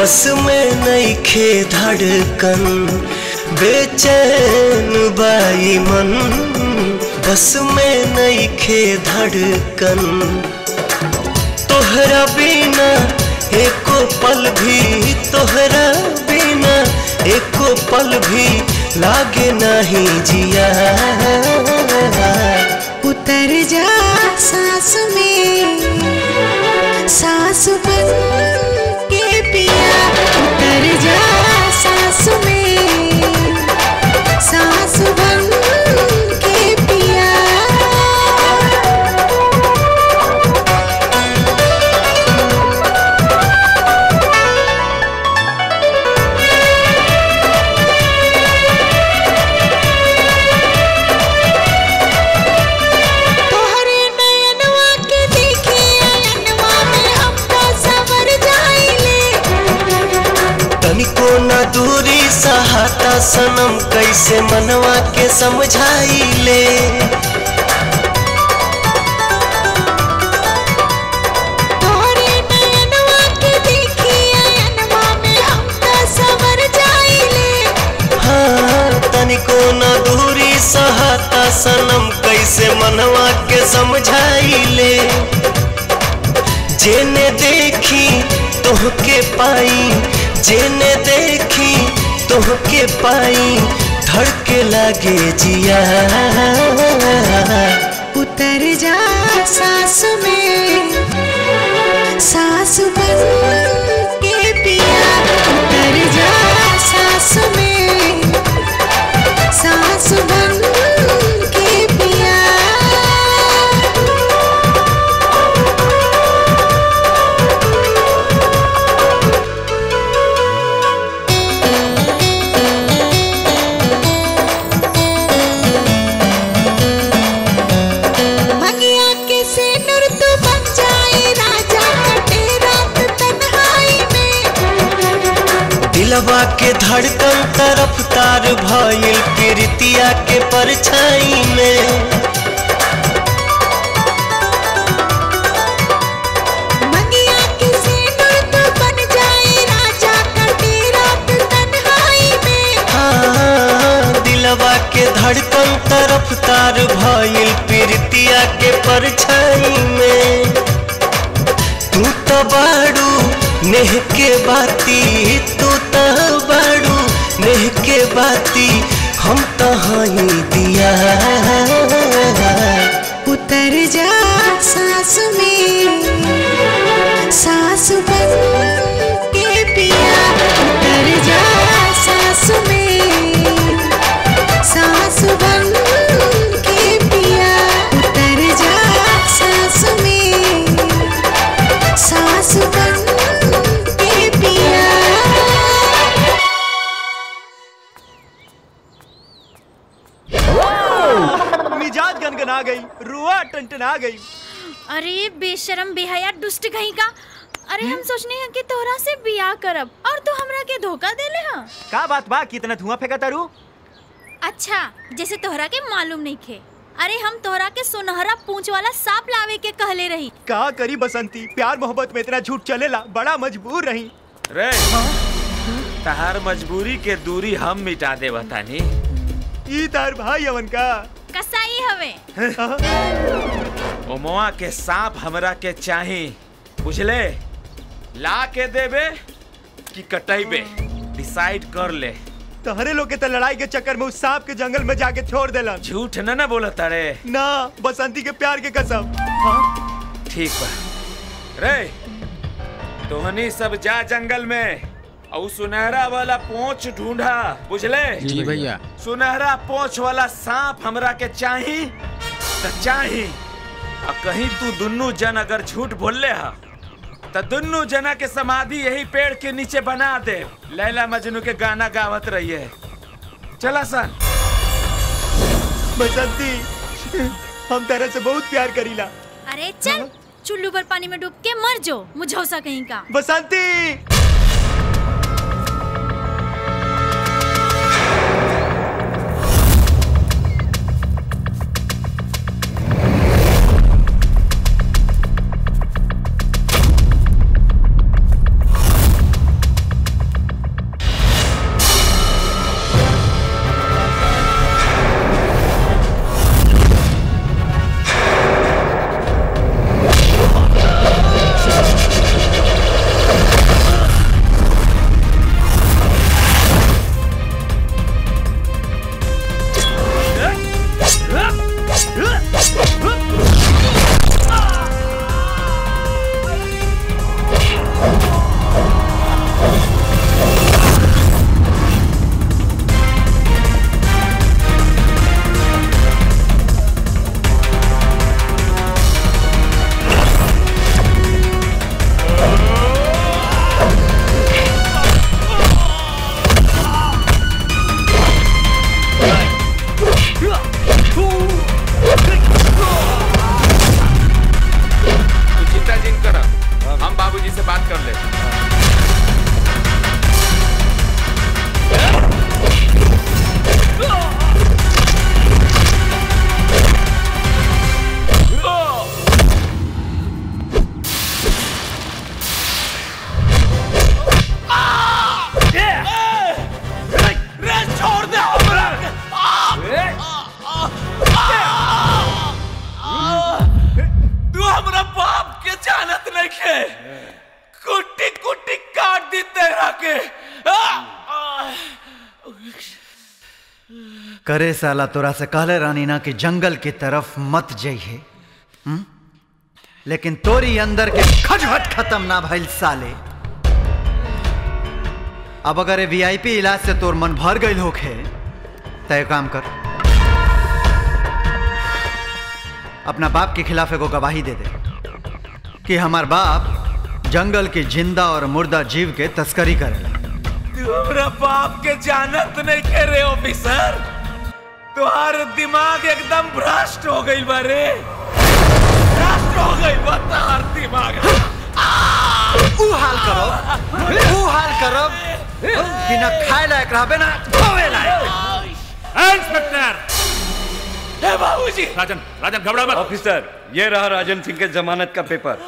बस में नहीं खे धड़कन, बेचैन बाई मन, बस में नहीं खे धड़कन। तोहरा बिना एको पल भी, तोहरा बिना एको पल भी लागे नहीं जिया। उतर जा सांस में, सांस बन जा सांस में, सांस बन के पिया। तोहरे नयनवा के देखिया, नयनवा में हमका सबर जाइले। तनिको न दूरी सहाता सनम, कैसे मनवा के समझाइले। तोहरे नयनवा के देखिया, नयनवा में हमका सवर जाइले। हाँ तनिको न दूरी सहाता सनम, कैसे मनवा के समझाइले। जेने देखी तोहके पाई, जेने देखी तोहके पाई, धड़के लागे जिया। उतर जा सांस में, सांस बन के पिया। उतर जा सांस में, सांस बन के पिया। दिलवा के धड़कन तरफ तार भइल प्रीतिया के परछाई में। धड़कन तरफ तार भइल प्रीतिया के परछाई में। तू तो बाड़ू नेह के बाती, तू तो बाड़ू नेह के बाती, हम तहाई दिया। उतर जा सांस में, सांस बन के पिया। उतर जा सांस में, सांस बन के पिया। उतर जा सांस में, सांस बन के पिया। मिजाज गनगना गई, रुआ टनटना गई। अरे बेशरम बेहया दुष्ट कहीं का। अरे हम सोचने हैं कि तोहरा से बियाह करब और तू हमरा के धोखा देले हा। का बात बा कितना धुआं फेंका तारू? अच्छा जैसे तोहरा के मालूम नहीं खे। अरे हम तोहरा के सुनहरा पूंछ वाला सांप लावे के कहले रही। का करी बसंती, प्यार मोहब्बत में इतना झूठ चलेला, बड़ा मजबूर रही रे। तहार मजबूरी के दूरी हम मिटा दे बतानी। ई तार भाई अवन का कसाई हवे। ओमवा के सांप हमरा के चाही, बुझले? ला के देबे कि कटाईबे, डिसाइड कर ले। तहरे लोग के तो लड़ाई के चक्कर में उस सांप के जंगल में जाके छोड़ देला। झूठ न ना बोला तारे ना, बसंती के प्यार के कसम। हाँ ठीक बा रे, तोहनी सब जा जंगल में और सुनहरा वाला पोंछ ढूंढा, बुझले? जी भैया। सुनहरा पोंछ वाला सांप हमरा के चाही तो चाही। और कहीं तू दुन्नू जन अगर झूठ बोलले हा तो दुन्नू जना के समाधि यही पेड़ के नीचे बना दे। लैला मजनू के गाना गावत रही है। चला सन बसंती, हम तेरे से बहुत प्यार करीला। अरे चल चुल्लू भर पानी में डूब के मर जो मुझौसा कहीं का। बसंती करे साला तोरा से कहले रानी ना कि जंगल की तरफ मत जाइए, लेकिन तोरी अंदर के खजहट खत्म ना भइल साले। अब अगर वीआईपी इलाज से तोर मन भर गइल होखे तय काम कर, अपना बाप के खिलाफ एगो गवाही दे दे कि हमार बाप जंगल के जिंदा और मुर्दा जीव के तस्करी करेला। तोरा बाप के जानत नहीं करे ऑफिसर, तुम्हारा दिमाग एकदम भ्रष्ट हो गई बारे, भ्रष्ट हो गई दिमाग। ऊ हाल करो, ऊ हाल करो। बिना खाए लायक रहा बिना धोवे लायक। इंस्पेक्टर बाबूजी। राजन, राजन घबरा मत। ऑफिसर, ये रहा राजन सिंह के जमानत का पेपर।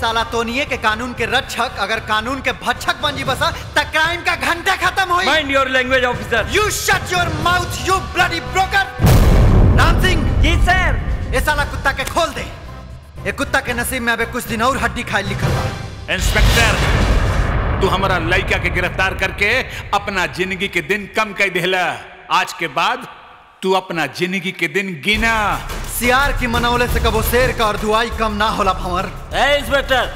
साला तोनिये के कानून के रक्षक अगर कानून के भक्षक बन जी बसा तो क्राइम का घंटा खत्म हुई। Mind your language officer. You shut your mouth you bloody broker. Ram Singh. जी सर। ये साला कुत्ता के खोल दे। ये कुत्ता के नसीब में अबे कुछ दिन और हड्डी खाए लिखा था। इंस्पेक्टर, तू हमारा लड़का के गिरफ्तार करके अपना जिंदगी के दिन कम कर देला। आज के बाद तू अपना जिंदगी के दिन गिना। सियार की मनौले से कबो शेर का और दुआई कम ना होला भंवर। इंस्पेक्टर,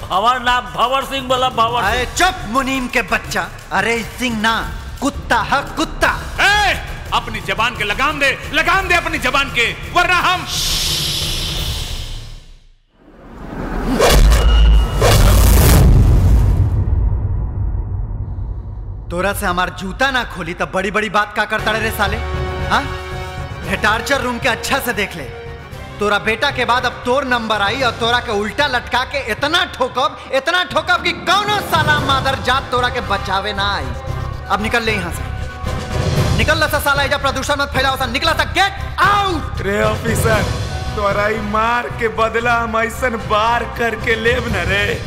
भंवर नाम भंवर सिंह बोला भंवर। अरे चुप मुनीम के बच्चा। अरे सिंह ना, कुत्ता है कुत्ता। ए, अपनी जबान के लगाम दे अपनी जबान के, वरना हम। तोरा से हमार जूता ना खोली तब बड़ी बड़ी बात का करता रे साले। हाँ, टार्चर रूम के अच्छा से देख ले। तोरा बेटा के बाद अब तोर नंबर आई और तोरा के उल्टा लटका के इतना ठोकब कि कौनो साला मादर जात तोरा के बचावे ना आई। अब निकल ले यहाँ से। निकल सा साला, इजा प्रदूषण मत फैलाओ। निकला सा, गेट आउट। रे ऑफिसर, तोरा ही मार के बदला हम ऐसा बार करके लेब न रे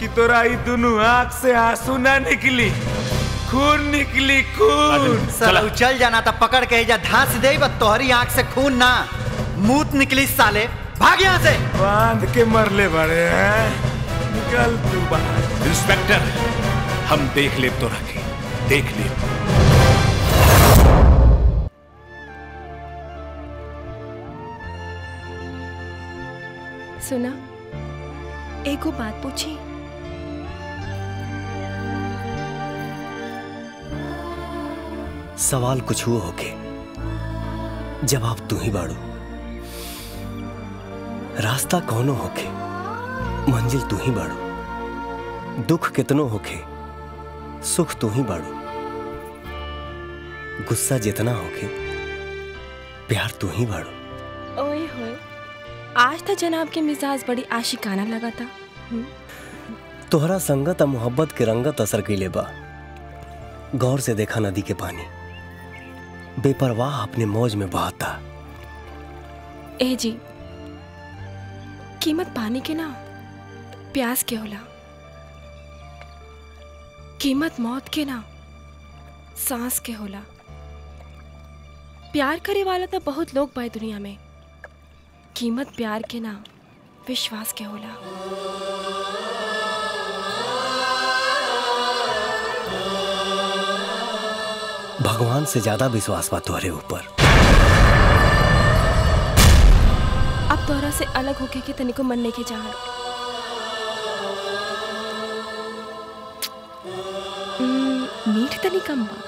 कि तोरा ही दोनों आँख से आंसू ना निकली, खून निकली खून। साला चल जाना था पकड़ के जा धांस दे बस तोहरी आँख से खून ना मूत निकली। साले भाग यहाँ से, बांध के मरले बड़े हैं। निकल तू बाहर। इंस्पेक्टर, हम देख ले तोरा के, देख ले। सुना, एक बात पूछी। सवाल कुछ हुआ होके जवाब तू ही बाड़ू। रास्ता कौनो होके मंजिल तू ही बाड़ू। दुख कितनो होके सुख तू ही बाड़ू। गुस्सा जितना होके प्यार तू ही बाड़ू। ओए होए, आज तो जनाब के मिजाज बड़ी आशिकाना लगा था। तोहरा संगत और मोहब्बत के रंगत असर के ले बा। गौर से देखा नदी के पानी बेपरवाह अपने मौज में बहाता। ए जी, कीमत पानी के ना प्यास के होला। कीमत मौत के ना सांस के होला। प्यार करे वाला तो बहुत लोग पाए दुनिया में, कीमत प्यार के ना विश्वास के होला। भगवान से ज्यादा विश्वास बा तोहरे ऊपर। अब तोहरा से अलग होके के तनिको मन नहीं के चाहत। मीठ तनी कम बा।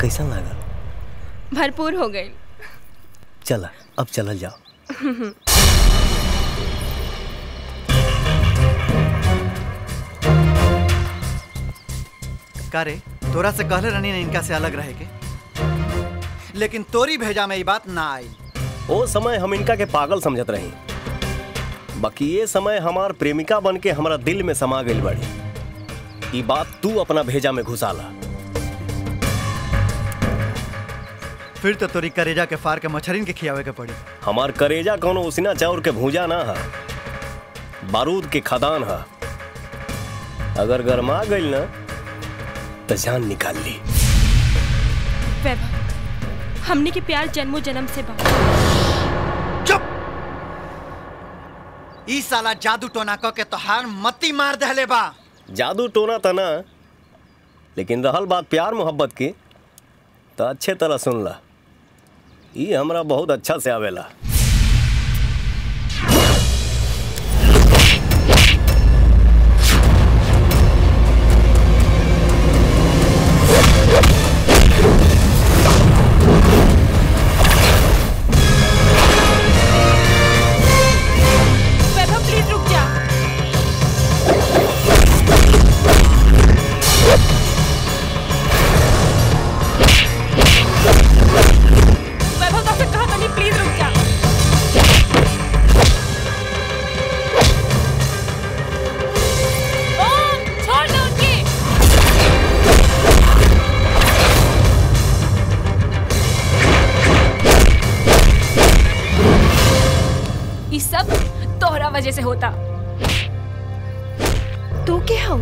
कैसा लगा? भरपूर हो गई। चला, अब चला जाओ। कारे, तोरा से कहले रहनी ने इनका से अलग रहे के, लेकिन तोरी भेजा में ये बात ना आई। ओ समय हम इनका के पागल समझत रही, बाकी ये समय हमार प्रेमिका बन के हमारा दिल में समा गई बड़ी। ये बात तू अपना भेजा में घुसाला। फिर तो तोरी करेजा के फार के मच्छरिन के खियावे के पड़ी। हमार करेजा कोनो उसीना चाउर के भूजा ना है, बारूद के खदान है। अगर गरमा गई ना तो जान निकाल ली। वैभव, हमने के प्यार जन्मों जन्म से बा। चुप। ई साला जादू टोना को के तोहार मती मार दहले बा। जादू टोना था ना, लेकिन रहल बात प्यार मोहब्बत की तो अच्छे तरह सुन ला। ई हमरा बहुत अच्छा से आवेला। प्लीज वजह से होता। तो क्या हो?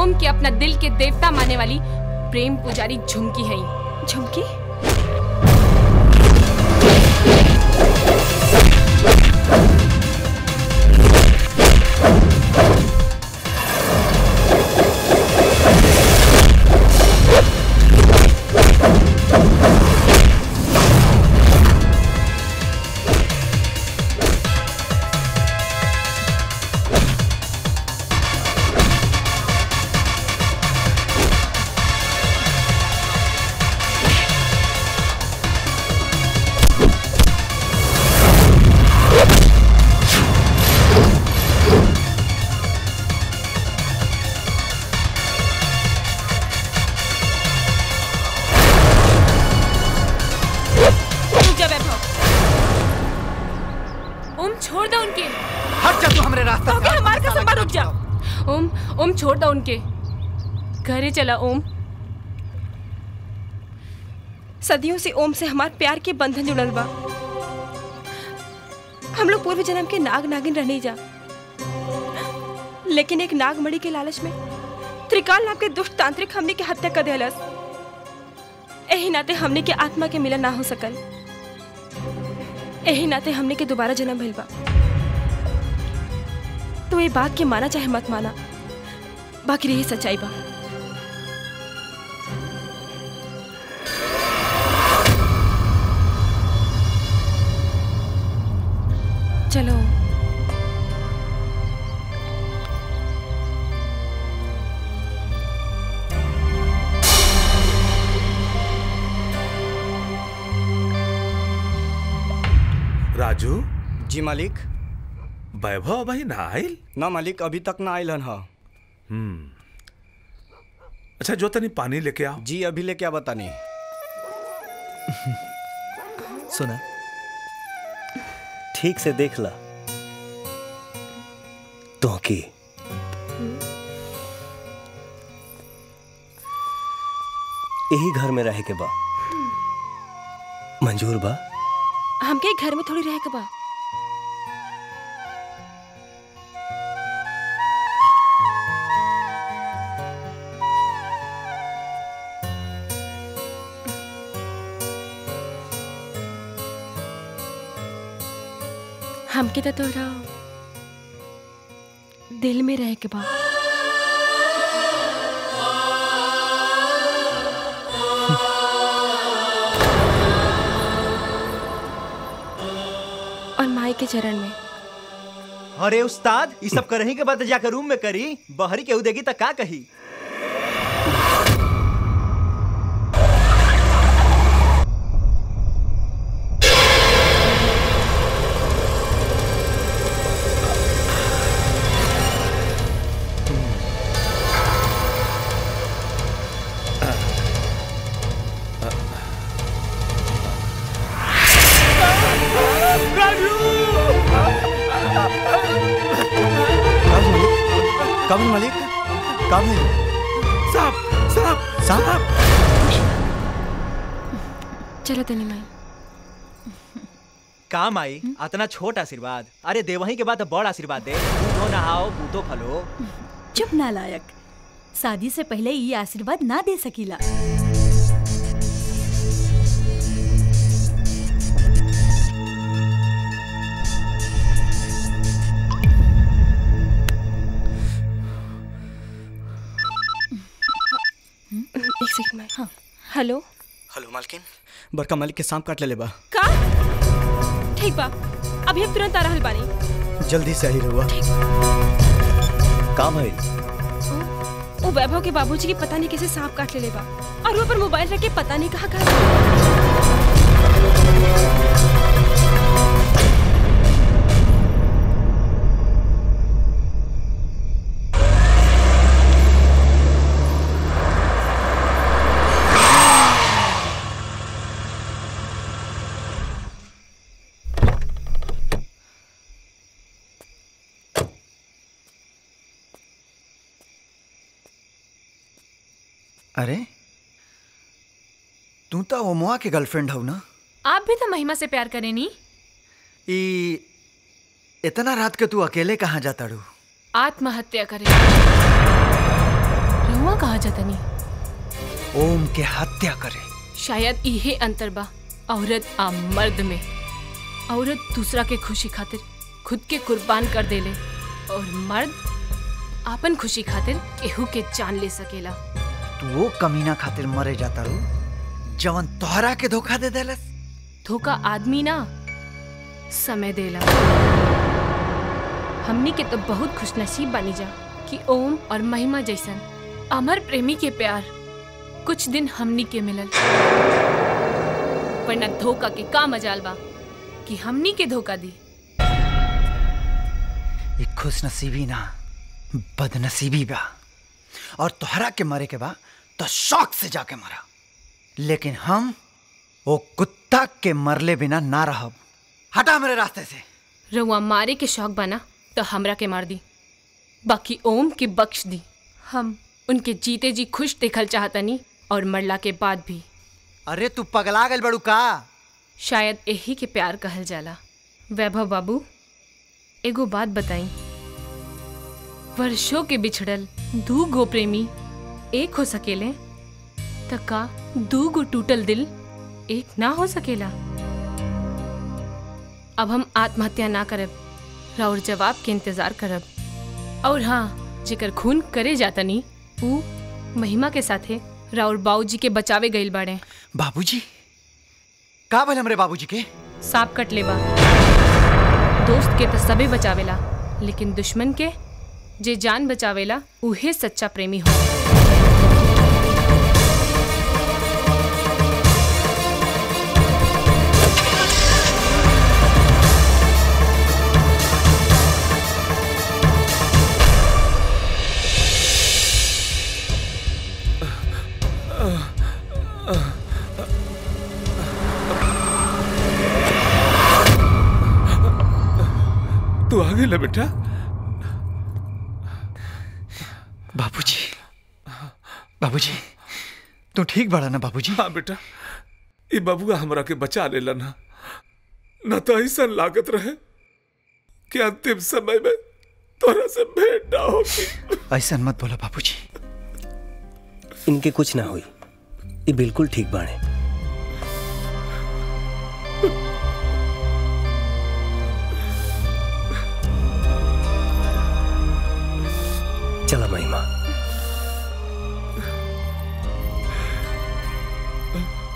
ओम के अपना दिल के देवता मानने वाली प्रेम पुजारी झुमकी है। झुमकी? छोड़ दो उनके, घरे चला ओम। सदियों से ओम से हमारे प्यार के बंधन जुड़ल बा। हम लोग पूर्व जन्म के नाग नागिन रहने जा, लेकिन एक नाग मड़ी के लालच में त्रिकाल नाम के दुष्ट तांत्रिक हमने के हत्या कर दियालस। यही नाते हमने के आत्मा के मिलन ना हो सकल। यही नाते हमने के दोबारा जन्म भइल बा। तो ये बात के माना चाहे मत माना, बाकी रही सच्चाई बा। चलो राजू जी। मालिक वैभव भाई ना आयल? ना मालिक, अभी तक ना आयल हन। अच्छा जो तनी पानी लेके आ। जी अभी लेके आ बतानी। सुना, ठीक से देख ला तो की। यही घर में रहे के बा, मंजूर बा? हमके घर में थोड़ी रहे के बा। हमके तो रहो दिल में रह के बा। और माई के चरण में। अरे उस्ताद, ये सब करही के बाद जाकर रूम में करी, बाहरी केहू देगी तो का कही। काम आई अतना छोटा आशीर्वाद, अरे देवही के बाद बड़ा आशीर्वाद दे। बूतो नहाओ बूतो फलो। चुप ना लायक, शादी से पहले ये आशीर्वाद ना दे सकीला। एक सेकंड में। हाँ हेलो। हेलो मालकिन, बड़का मालिक के सांप काट ले बा। का? ठीक बा, अभी हम तुरंत आ रहल बानी। जल्दी से ही रहुआ। काम है। वो वैभव के बाबूजी की पता नहीं कैसे सांप काट ले बा, और वो पर मोबाइल रख के पता नहीं कहाँ कहाँ। अरे तू तो ओमुआ के गर्लफ्रेंड हो ना? आप भी तो महिमा से प्यार करेनी। इतना रात के तू अकेले कहाँ जाता रू? आत्महत्या करे रुआ कहाँ जाता नहीं ओम के हत्या करे। शायद इहे अंतर बा औरत आ मर्द में। औरत दूसरा के खुशी खातिर खुद के कुर्बान कर देले और मर्द आपन खुशी खातिर केहू के जान ले सकेला। तू वो कमीना खातिर मरे जाता रू जवन तोहरा के धोखा दे देलस। धोखा आदमी ना समय देला। हमनी के तो बहुत खुशनसीब बनी जा कि ओम और महिमा जैसन अमर प्रेमी के प्यार कुछ दिन हमनी के मिलल। वरना धोखा के का मजाल बा कि हमनी के धोखा दी। ये खुशनसीबी ना बदनसीबी बा। और तोहरा के मरे के बा तो शौक से जाके मरा, लेकिन हम वो कुत्ता के मरले बिना ना रहब। हटा मेरे रास्ते से। रुआ मारे के शौक बना तो हमरा के मार दी, बाकी ओम के बख्श दी। हम उनके जीते जी खुश देखल चाहता नहीं और मरला के बाद भी। अरे तू पगला गल बड़ू का? शायद यही के प्यार कहल जाला। वैभव बाबू एगो बात बताई, वर्षों के बिछड़ल दू गो प्रेमी एक हो सकेले त का दू गो टूटल दिल एक ना हो सकेला? अब हम आत्महत्या ना करब और जवाब के इंतजार करब। और हाँ, जिकर खून करे जाता नहीं वो महिमा के साथे राउर बाबूजी के बचावे गईल बाड़े। बाबूजी का भल हमरे बाबूजी के? सांप कट लेबा। दोस्त के तो सबे बचावेला, लेकिन दुश्मन के जे जान बचावेला उहे सच्चा प्रेमी हो। तू आ गई बेटा? बाबूजी, बाबूजी तू ठीक बाड़ा ना बाबूजी? हाँ बेटा, ये बाबूआ हमरा के बचा लेला ना। न तो ऐसा लागत रहे कि अंतिम समय में तोरा से भेंट ना होगी। ऐसा मत बोला बाबूजी। इनके कुछ ना हुई, ये बिल्कुल ठीक बाड़े। चला महिमा।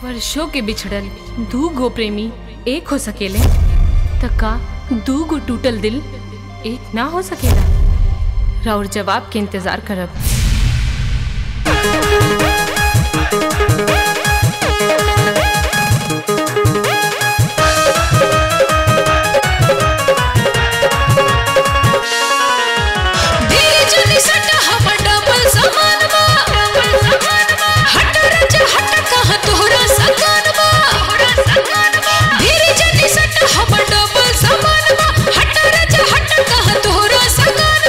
वर्षों के बिछड़ल दू गो प्रेमी एक हो सकेले त का दू गो टूटल दिल एक ना हो सकेला? राउर जवाब के इंतजार करब। तोरा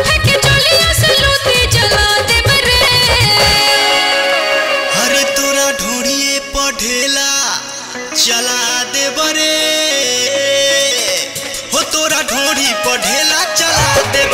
चोली पचेगा चला दे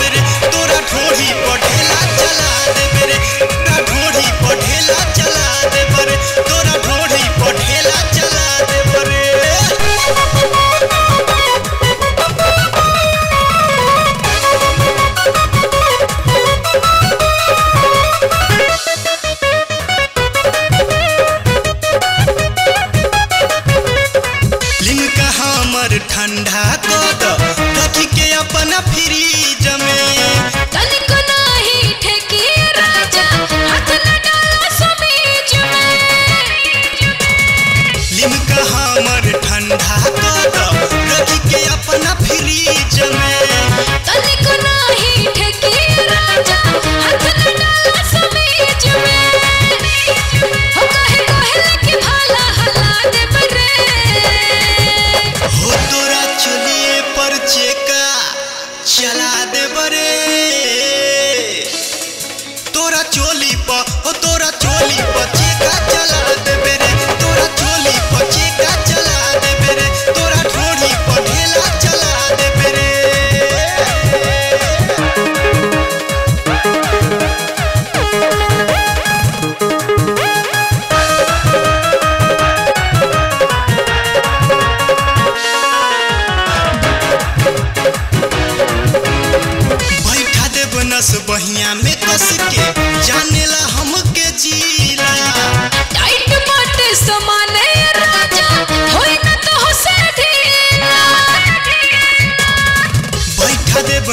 बेरे, तोरा चोली पचेगा चला।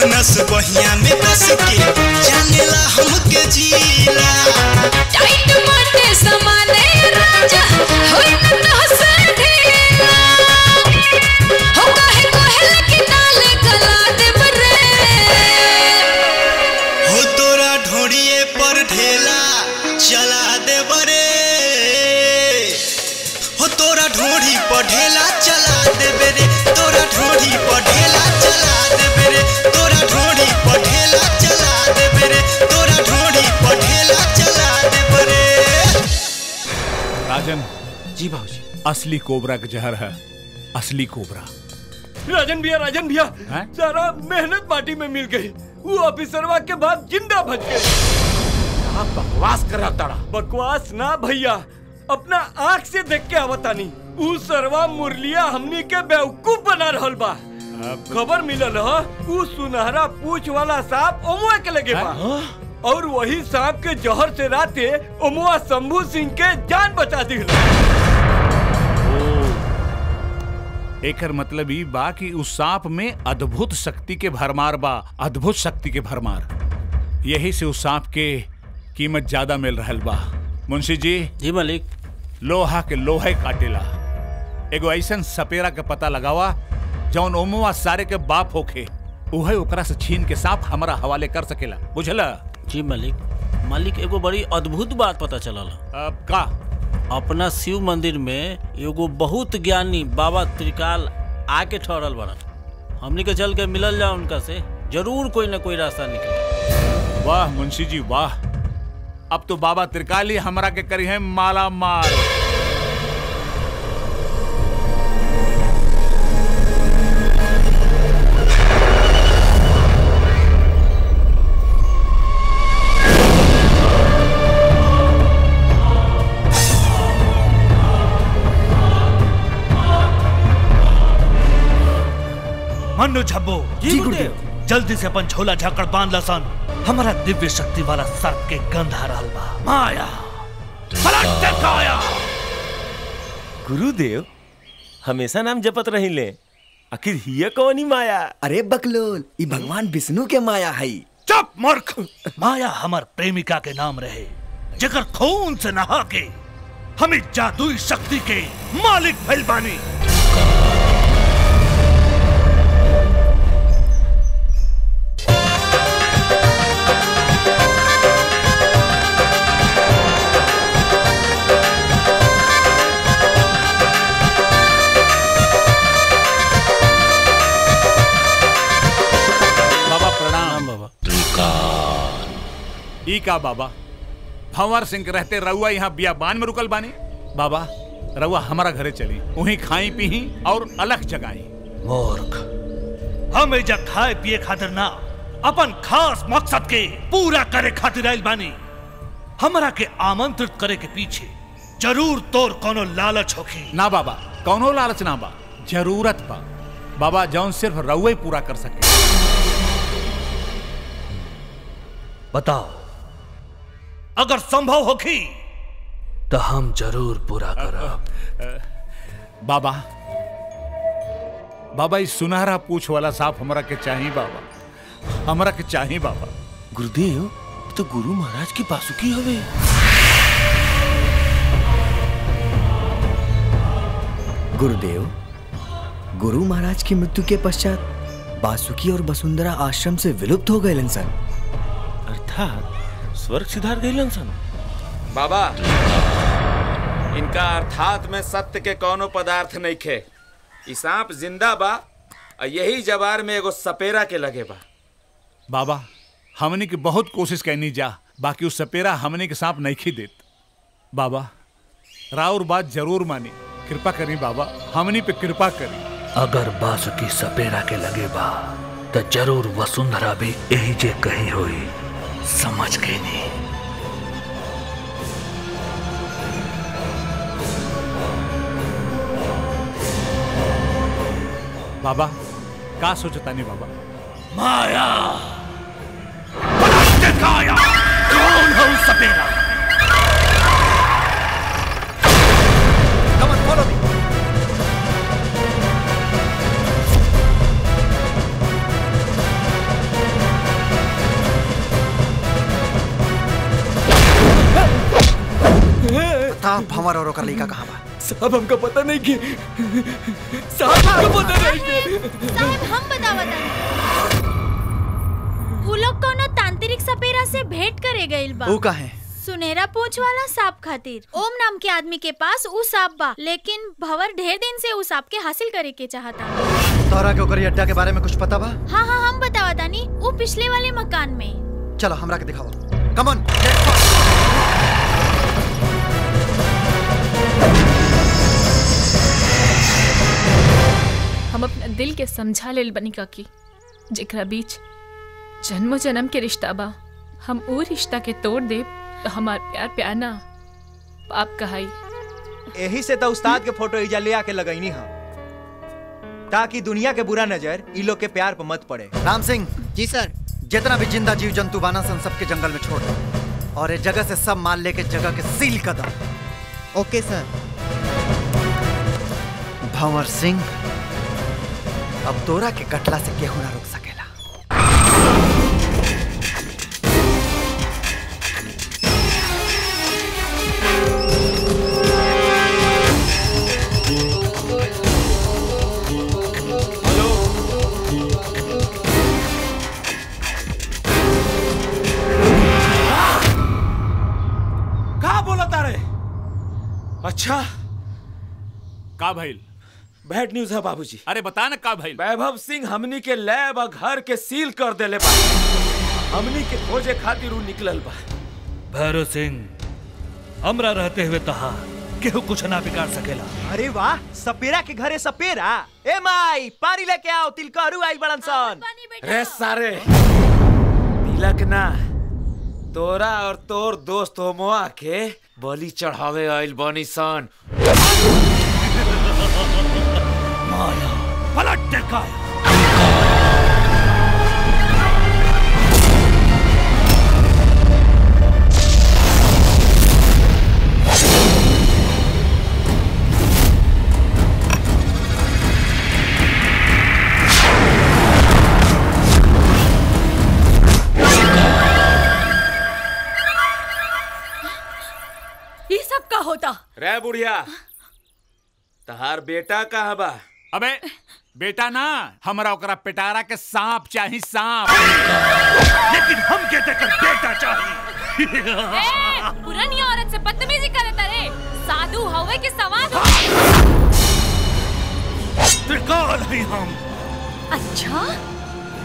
मानस बहिया में बस के जानेला हमके जीला टाइट माटे समाने राजा होई न तो सधेला हो काहे कोहल की ताल कला देव रे हो तोरा ढोड़िए पर ढेला चला देव रे हो तोरा ढोड़ी पर ढेला चला देव रे तोरा ढोड़ी पर ढेला चला तोरा ढोड़ी पठेला चला दे बेरे तोरा ढोड़ी पठेला चला दे बेरे। राजन जी बाबूजी असली कोबरा का जहर है असली कोबरा। राजन भैया सारा मेहनत पार्टी में मिल गई वो ऑफिसरवा के बाद जिंदा बच गए। आप बकवास कर रहा तारा। बकवास ना भैया अपना आँख से देख के आवतानी वो सरवा मुरलिया हमनी के बेवकूफ बना रहल बा। खबर मिलल उ सुनहरा पूछ वाला सांप ओमुआ के लगे बा और वही सांप के जहर से राते ओमुआ शंभू सिंह के जान बचा दिला। एकर मतलब ई बा कि उस सांप में अद्भुत शक्ति के भरमार बा अद्भुत शक्ति के भरमार यही से उस सांप के कीमत ज्यादा मिल रहल बा। मुंशी जी जी मालिक लोहा के लोहे काटेला एगो ऐसा सपेरा का पता लगावा जौन ओमुआ सारे के बाप होके उहे ओकरा से छीन के सांप हमारा हवाले कर सकेला बुझला। जी मालिक एगो बड़ी अद्भुत बात पता चलला। अब का अपना शिव मंदिर में एगो बहुत ज्ञानी बाबा त्रिकाल आके ठहरल बड़ा हमनी के चल के मिलल जा उनका से जरूर कोई ना कोई रास्ता निकले। वाह मुंशी जी वाह अब तो बाबा त्रिकाल ही हमारा के करी है माला माल। मनु झब्बो जी गुरुदेव जल्दी से अपन झोला झाकड़ बांध लसन हमारा दिव्य शक्ति वाला सर्प के गंध आ रहल बा माया काया। गुरुदेव हमेशा नाम जपत रहिले आखिर हिया कौनी माया। अरे बकलोल ई भगवान विष्णु के माया है। चुप मूर्ख माया हमार प्रेमिका के नाम रहे जेकर खून से नहा के हमें जादुई शक्ति के मालिक भइल बानी। ई का बाबा भंवर सिंह रहते रउआ यहाँ बियाबान में रुकल बानी। बाबा रउआ हमारा घरे चली वहीं खाई पीही और अलग जगाई। मूर्ख हम एजा खाए पिए खातिर ना अपन खास मकसद के पूरा करे खातिर आइल बानी। हमारा के आमंत्रित करे के पीछे जरूर तोर कोनो लालच होखी। ना बाबा कोनो लालच ना बा जरूरत बा बाबा जौन सिर्फ रउआ पूरा कर सके। बताओ अगर संभव होगी तो हम जरूर पूरा करब। बाबा इस सुनहरा पूछ वाला सांप हमरा के चाहिए बाबा। गुरुदेव तो गुरु महाराज की बासुकी होवे। गुरुदेव गुरु महाराज की मृत्यु के पश्चात बासुकी और वसुंधरा आश्रम से विलुप्त हो गए सन अर्थात स्वर्ग सुधार गए सन। बाबा इनका अर्थात में सत्य के कोनो पदार्थ नहीं खे। ई सांप जिंदा बा यही जवार में एगो सपेरा के लगे बा। बाबा हमने की बहुत कोशिश करनी जा बाकी उस सपेरा हमने के सांप नहीं खी देत। बाबा राउर बात जरूर मानी कृपा करी बाबा हमने पे कृपा करी। अगर बासुकी सपेरा के लगे बा तो जरूर वसुंधरा भी यही जे कही हुई समझ गए नहीं। बाबा का सोचता नहीं बाबा माया काया कौन है उस सपेरा। कमन फॉलो मी और ओकर लड़का कहाँ बा? साहब हमको पता नहीं कि साहब हमको पता नहीं कि साहब हम बतावत वो लोग कोनो तांत्रिक सपेरा से भेंट करे गइल बा। वो काहे? सुनहरा पूछ वाला सांप खातिर। ओम नाम के आदमी के पास उ सांप बा, लेकिन भंवर ढेर दिन से उस सांप के हासिल करे के चाहता। तोरा के ओकर अड्डा के बारे में कुछ पता बा? हां हां हम बतावत तानी, वो पिछले वाले मकान में। चलो हमरा के दिखाओ। Come on. हम अपना दिल के समझा लेल बनी काकी, जेकरा बीच जन्मों जन्म के रिश्ता बा। हम वो रिश्ता के तोड़ दे तो हमार प्यार प्याना पाप कहाई। यही से तो उस्ताद के फोटो इजा ले आके लगाईनी हम, ताकि दुनिया के बुरा नजर इ लोग के प्यार पर मत पड़े। राम सिंह जी सर, जितना भी जिंदा जीव जंतु बाना सन सबके जंगल में छोड़ दो और ये जगह से सब माल लेके जगह के सील कर दो। Okay sir. भंवर सिंह, अब तोरा के कटला से केहू ना रोक सकेला। का बोला तारे? अच्छा का भाईल? बैड न्यूज है बाबूजी। अरे बता ना का भाई। वैभव सिंह हमनी के लैब और घर के सील कर देले बा। हमनी के खोजे खातिर उ निकलल बा। भैरव सिंह, हमरा रहते हुए तहा केहू कुछ ना बिगाड़ सकेला। अरे वाह, सपेरा के घरे सपेरा। ए माई, पानी लेके आओ, तिलकरू आई बड़न सन। रे सारे तिलकना, तोरा और तोर दोस्त होमोआ के बलि चढ़ावे आइल बनी सन। माया पलट देखा है। ये सब का होता रे बुढ़िया? तहार बेटा कहाँ बा? अबे बेटा ना, हमरा ओकरा पिटारा के सांप चाही, सांप। लेकिन हम के देकर बेटा चाही। ए, पुरानी औरत से बदतमीजी करता रे, साधु हवे के सवाद। त्रिकाल है हम। अच्छा,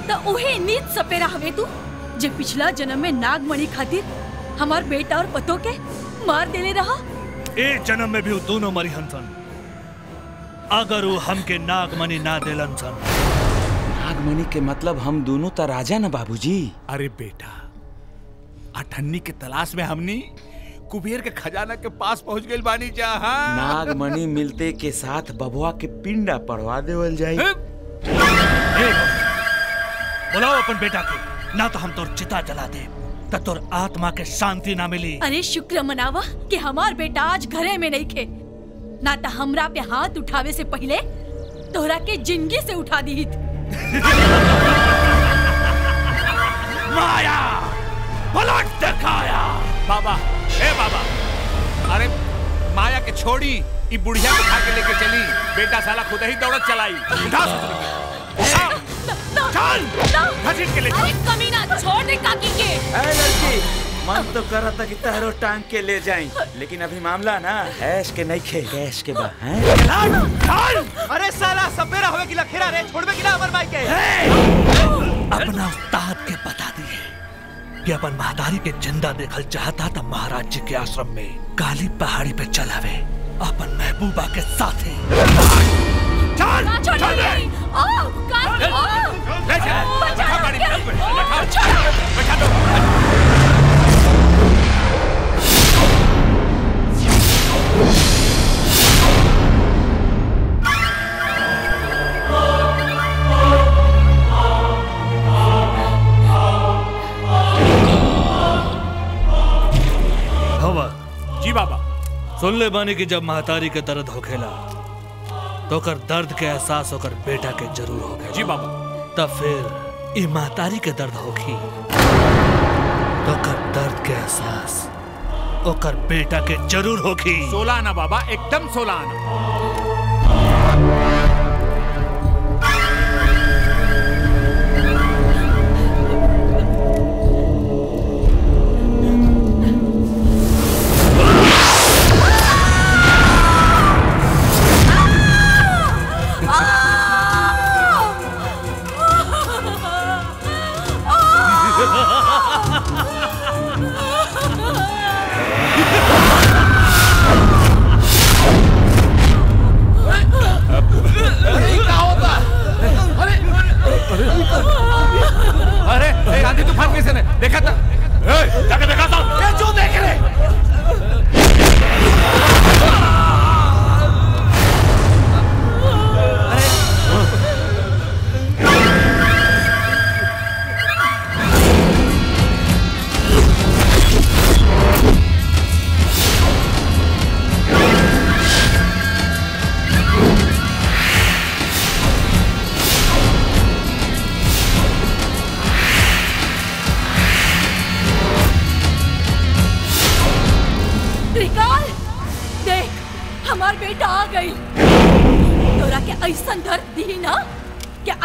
तो उहे नीच सपेरा हवे तू, जे पिछला जन्म में नागमणि खातिर हमार बेटा और पतो के मार देले रहा। ए जन्म में भी वो दोनों मरी हंसन। अगर वो हमके नागमणि ना देलन सन। नागमणि के मतलब हम दोनों त राजा ना बाबूजी। अरे बेटा, अठन्नी के तलाश में हमनी कुबेर के खजाना के पास पहुंच गइल बानी, जहां नागमणि मिलते के साथ बबुआ के पिंडा पड़वा देवल जाई। बुलाओ अपन बेटा के, ना तो हम तोर चिता जला दे त तोर आत्मा के शांति ना मिली। अरे शुक्र मनावा कि हमार बेटा आज घरे में नहीं खे, ना तो हमरा पे हाथ उठावे से पहले तोरा के जिंदगी से उठा दी। माया पलट दिखाया। बाबा, ए बाबा, अरे माया के छोड़ी, इ बुढ़िया को उठा के लेके चली। बेटा साला खुद ही दौड़त चलाई। चल घसीट के ले। अरे कमीना, छोड़ दे काकी के। ए लड़की, मन तो कर रहा था कि तहरो टांग के ले जाएं, लेकिन अभी मामला ना ऐश के नहीं खे, ऐश के बा हैं। अरे साला सपेरा होवे कि लखेरा रे, छोड़बे कि ना अमर भाई के। अपना उस्ताद के बता दिए कि अपन महादारी के जिंदा देखल चाहता था महाराज जी के आश्रम में काली पहाड़ी पे चलावे अपन महबूबा के साथ ही। जी बाबा, सुन ले बानी कि जब महातारी के दर्द होखेला तो कर दर्द के एहसास होकर बेटा के जरूर होखेला। जी बाबा। तब फिर ये महातारी के दर्द होखी तो कर दर्द के एहसास ओकर बेटा के जरूर होगी। 16 आना बाबा, एकदम 16 आना। देखा था, देखा था, ये जो देख रहे।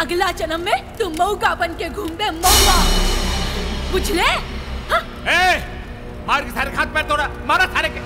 अगला जन्म में तुम मौका बन के घूमते मौका, बुझ ले? हाँ? ए, मार के सारे हाथ पैर तोड़ा, मारा सारे के।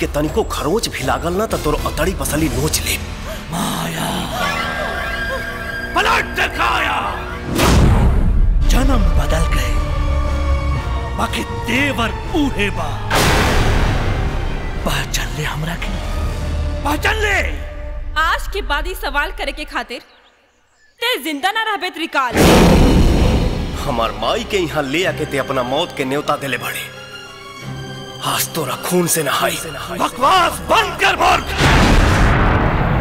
के तनिको खरोच भी लागल ना तो तोर अतड़ी पसली नोच ले। माया पलट दिखाया, जन्म बदल गए बाकी देवर बूढ़े बा। पहचान ले हमरा के, पहचान ले। आज के बाद ही सवाल करे के खातिर ते जिंदा ना रहबे त्रिकाल। हमार माई के यहाँ ले आके ते अपना मौत के न्योता देले बड़े। आज तोरा खून से नहाई। बकवास बंद कर मूर्ख।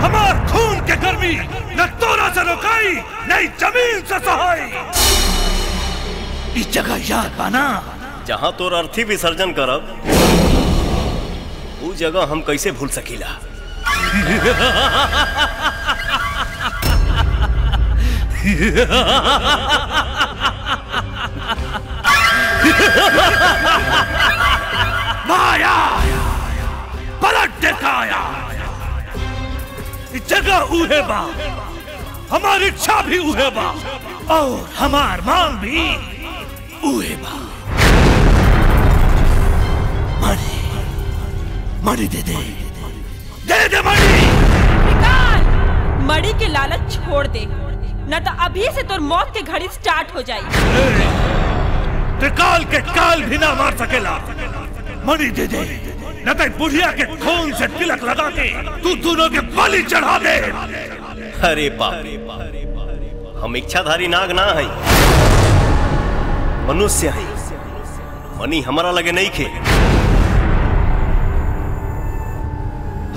हमार खून के गर्मी न तोरा से रोकाई, नहीं जमीन से सहाई। इस जगह याद बना जहाँ तोर अर्थी विसर्जन करब, वो जगह हम कैसे भूल सकीला। माया पलट दिखाया, जगह उहे बा, हमारी इच्छा भी उहे बा और हमार माल भी उहे बा। मणि मणि दे दे, दे दे मणि। मणि के लालच छोड़ दे, न तो अभी से तोर मौत के घड़ी स्टार्ट हो जाएगी। त्रिकाल के काल भी ना मार सकेला। मणि दे दे, न तो बुढ़िया के खून से तिलक लगा के तू दोनों के बलि चढ़ा दे। अरे बाप, हम इच्छाधारी नाग ना है, मनुष्य है। मणि हमारा लगे नहीं खे।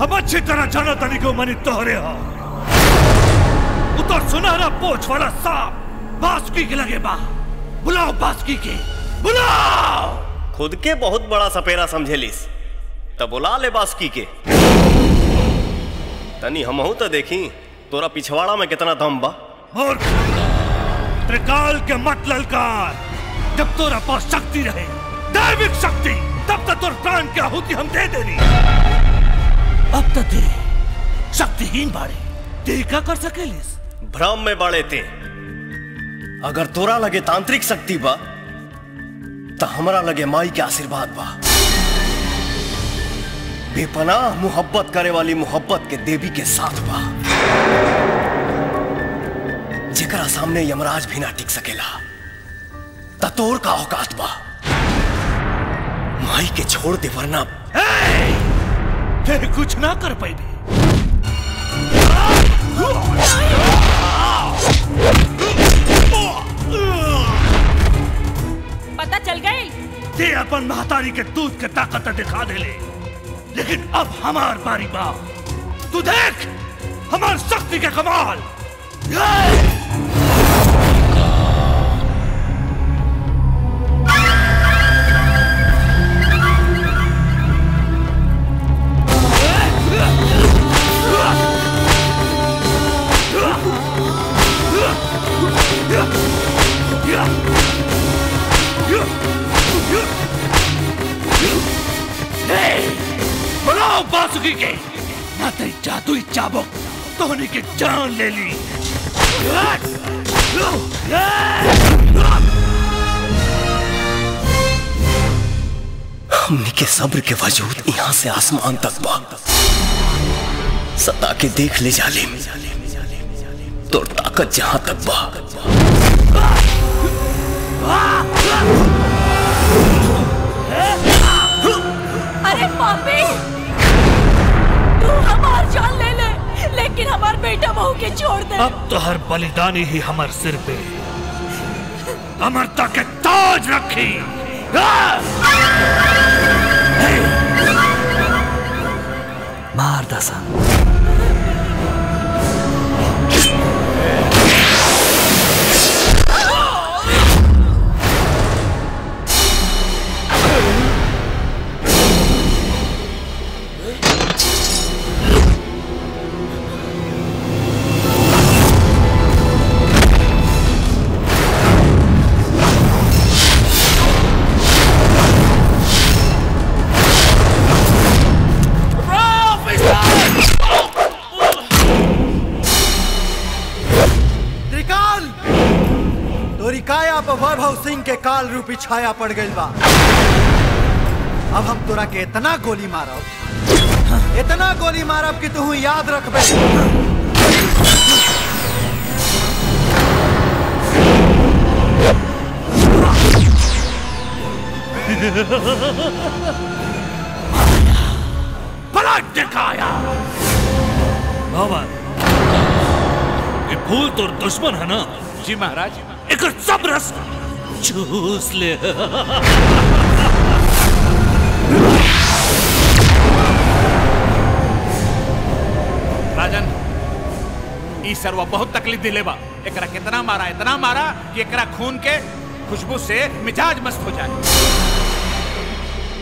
हम अच्छी तरह जानो तनी को मणि तोहरे हो। उतर सुनहरा पोछ वाला सांप बासुकी के लगे बा। बुलाओ बासुकी के, बुलाओ। खुद के बहुत बड़ा सपेरा समझेलिस तो बुला ले बासुकी के। तनी हमहू तो देखी तोरा पिछवाड़ा में कितना दम बा। त्रिकाल के मत ललकार, जब तोरा पास शक्ति रहे, दैविक शक्ति, तब तक तोर प्राण की आहुति हम दे देनी। अब तक दे शक्तिहीन बाड़े, ते का कर सकेलिस? भ्रम में बाड़े ते। अगर तोरा लगे तांत्रिक शक्ति बा तो हमारा लगे माई के आशीर्वाद बा। बेपनाह मोहब्बत करे वाली मोहब्बत के देवी के साथ हुआ, जेकरा सामने यमराज भी ना टिक सकेला। ततोर का औकात बा माई के छोड़ दे, वरना फिर कुछ ना कर पाई भी। पता चल गई ते अपन महतारी के दूध के ताकत दिखा दे ले। लेकिन अब हमार बारी बा, तू देख हमार शक्ति के कमाल। बासुकी के ना तेरी जादुई चाबुक तोहनी के जान ले ली। हमनी के सब्र के वजूद यहाँ से आसमान तक भाग सता के देख ले जाले। तोर ताकत जहाँ तक भाग। हमार बेटा बहू के छोड़ दे। अब तो हर बलिदानी ही हमार सिर पे अमरता के ताज रखी। मार दसा सिंह के काल रूपी छाया पड़ गई बा। अब हम तोरा के इतना गोली मारब कि तू याद रखबे। ये फूल तो दुश्मन है ना? जी महाराज। एक सब रस चूस ले। राजन, ई सरवा बहुत तकलीफ दिले बा। एकरा कितना मारा इतना मारा कि एकरा खून के खुशबू से मिजाज मस्त हो जाए।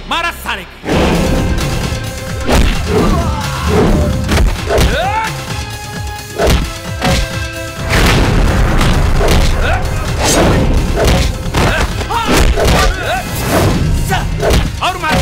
मारा सारे और मारे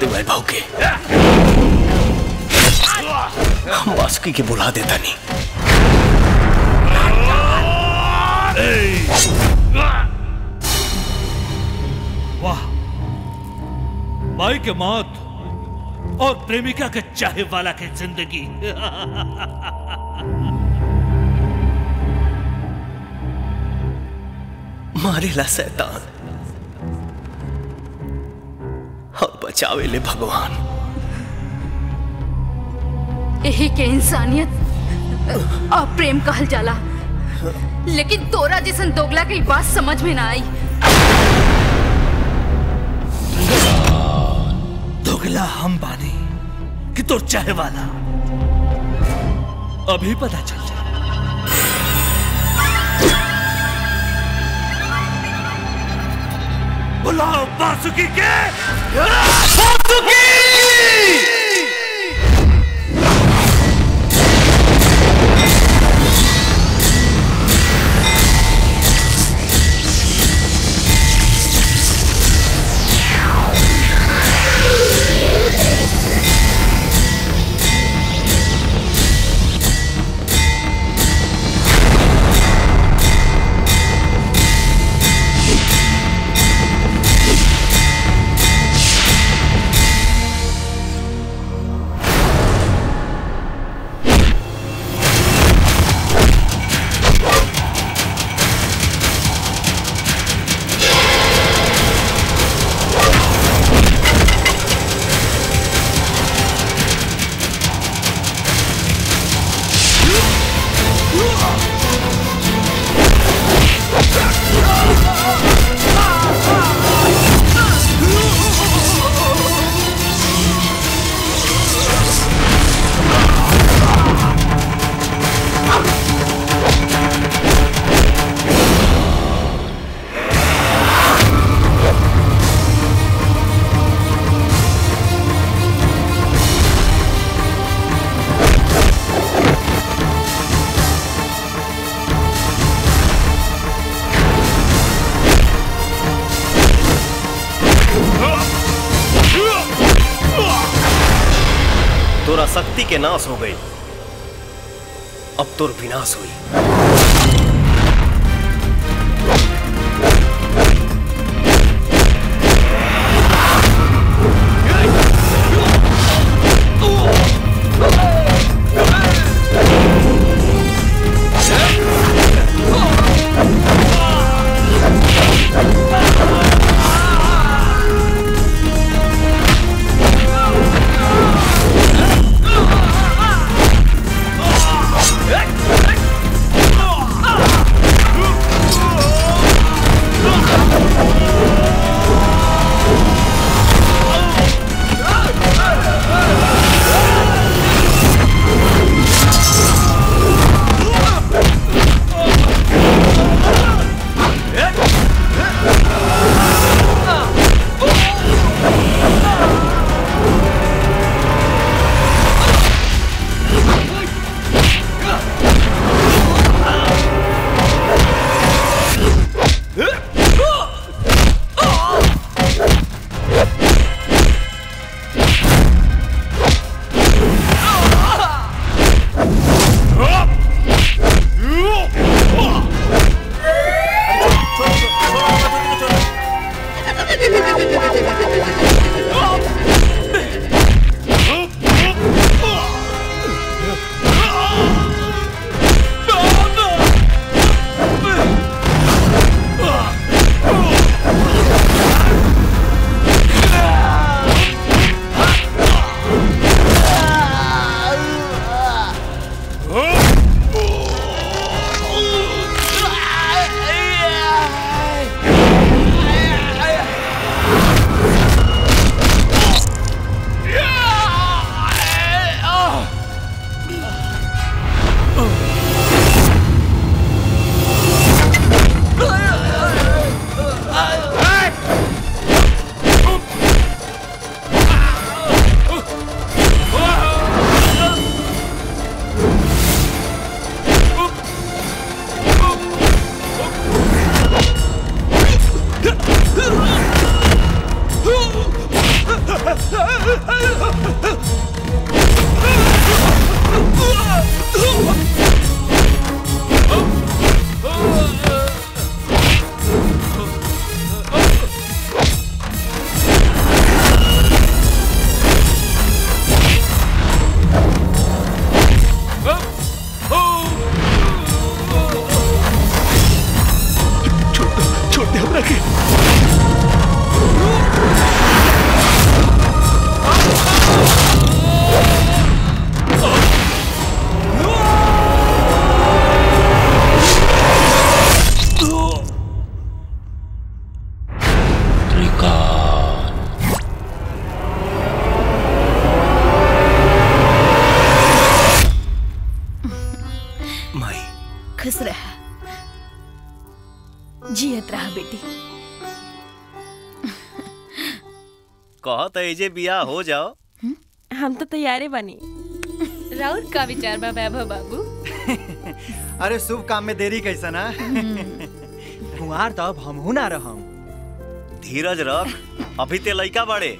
दे भाई भाव के। हम वासुकी के बुला देता नहीं। वाह, माई के मौत और प्रेमिका के चाहे वाला के जिंदगी। मारेला शैतान और बचावे ले भगवान। यही के इंसानियत और प्रेम कहल जाला। लेकिन तोरा जैसन दोगला की बात समझ में ना आई। दोगला हम बानी कि तोर चाहे वाला अभी पता चल जाए। बुलाओ बासुकी के। बासुकी! शक्ति के नाश हो गई, अब तो विनाश हुई। जे बिया हो जाओ, हम तो तैयारे बनी। राउर का विचार बा वैभव बाबू। अरे शुभ काम में देरी कैसा ना। हुआर तो अब हमहु ना रहम। धीरज रख, अभी ते लइका बाड़े।